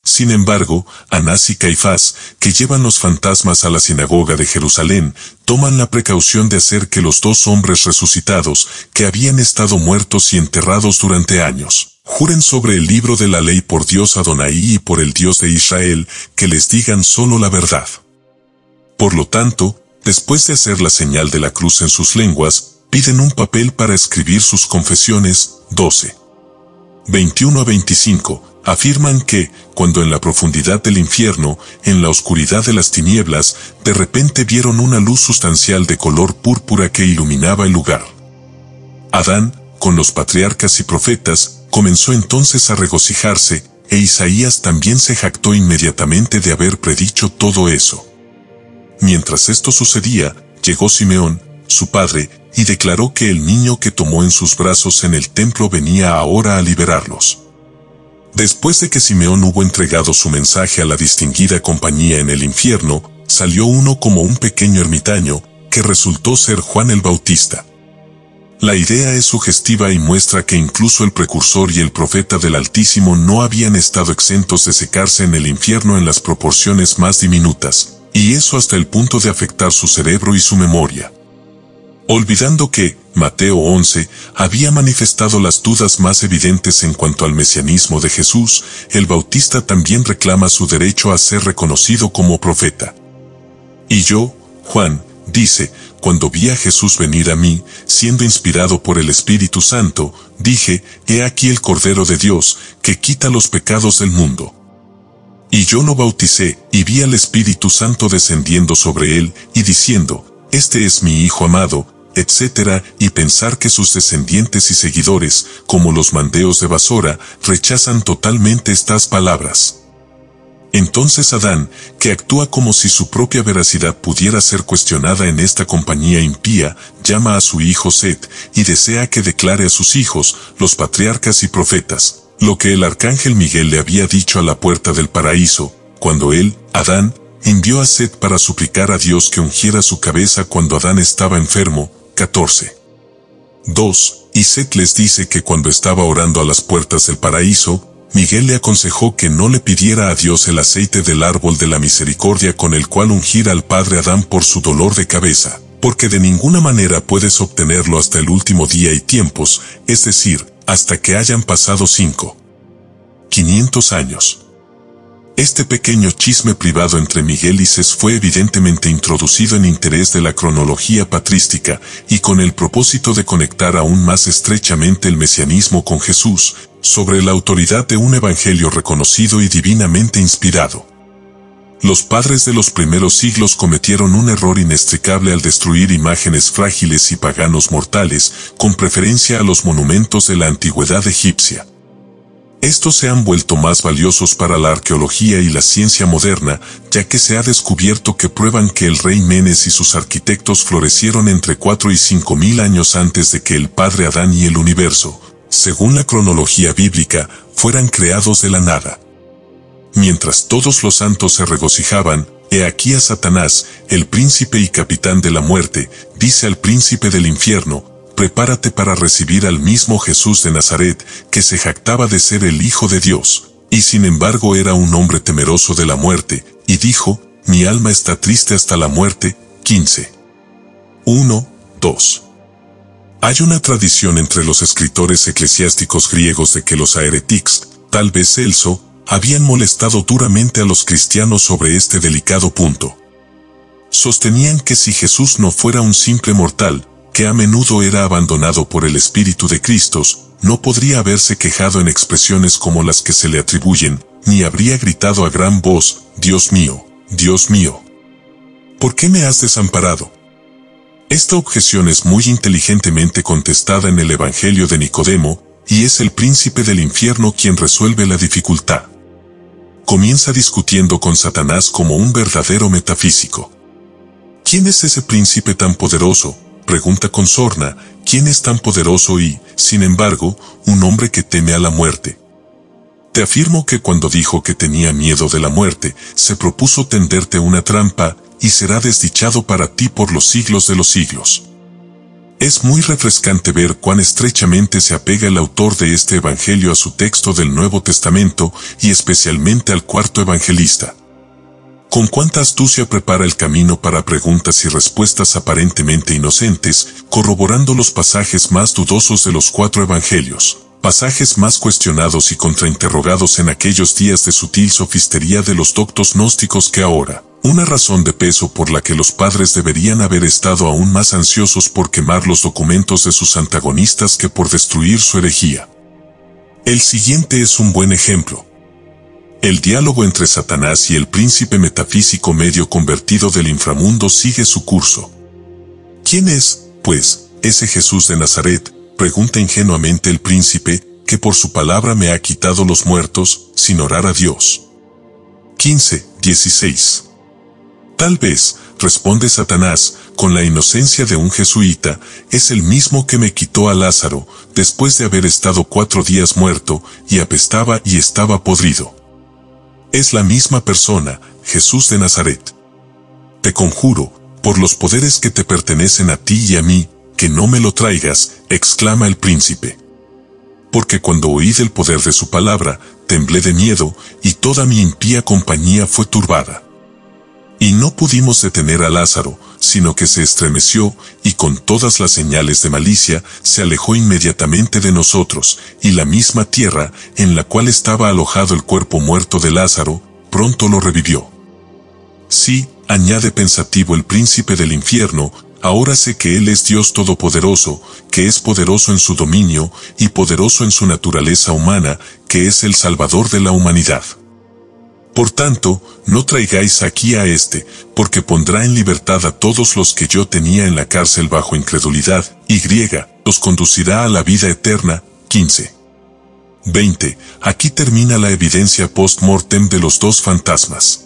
Sin embargo, Anás y Caifás, que llevan los fantasmas a la sinagoga de Jerusalén, toman la precaución de hacer que los dos hombres resucitados, que habían estado muertos y enterrados durante años, juren sobre el libro de la ley por Dios Adonai y por el Dios de Israel, que les digan solo la verdad. Por lo tanto, después de hacer la señal de la cruz en sus lenguas, piden un papel para escribir sus confesiones. 12:21 a 25. Afirman que, cuando en la profundidad del infierno, en la oscuridad de las tinieblas, de repente vieron una luz sustancial de color púrpura que iluminaba el lugar. Adán, con los patriarcas y profetas, comenzó entonces a regocijarse, e Isaías también se jactó inmediatamente de haber predicho todo eso. Mientras esto sucedía, llegó Simeón, su padre, y declaró que el niño que tomó en sus brazos en el templo venía ahora a liberarlos. Después de que Simeón hubo entregado su mensaje a la distinguida compañía en el infierno, salió uno como un pequeño ermitaño, que resultó ser Juan el Bautista. La idea es sugestiva y muestra que incluso el precursor y el profeta del Altísimo no habían estado exentos de secarse en el infierno en las proporciones más diminutas, y eso hasta el punto de afectar su cerebro y su memoria. Olvidando que, Mateo 11, había manifestado las dudas más evidentes en cuanto al mesianismo de Jesús, el Bautista también reclama su derecho a ser reconocido como profeta. Y yo, Juan, dice, cuando vi a Jesús venir a mí, siendo inspirado por el Espíritu Santo, dije, he aquí el Cordero de Dios, que quita los pecados del mundo. Y yo lo bauticé, y vi al Espíritu Santo descendiendo sobre él, y diciendo, este es mi Hijo amado, etc., y pensar que sus descendientes y seguidores, como los mandeos de Basora, rechazan totalmente estas palabras. Entonces Adán, que actúa como si su propia veracidad pudiera ser cuestionada en esta compañía impía, llama a su hijo Set, y desea que declare a sus hijos, los patriarcas y profetas, lo que el arcángel Miguel le había dicho a la puerta del paraíso, cuando él, Adán, envió a Set para suplicar a Dios que ungiera su cabeza cuando Adán estaba enfermo. 14:2. Y Set les dice que cuando estaba orando a las puertas del paraíso, Miguel le aconsejó que no le pidiera a Dios el aceite del árbol de la misericordia con el cual ungir al padre Adán por su dolor de cabeza, porque de ninguna manera puedes obtenerlo hasta el último día y tiempos, es decir, hasta que hayan pasado 5.500 años. Este pequeño chisme privado entre Miguel y Ses fue evidentemente introducido en interés de la cronología patrística y con el propósito de conectar aún más estrechamente el mesianismo con Jesús, sobre la autoridad de un evangelio reconocido y divinamente inspirado. Los padres de los primeros siglos cometieron un error inextricable al destruir imágenes frágiles y paganos mortales, con preferencia a los monumentos de la antigüedad egipcia. Estos se han vuelto más valiosos para la arqueología y la ciencia moderna, ya que se ha descubierto que prueban que el rey Menes y sus arquitectos florecieron entre 4 y 5.000 años antes de que el padre Adán y el universo, según la cronología bíblica, fueran creados de la nada. Mientras todos los santos se regocijaban, he aquí a Satanás, el príncipe y capitán de la muerte, dice al príncipe del infierno, prepárate para recibir al mismo Jesús de Nazaret, que se jactaba de ser el Hijo de Dios, y sin embargo era un hombre temeroso de la muerte, y dijo, mi alma está triste hasta la muerte, 15:1-2. Hay una tradición entre los escritores eclesiásticos griegos de que los aheretics, tal vez Celso, habían molestado duramente a los cristianos sobre este delicado punto. Sostenían que si Jesús no fuera un simple mortal, que a menudo era abandonado por el Espíritu de Cristo, no podría haberse quejado en expresiones como las que se le atribuyen, ni habría gritado a gran voz, Dios mío, Dios mío, ¿por qué me has desamparado? Esta objeción es muy inteligentemente contestada en el Evangelio de Nicodemo, y es el príncipe del infierno quien resuelve la dificultad. Comienza discutiendo con Satanás como un verdadero metafísico. ¿Quién es ese príncipe tan poderoso? Pregunta con sorna, ¿quién es tan poderoso y, sin embargo, un hombre que teme a la muerte? Te afirmo que cuando dijo que tenía miedo de la muerte, se propuso tenderte una trampa, y será desdichado para ti por los siglos de los siglos. Es muy refrescante ver cuán estrechamente se apega el autor de este evangelio a su texto del Nuevo Testamento y especialmente al cuarto evangelista. Con cuánta astucia prepara el camino para preguntas y respuestas aparentemente inocentes, corroborando los pasajes más dudosos de los cuatro evangelios, pasajes más cuestionados y contrainterrogados en aquellos días de sutil sofistería de los doctos gnósticos que ahora. Una razón de peso por la que los padres deberían haber estado aún más ansiosos por quemar los documentos de sus antagonistas que por destruir su herejía. El siguiente es un buen ejemplo. El diálogo entre Satanás y el príncipe metafísico medio convertido del inframundo sigue su curso. ¿Quién es, pues, ese Jesús de Nazaret? Pregunta ingenuamente el príncipe, que por su palabra me ha quitado los muertos, sin orar a Dios. 15:16. Tal vez, responde Satanás, con la inocencia de un jesuita, es el mismo que me quitó a Lázaro, después de haber estado 4 días muerto, y apestaba y estaba podrido. Es la misma persona, Jesús de Nazaret. Te conjuro, por los poderes que te pertenecen a ti y a mí, que no me lo traigas, exclama el príncipe. Porque cuando oí del poder de su palabra, temblé de miedo, y toda mi impía compañía fue turbada. Y no pudimos detener a Lázaro, sino que se estremeció, y con todas las señales de malicia, se alejó inmediatamente de nosotros, y la misma tierra, en la cual estaba alojado el cuerpo muerto de Lázaro, pronto lo revivió. Sí, añade pensativo el príncipe del infierno, ahora sé que Él es Dios todopoderoso, que es poderoso en su dominio, y poderoso en su naturaleza humana, que es el Salvador de la humanidad. Por tanto, no traigáis aquí a este, porque pondrá en libertad a todos los que yo tenía en la cárcel bajo incredulidad, y los conducirá a la vida eterna. 15:20. Aquí termina la evidencia post-mortem de los dos fantasmas.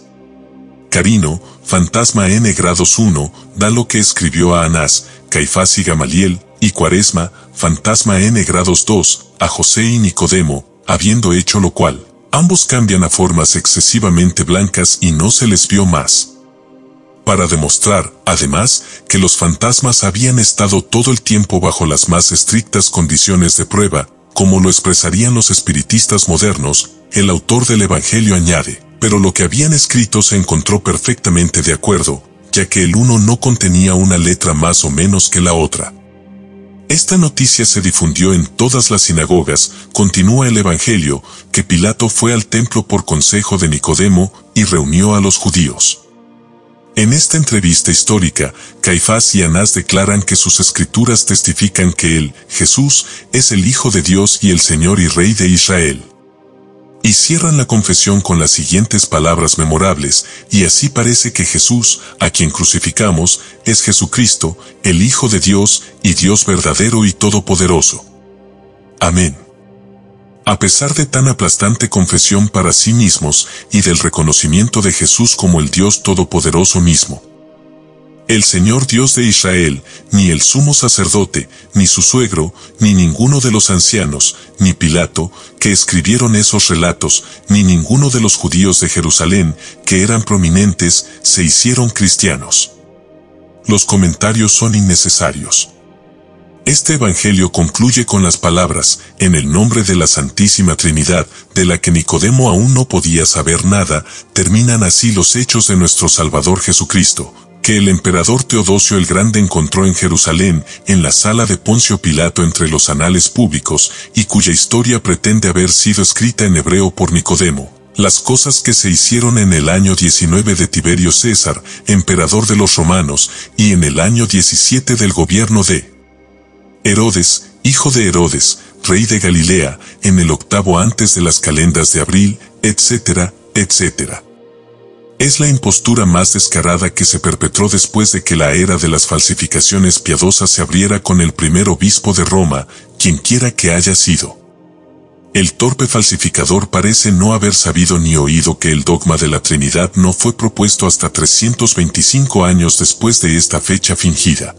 Carino, fantasma N-1, da lo que escribió a Anás, Caifás y Gamaliel, y Cuaresma, fantasma N-2, a José y Nicodemo, habiendo hecho lo cual. Ambos cambian a formas excesivamente blancas y no se les vio más. Para demostrar, además, que los fantasmas habían estado todo el tiempo bajo las más estrictas condiciones de prueba, como lo expresarían los espiritistas modernos, el autor del Evangelio añade, pero lo que habían escrito se encontró perfectamente de acuerdo, ya que el uno no contenía una letra más o menos que la otra. Esta noticia se difundió en todas las sinagogas, continúa el Evangelio, que Pilato fue al templo por consejo de Nicodemo y reunió a los judíos. En esta entrevista histórica, Caifás y Anás declaran que sus escrituras testifican que él, Jesús, es el Hijo de Dios y el Señor y Rey de Israel. Y cierran la confesión con las siguientes palabras memorables, y así parece que Jesús, a quien crucificamos, es Jesucristo, el Hijo de Dios, y Dios verdadero y todopoderoso. Amén. A pesar de tan aplastante confesión para sí mismos, y del reconocimiento de Jesús como el Dios todopoderoso mismo, el Señor Dios de Israel, ni el sumo sacerdote, ni su suegro, ni ninguno de los ancianos, ni Pilato, que escribieron esos relatos, ni ninguno de los judíos de Jerusalén, que eran prominentes, se hicieron cristianos. Los comentarios son innecesarios. Este evangelio concluye con las palabras, en el nombre de la Santísima Trinidad, de la que Nicodemo aún no podía saber nada, terminan así los hechos de nuestro Salvador Jesucristo, que el emperador Teodosio el Grande encontró en Jerusalén, en la sala de Poncio Pilato entre los anales públicos, y cuya historia pretende haber sido escrita en hebreo por Nicodemo. Las cosas que se hicieron en el año 19 de Tiberio César, emperador de los romanos, y en el año 17 del gobierno de Herodes, hijo de Herodes, rey de Galilea, en el octavo antes de las calendas de abril, etcétera, etcétera. Es la impostura más descarada que se perpetró después de que la era de las falsificaciones piadosas se abriera con el primer obispo de Roma, quienquiera que haya sido. El torpe falsificador parece no haber sabido ni oído que el dogma de la Trinidad no fue propuesto hasta 325 años después de esta fecha fingida.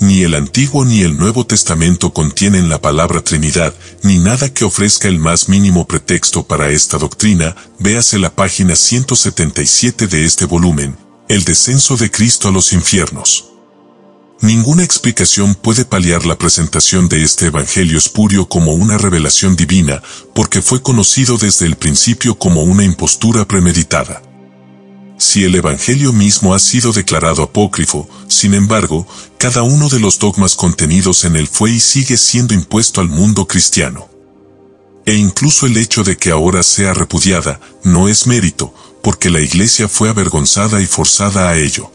Ni el Antiguo ni el Nuevo Testamento contienen la palabra Trinidad, ni nada que ofrezca el más mínimo pretexto para esta doctrina, véase la página 177 de este volumen, El descenso de Cristo a los infiernos. Ninguna explicación puede paliar la presentación de este evangelio espurio como una revelación divina, porque fue conocido desde el principio como una impostura premeditada. Si el evangelio mismo ha sido declarado apócrifo, sin embargo, cada uno de los dogmas contenidos en él fue y sigue siendo impuesto al mundo cristiano. E incluso el hecho de que ahora sea repudiada, no es mérito, porque la Iglesia fue avergonzada y forzada a ello.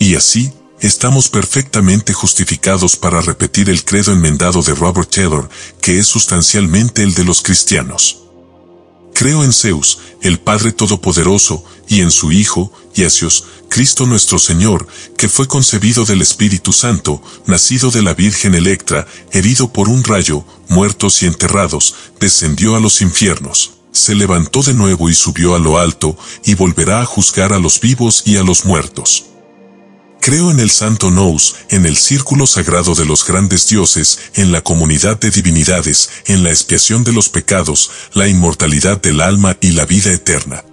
Y así, estamos perfectamente justificados para repetir el credo enmendado de Robert Taylor, que es sustancialmente el de los cristianos. Creo en Zeus, el Padre Todopoderoso, y en su Hijo, Jesús, Cristo nuestro Señor, que fue concebido del Espíritu Santo, nacido de la Virgen Electra, herido por un rayo, muertos y enterrados, descendió a los infiernos, se levantó de nuevo y subió a lo alto, y volverá a juzgar a los vivos y a los muertos. Creo en el Santo Nous, en el círculo sagrado de los grandes dioses, en la comunidad de divinidades, en la expiación de los pecados, la inmortalidad del alma y la vida eterna.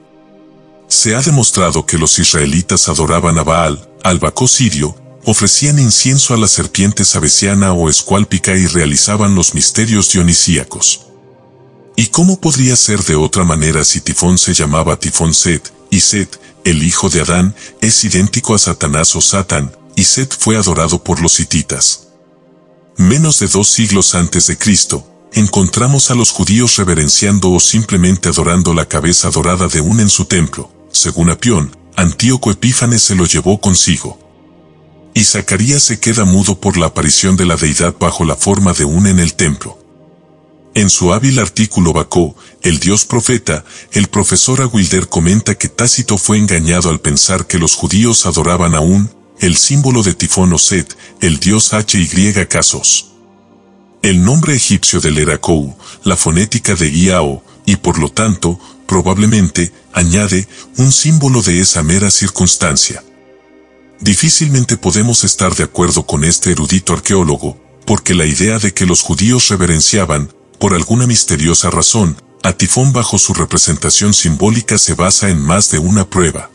Se ha demostrado que los israelitas adoraban a Baal, al Bacó sirio, ofrecían incienso a la serpiente sabesiana o escuálpica y realizaban los misterios dionisíacos. ¿Y cómo podría ser de otra manera si Tifón se llamaba Tifón Set, y Set, el hijo de Adán, es idéntico a Satanás o Satán, y Set fue adorado por los hititas? Menos de 2 siglos antes de Cristo, encontramos a los judíos reverenciando o simplemente adorando la cabeza dorada de un en su templo. Según Apión, Antíoco Epífanes se lo llevó consigo. Y Zacarías se queda mudo por la aparición de la deidad bajo la forma de un en el templo. En su hábil artículo Bacó, el dios profeta, el profesor Aguilder comenta que Tácito fue engañado al pensar que los judíos adoraban aún el símbolo de Tifón o Set, el dios HY Casos. El nombre egipcio del Heracou, la fonética de Iao, y por lo tanto, probablemente, añade, un símbolo de esa mera circunstancia. Difícilmente podemos estar de acuerdo con este erudito arqueólogo, porque la idea de que los judíos reverenciaban, por alguna misteriosa razón, a Tifón bajo su representación simbólica se basa en más de una prueba.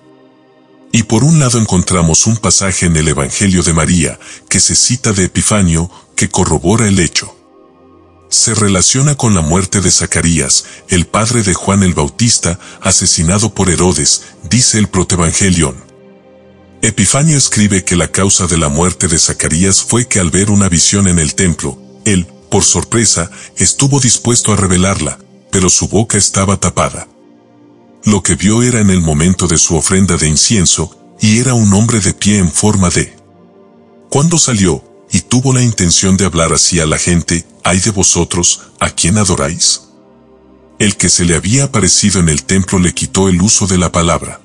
Y por un lado encontramos un pasaje en el Evangelio de María, que se cita de Epifanio, que corrobora el hecho. Se relaciona con la muerte de Zacarías, el padre de Juan el Bautista, asesinado por Herodes, dice el Protevangelion. Epifanio escribe que la causa de la muerte de Zacarías fue que al ver una visión en el templo, él, por sorpresa, estuvo dispuesto a revelarla, pero su boca estaba tapada. Lo que vio era en el momento de su ofrenda de incienso, y era un hombre de pie en forma de. Cuando salió, y tuvo la intención de hablar así a la gente, «¡Ay de vosotros, a quién adoráis!», el que se le había aparecido en el templo le quitó el uso de la palabra.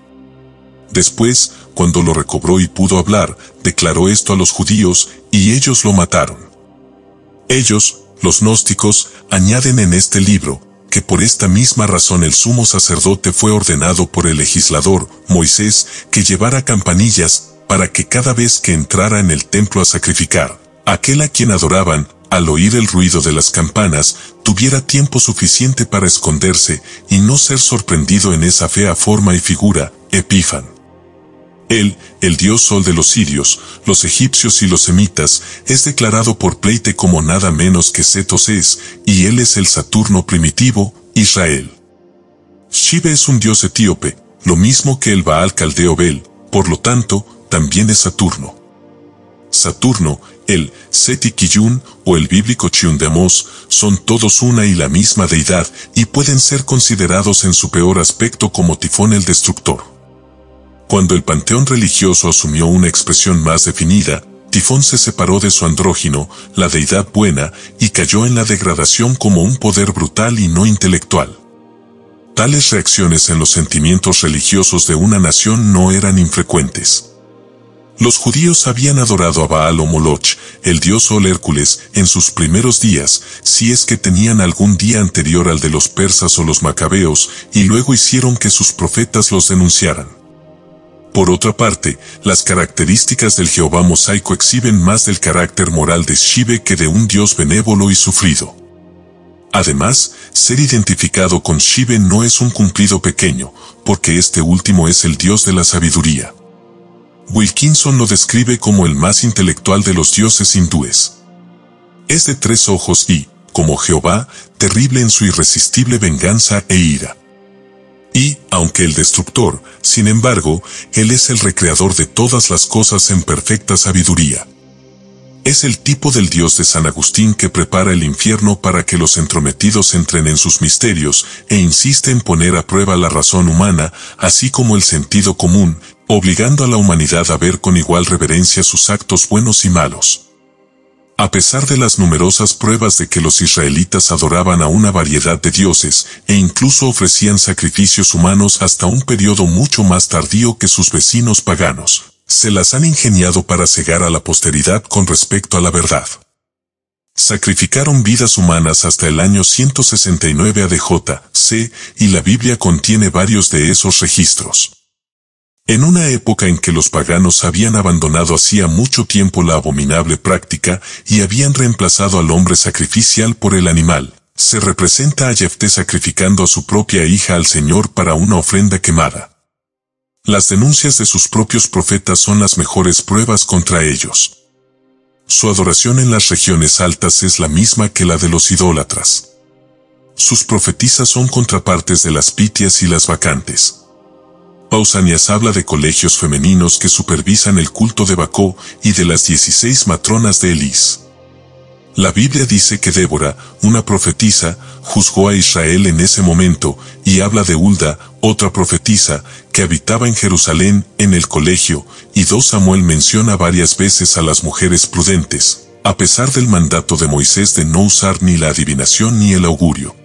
Después, cuando lo recobró y pudo hablar, declaró esto a los judíos, y ellos lo mataron. Ellos, los gnósticos, añaden en este libro, que por esta misma razón el sumo sacerdote fue ordenado por el legislador, Moisés, que llevara campanillas, para que cada vez que entrara en el templo a sacrificar, aquel a quien adoraban, al oír el ruido de las campanas, tuviera tiempo suficiente para esconderse, y no ser sorprendido en esa fea forma y figura, Epífan. Él, el dios sol de los sirios, los egipcios y los semitas, es declarado por Pleite como nada menos que Setos es, y él es el Saturno primitivo, Israel. Shive es un dios etíope, lo mismo que el Baal caldeo Bel, por lo tanto, también es Saturno. Saturno, el Seti Kiyun o el bíblico Chiun de Amós, son todos una y la misma deidad y pueden ser considerados en su peor aspecto como Tifón el Destructor. Cuando el panteón religioso asumió una expresión más definida, Tifón se separó de su andrógino, la deidad buena, y cayó en la degradación como un poder brutal y no intelectual. Tales reacciones en los sentimientos religiosos de una nación no eran infrecuentes. Los judíos habían adorado a Baal o Moloch, el dios Sol Hércules, en sus primeros días, si es que tenían algún día anterior al de los persas o los macabeos, y luego hicieron que sus profetas los denunciaran. Por otra parte, las características del Jehová mosaico exhiben más del carácter moral de Shive que de un dios benévolo y sufrido. Además, ser identificado con Shive no es un cumplido pequeño, porque este último es el dios de la sabiduría. Wilkinson lo describe como el más intelectual de los dioses hindúes. Es de tres ojos y, como Jehová, terrible en su irresistible venganza e ira. Y, aunque el destructor, sin embargo, él es el recreador de todas las cosas en perfecta sabiduría. Es el tipo del dios de San Agustín que prepara el infierno para que los entrometidos entren en sus misterios e insiste en poner a prueba la razón humana, así como el sentido común, obligando a la humanidad a ver con igual reverencia sus actos buenos y malos. A pesar de las numerosas pruebas de que los israelitas adoraban a una variedad de dioses e incluso ofrecían sacrificios humanos hasta un periodo mucho más tardío que sus vecinos paganos, se las han ingeniado para cegar a la posteridad con respecto a la verdad. Sacrificaron vidas humanas hasta el año 169 a.D.J.C., y la Biblia contiene varios de esos registros. En una época en que los paganos habían abandonado hacía mucho tiempo la abominable práctica y habían reemplazado al hombre sacrificial por el animal, se representa a Jefté sacrificando a su propia hija al Señor para una ofrenda quemada. Las denuncias de sus propios profetas son las mejores pruebas contra ellos. Su adoración en las regiones altas es la misma que la de los idólatras. Sus profetisas son contrapartes de las pitias y las bacantes. Pausanias habla de colegios femeninos que supervisan el culto de Bacó y de las 16 matronas de Elis. La Biblia dice que Débora, una profetisa, juzgó a Israel en ese momento, y habla de Hulda, otra profetisa, que habitaba en Jerusalén, en el colegio, y 2 Samuel menciona varias veces a las mujeres prudentes, a pesar del mandato de Moisés de no usar ni la adivinación ni el augurio.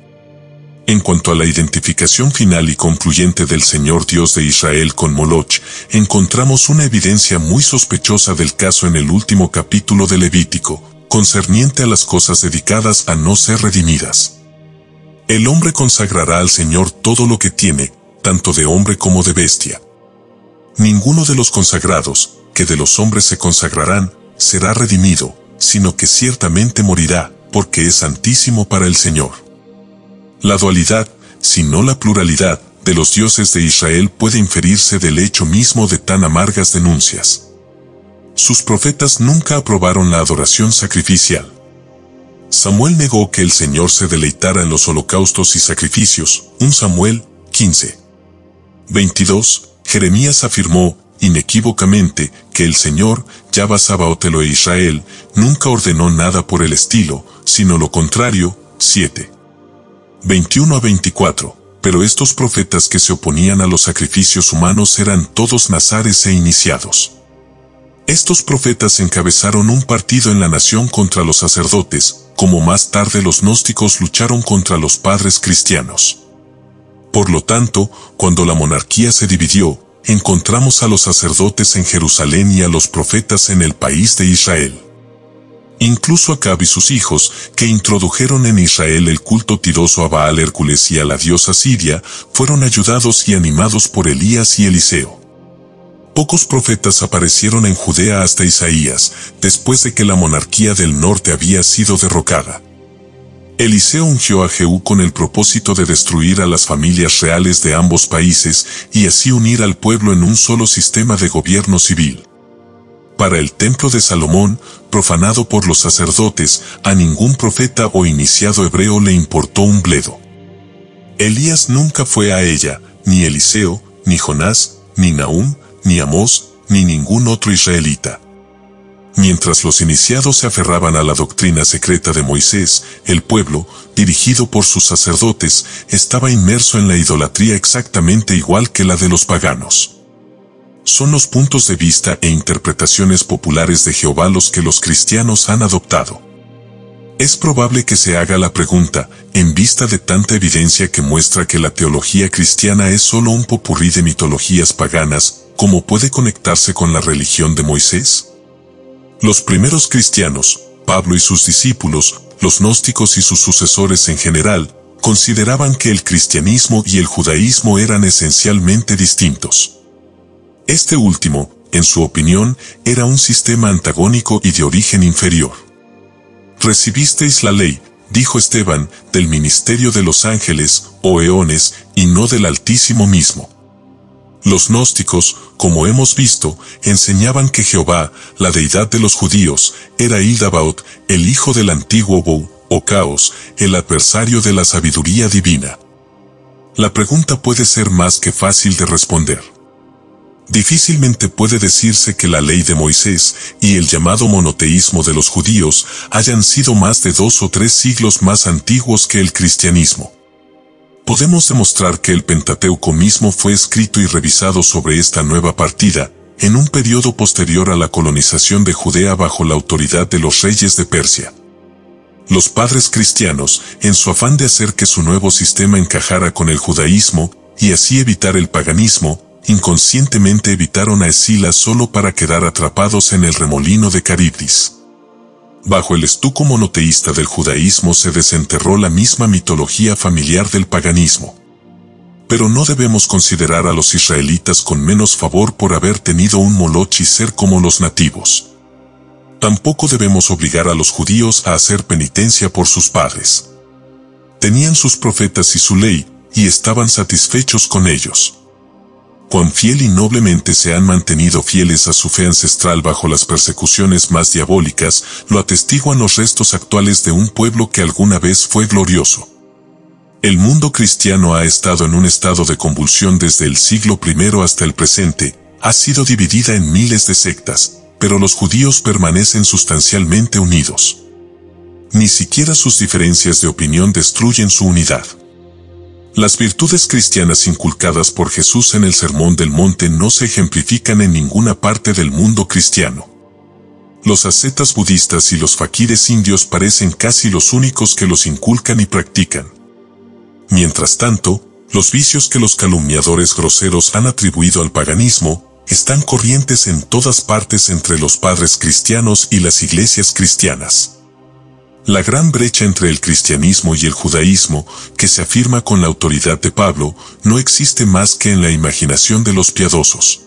En cuanto a la identificación final y concluyente del Señor Dios de Israel con Moloch, encontramos una evidencia muy sospechosa del caso en el último capítulo de Levítico, concerniente a las cosas dedicadas a no ser redimidas. El hombre consagrará al Señor todo lo que tiene, tanto de hombre como de bestia. Ninguno de los consagrados, que de los hombres se consagrarán, será redimido, sino que ciertamente morirá, porque es santísimo para el Señor. La dualidad, si no la pluralidad, de los dioses de Israel puede inferirse del hecho mismo de tan amargas denuncias. Sus profetas nunca aprobaron la adoración sacrificial. Samuel negó que el Señor se deleitara en los holocaustos y sacrificios, 1 Samuel 15:22, Jeremías afirmó, inequívocamente, que el Señor, Yahvá Sabaoth-Elohe Israel, nunca ordenó nada por el estilo, sino lo contrario, 7:21 a 24, pero estos profetas que se oponían a los sacrificios humanos eran todos nazareos e iniciados. Estos profetas encabezaron un partido en la nación contra los sacerdotes, como más tarde los gnósticos lucharon contra los padres cristianos. Por lo tanto, cuando la monarquía se dividió, encontramos a los sacerdotes en Jerusalén y a los profetas en el país de Israel. Incluso Acab y sus hijos, que introdujeron en Israel el culto tiroso a Baal Hércules y a la diosa Siria, fueron ayudados y animados por Elías y Eliseo. Pocos profetas aparecieron en Judea hasta Isaías, después de que la monarquía del norte había sido derrocada. Eliseo ungió a Jehú con el propósito de destruir a las familias reales de ambos países y así unir al pueblo en un solo sistema de gobierno civil. Para el templo de Salomón, profanado por los sacerdotes, a ningún profeta o iniciado hebreo le importó un bledo. Elías nunca fue a ella, ni Eliseo, ni Jonás, ni Nahum, ni Amós, ni ningún otro israelita. Mientras los iniciados se aferraban a la doctrina secreta de Moisés, el pueblo, dirigido por sus sacerdotes, estaba inmerso en la idolatría exactamente igual que la de los paganos. Son los puntos de vista e interpretaciones populares de Jehová los que los cristianos han adoptado. Es probable que se haga la pregunta, en vista de tanta evidencia que muestra que la teología cristiana es solo un popurrí de mitologías paganas, ¿cómo puede conectarse con la religión de Moisés? Los primeros cristianos, Pablo y sus discípulos, los gnósticos y sus sucesores en general, consideraban que el cristianismo y el judaísmo eran esencialmente distintos. Este último, en su opinión, era un sistema antagónico y de origen inferior. «Recibisteis la ley», dijo Esteban, «del ministerio de los ángeles, o eones, y no del Altísimo mismo». Los gnósticos, como hemos visto, enseñaban que Jehová, la deidad de los judíos, era Ildabaoth, el hijo del antiguo Bou, o Caos, el adversario de la sabiduría divina. La pregunta puede ser más que fácil de responder. Difícilmente puede decirse que la ley de Moisés y el llamado monoteísmo de los judíos hayan sido más de 2 o 3 siglos más antiguos que el cristianismo. Podemos demostrar que el Pentateuco mismo fue escrito y revisado sobre esta nueva partida, en un periodo posterior a la colonización de Judea bajo la autoridad de los reyes de Persia. Los padres cristianos, en su afán de hacer que su nuevo sistema encajara con el judaísmo, y así evitar el paganismo, inconscientemente evitaron a Escila solo para quedar atrapados en el remolino de Caribdis. Bajo el estuco monoteísta del judaísmo se desenterró la misma mitología familiar del paganismo. Pero no debemos considerar a los israelitas con menos favor por haber tenido un moloch y ser como los nativos. Tampoco debemos obligar a los judíos a hacer penitencia por sus padres. Tenían sus profetas y su ley, y estaban satisfechos con ellos. Cuán fiel y noblemente se han mantenido fieles a su fe ancestral bajo las persecuciones más diabólicas, lo atestiguan los restos actuales de un pueblo que alguna vez fue glorioso. El mundo cristiano ha estado en un estado de convulsión desde el siglo I hasta el presente, ha sido dividida en miles de sectas, pero los judíos permanecen sustancialmente unidos. Ni siquiera sus diferencias de opinión destruyen su unidad. Las virtudes cristianas inculcadas por Jesús en el Sermón del Monte no se ejemplifican en ninguna parte del mundo cristiano. Los ascetas budistas y los faquires indios parecen casi los únicos que los inculcan y practican. Mientras tanto, los vicios que los calumniadores groseros han atribuido al paganismo están corrientes en todas partes entre los padres cristianos y las iglesias cristianas. La gran brecha entre el cristianismo y el judaísmo, que se afirma con la autoridad de Pablo, no existe más que en la imaginación de los piadosos.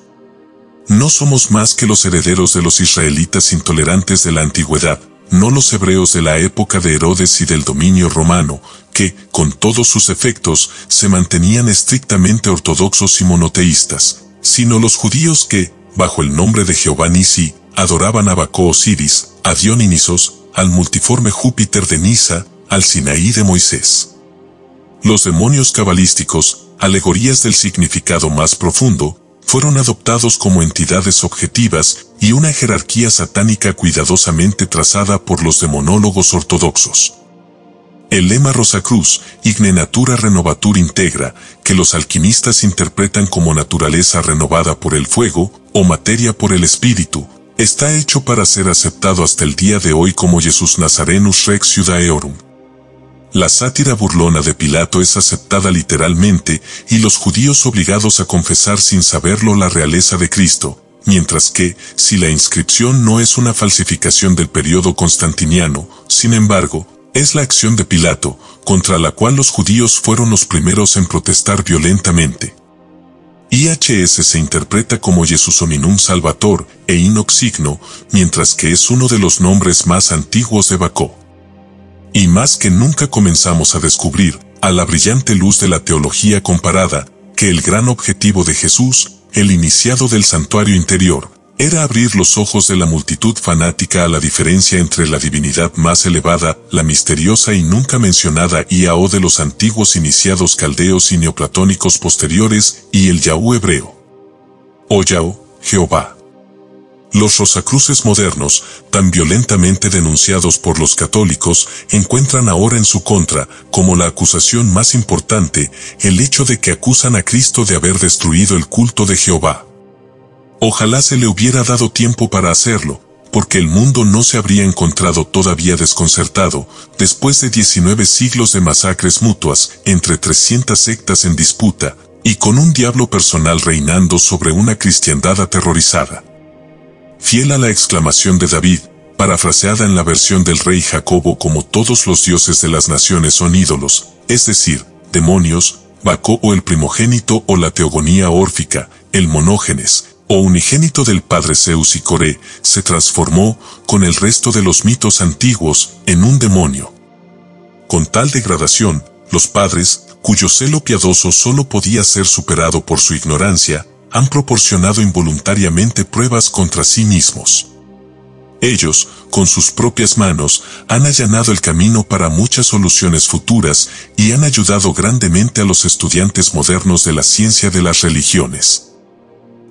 No somos más que los herederos de los israelitas intolerantes de la antigüedad, no los hebreos de la época de Herodes y del dominio romano, que, con todos sus efectos, se mantenían estrictamente ortodoxos y monoteístas, sino los judíos que, bajo el nombre de Jehová Nisí, adoraban a Bacó Osiris, a Dionisos, al multiforme Júpiter de Nisa, al Sinaí de Moisés. Los demonios cabalísticos, alegorías del significado más profundo, fueron adoptados como entidades objetivas y una jerarquía satánica cuidadosamente trazada por los demonólogos ortodoxos. El lema Rosacruz, Igne Natura Renovatur Integra, que los alquimistas interpretan como naturaleza renovada por el fuego o materia por el espíritu, está hecho para ser aceptado hasta el día de hoy como Jesús Nazarenus Rex Iudaeorum. La sátira burlona de Pilato es aceptada literalmente y los judíos obligados a confesar sin saberlo la realeza de Cristo, mientras que, si la inscripción no es una falsificación del periodo constantiniano, sin embargo, es la acción de Pilato, contra la cual los judíos fueron los primeros en protestar violentamente. IHS se interpreta como Jesus Hominum Salvator e Inox Signo, mientras que es uno de los nombres más antiguos de Bacó. y más que nunca comenzamos a descubrir, a la brillante luz de la teología comparada, que el gran objetivo de Jesús, el iniciado del santuario interior, era abrir los ojos de la multitud fanática a la diferencia entre la divinidad más elevada, la misteriosa y nunca mencionada Iao de los antiguos iniciados caldeos y neoplatónicos posteriores, y el Yahú hebreo. O Yahú, Jehová. Los rosacruces modernos, tan violentamente denunciados por los católicos, encuentran ahora en su contra, como la acusación más importante, el hecho de que acusan a Cristo de haber destruido el culto de Jehová. Ojalá se le hubiera dado tiempo para hacerlo, porque el mundo no se habría encontrado todavía desconcertado, después de 19 siglos de masacres mutuas, entre 300 sectas en disputa, y con un diablo personal reinando sobre una cristiandad aterrorizada. Fiel a la exclamación de David, parafraseada en la versión del rey Jacobo como todos los dioses de las naciones son ídolos, es decir, demonios, Bacó o el primogénito o la teogonía órfica, el monógenes, o unigénito del padre Zeus y Coré, se transformó, con el resto de los mitos antiguos, en un demonio. Con tal degradación, los padres, cuyo celo piadoso solo podía ser superado por su ignorancia, han proporcionado involuntariamente pruebas contra sí mismos. Ellos, con sus propias manos, han allanado el camino para muchas soluciones futuras y han ayudado grandemente a los estudiantes modernos de la ciencia de las religiones.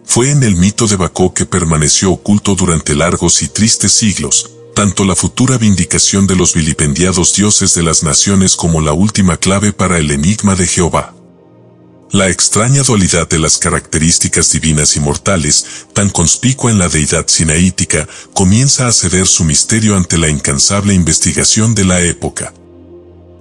Fue en el mito de Bacó que permaneció oculto durante largos y tristes siglos, tanto la futura vindicación de los vilipendiados dioses de las naciones como la última clave para el enigma de Jehová. La extraña dualidad de las características divinas y mortales, tan conspicua en la deidad sinaítica, comienza a ceder su misterio ante la incansable investigación de la época.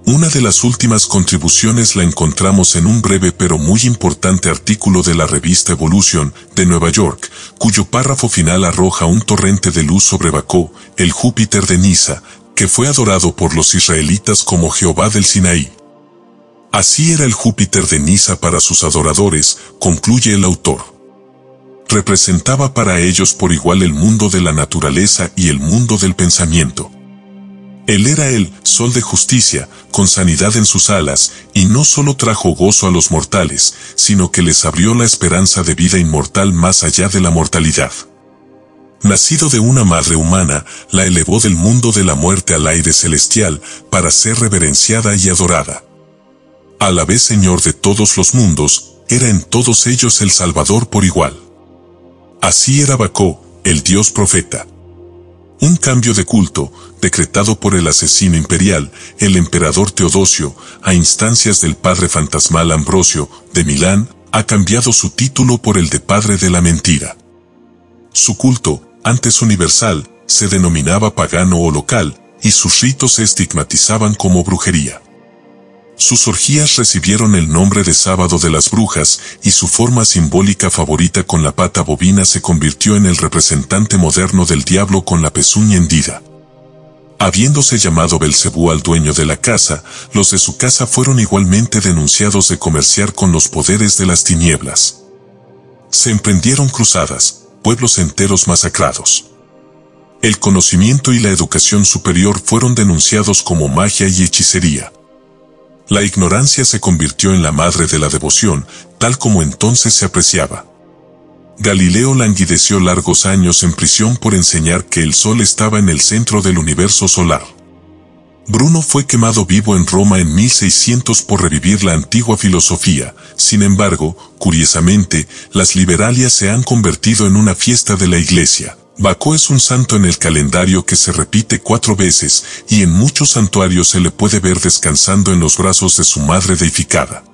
Una de las últimas contribuciones la encontramos en un breve pero muy importante artículo de la revista Evolution, de Nueva York, cuyo párrafo final arroja un torrente de luz sobre Bacó, el Júpiter de Niza, que fue adorado por los israelitas como Jehová del Sinaí. Así era el Júpiter de Niza para sus adoradores, concluye el autor. Representaba para ellos por igual el mundo de la naturaleza y el mundo del pensamiento. Él era el sol de justicia, con sanidad en sus alas, y no solo trajo gozo a los mortales, sino que les abrió la esperanza de vida inmortal más allá de la mortalidad. Nacido de una madre humana, la elevó del mundo de la muerte al aire celestial, para ser reverenciada y adorada. A la vez Señor de todos los mundos, era en todos ellos el Salvador por igual. Así era Bacó, el dios profeta. Un cambio de culto, decretado por el asesino imperial, el emperador Teodosio, a instancias del padre fantasmal Ambrosio, de Milán, ha cambiado su título por el de padre de la mentira. Su culto, antes universal, se denominaba pagano o local, y sus ritos se estigmatizaban como brujería. Sus orgías recibieron el nombre de Sábado de las Brujas, y su forma simbólica favorita con la pata bovina se convirtió en el representante moderno del diablo con la pezuña hendida. Habiéndose llamado Belcebú al dueño de la casa, los de su casa fueron igualmente denunciados de comerciar con los poderes de las tinieblas. Se emprendieron cruzadas, pueblos enteros masacrados. El conocimiento y la educación superior fueron denunciados como magia y hechicería. La ignorancia se convirtió en la madre de la devoción, tal como entonces se apreciaba. Galileo languideció largos años en prisión por enseñar que el sol estaba en el centro del universo solar. Bruno fue quemado vivo en Roma en 1600 por revivir la antigua filosofía, sin embargo, curiosamente, las liberalias se han convertido en una fiesta de la Iglesia. Bacó es un santo en el calendario que se repite 4 veces, y en muchos santuarios se le puede ver descansando en los brazos de su madre deificada.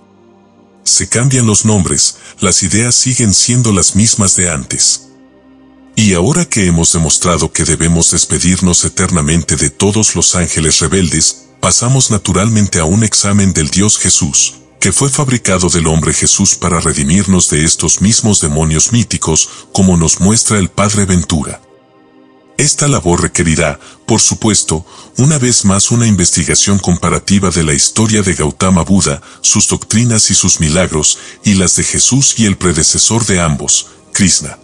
Se cambian los nombres, las ideas siguen siendo las mismas de antes. Y ahora que hemos demostrado que debemos despedirnos eternamente de todos los ángeles rebeldes, pasamos naturalmente a un examen del Dios Jesús, que fue fabricado del hombre Jesús para redimirnos de estos mismos demonios míticos, como nos muestra el padre Ventura. Esta labor requerirá, por supuesto, una vez más una investigación comparativa de la historia de Gautama Buda, sus doctrinas y sus milagros, y las de Jesús y el predecesor de ambos, Krishna.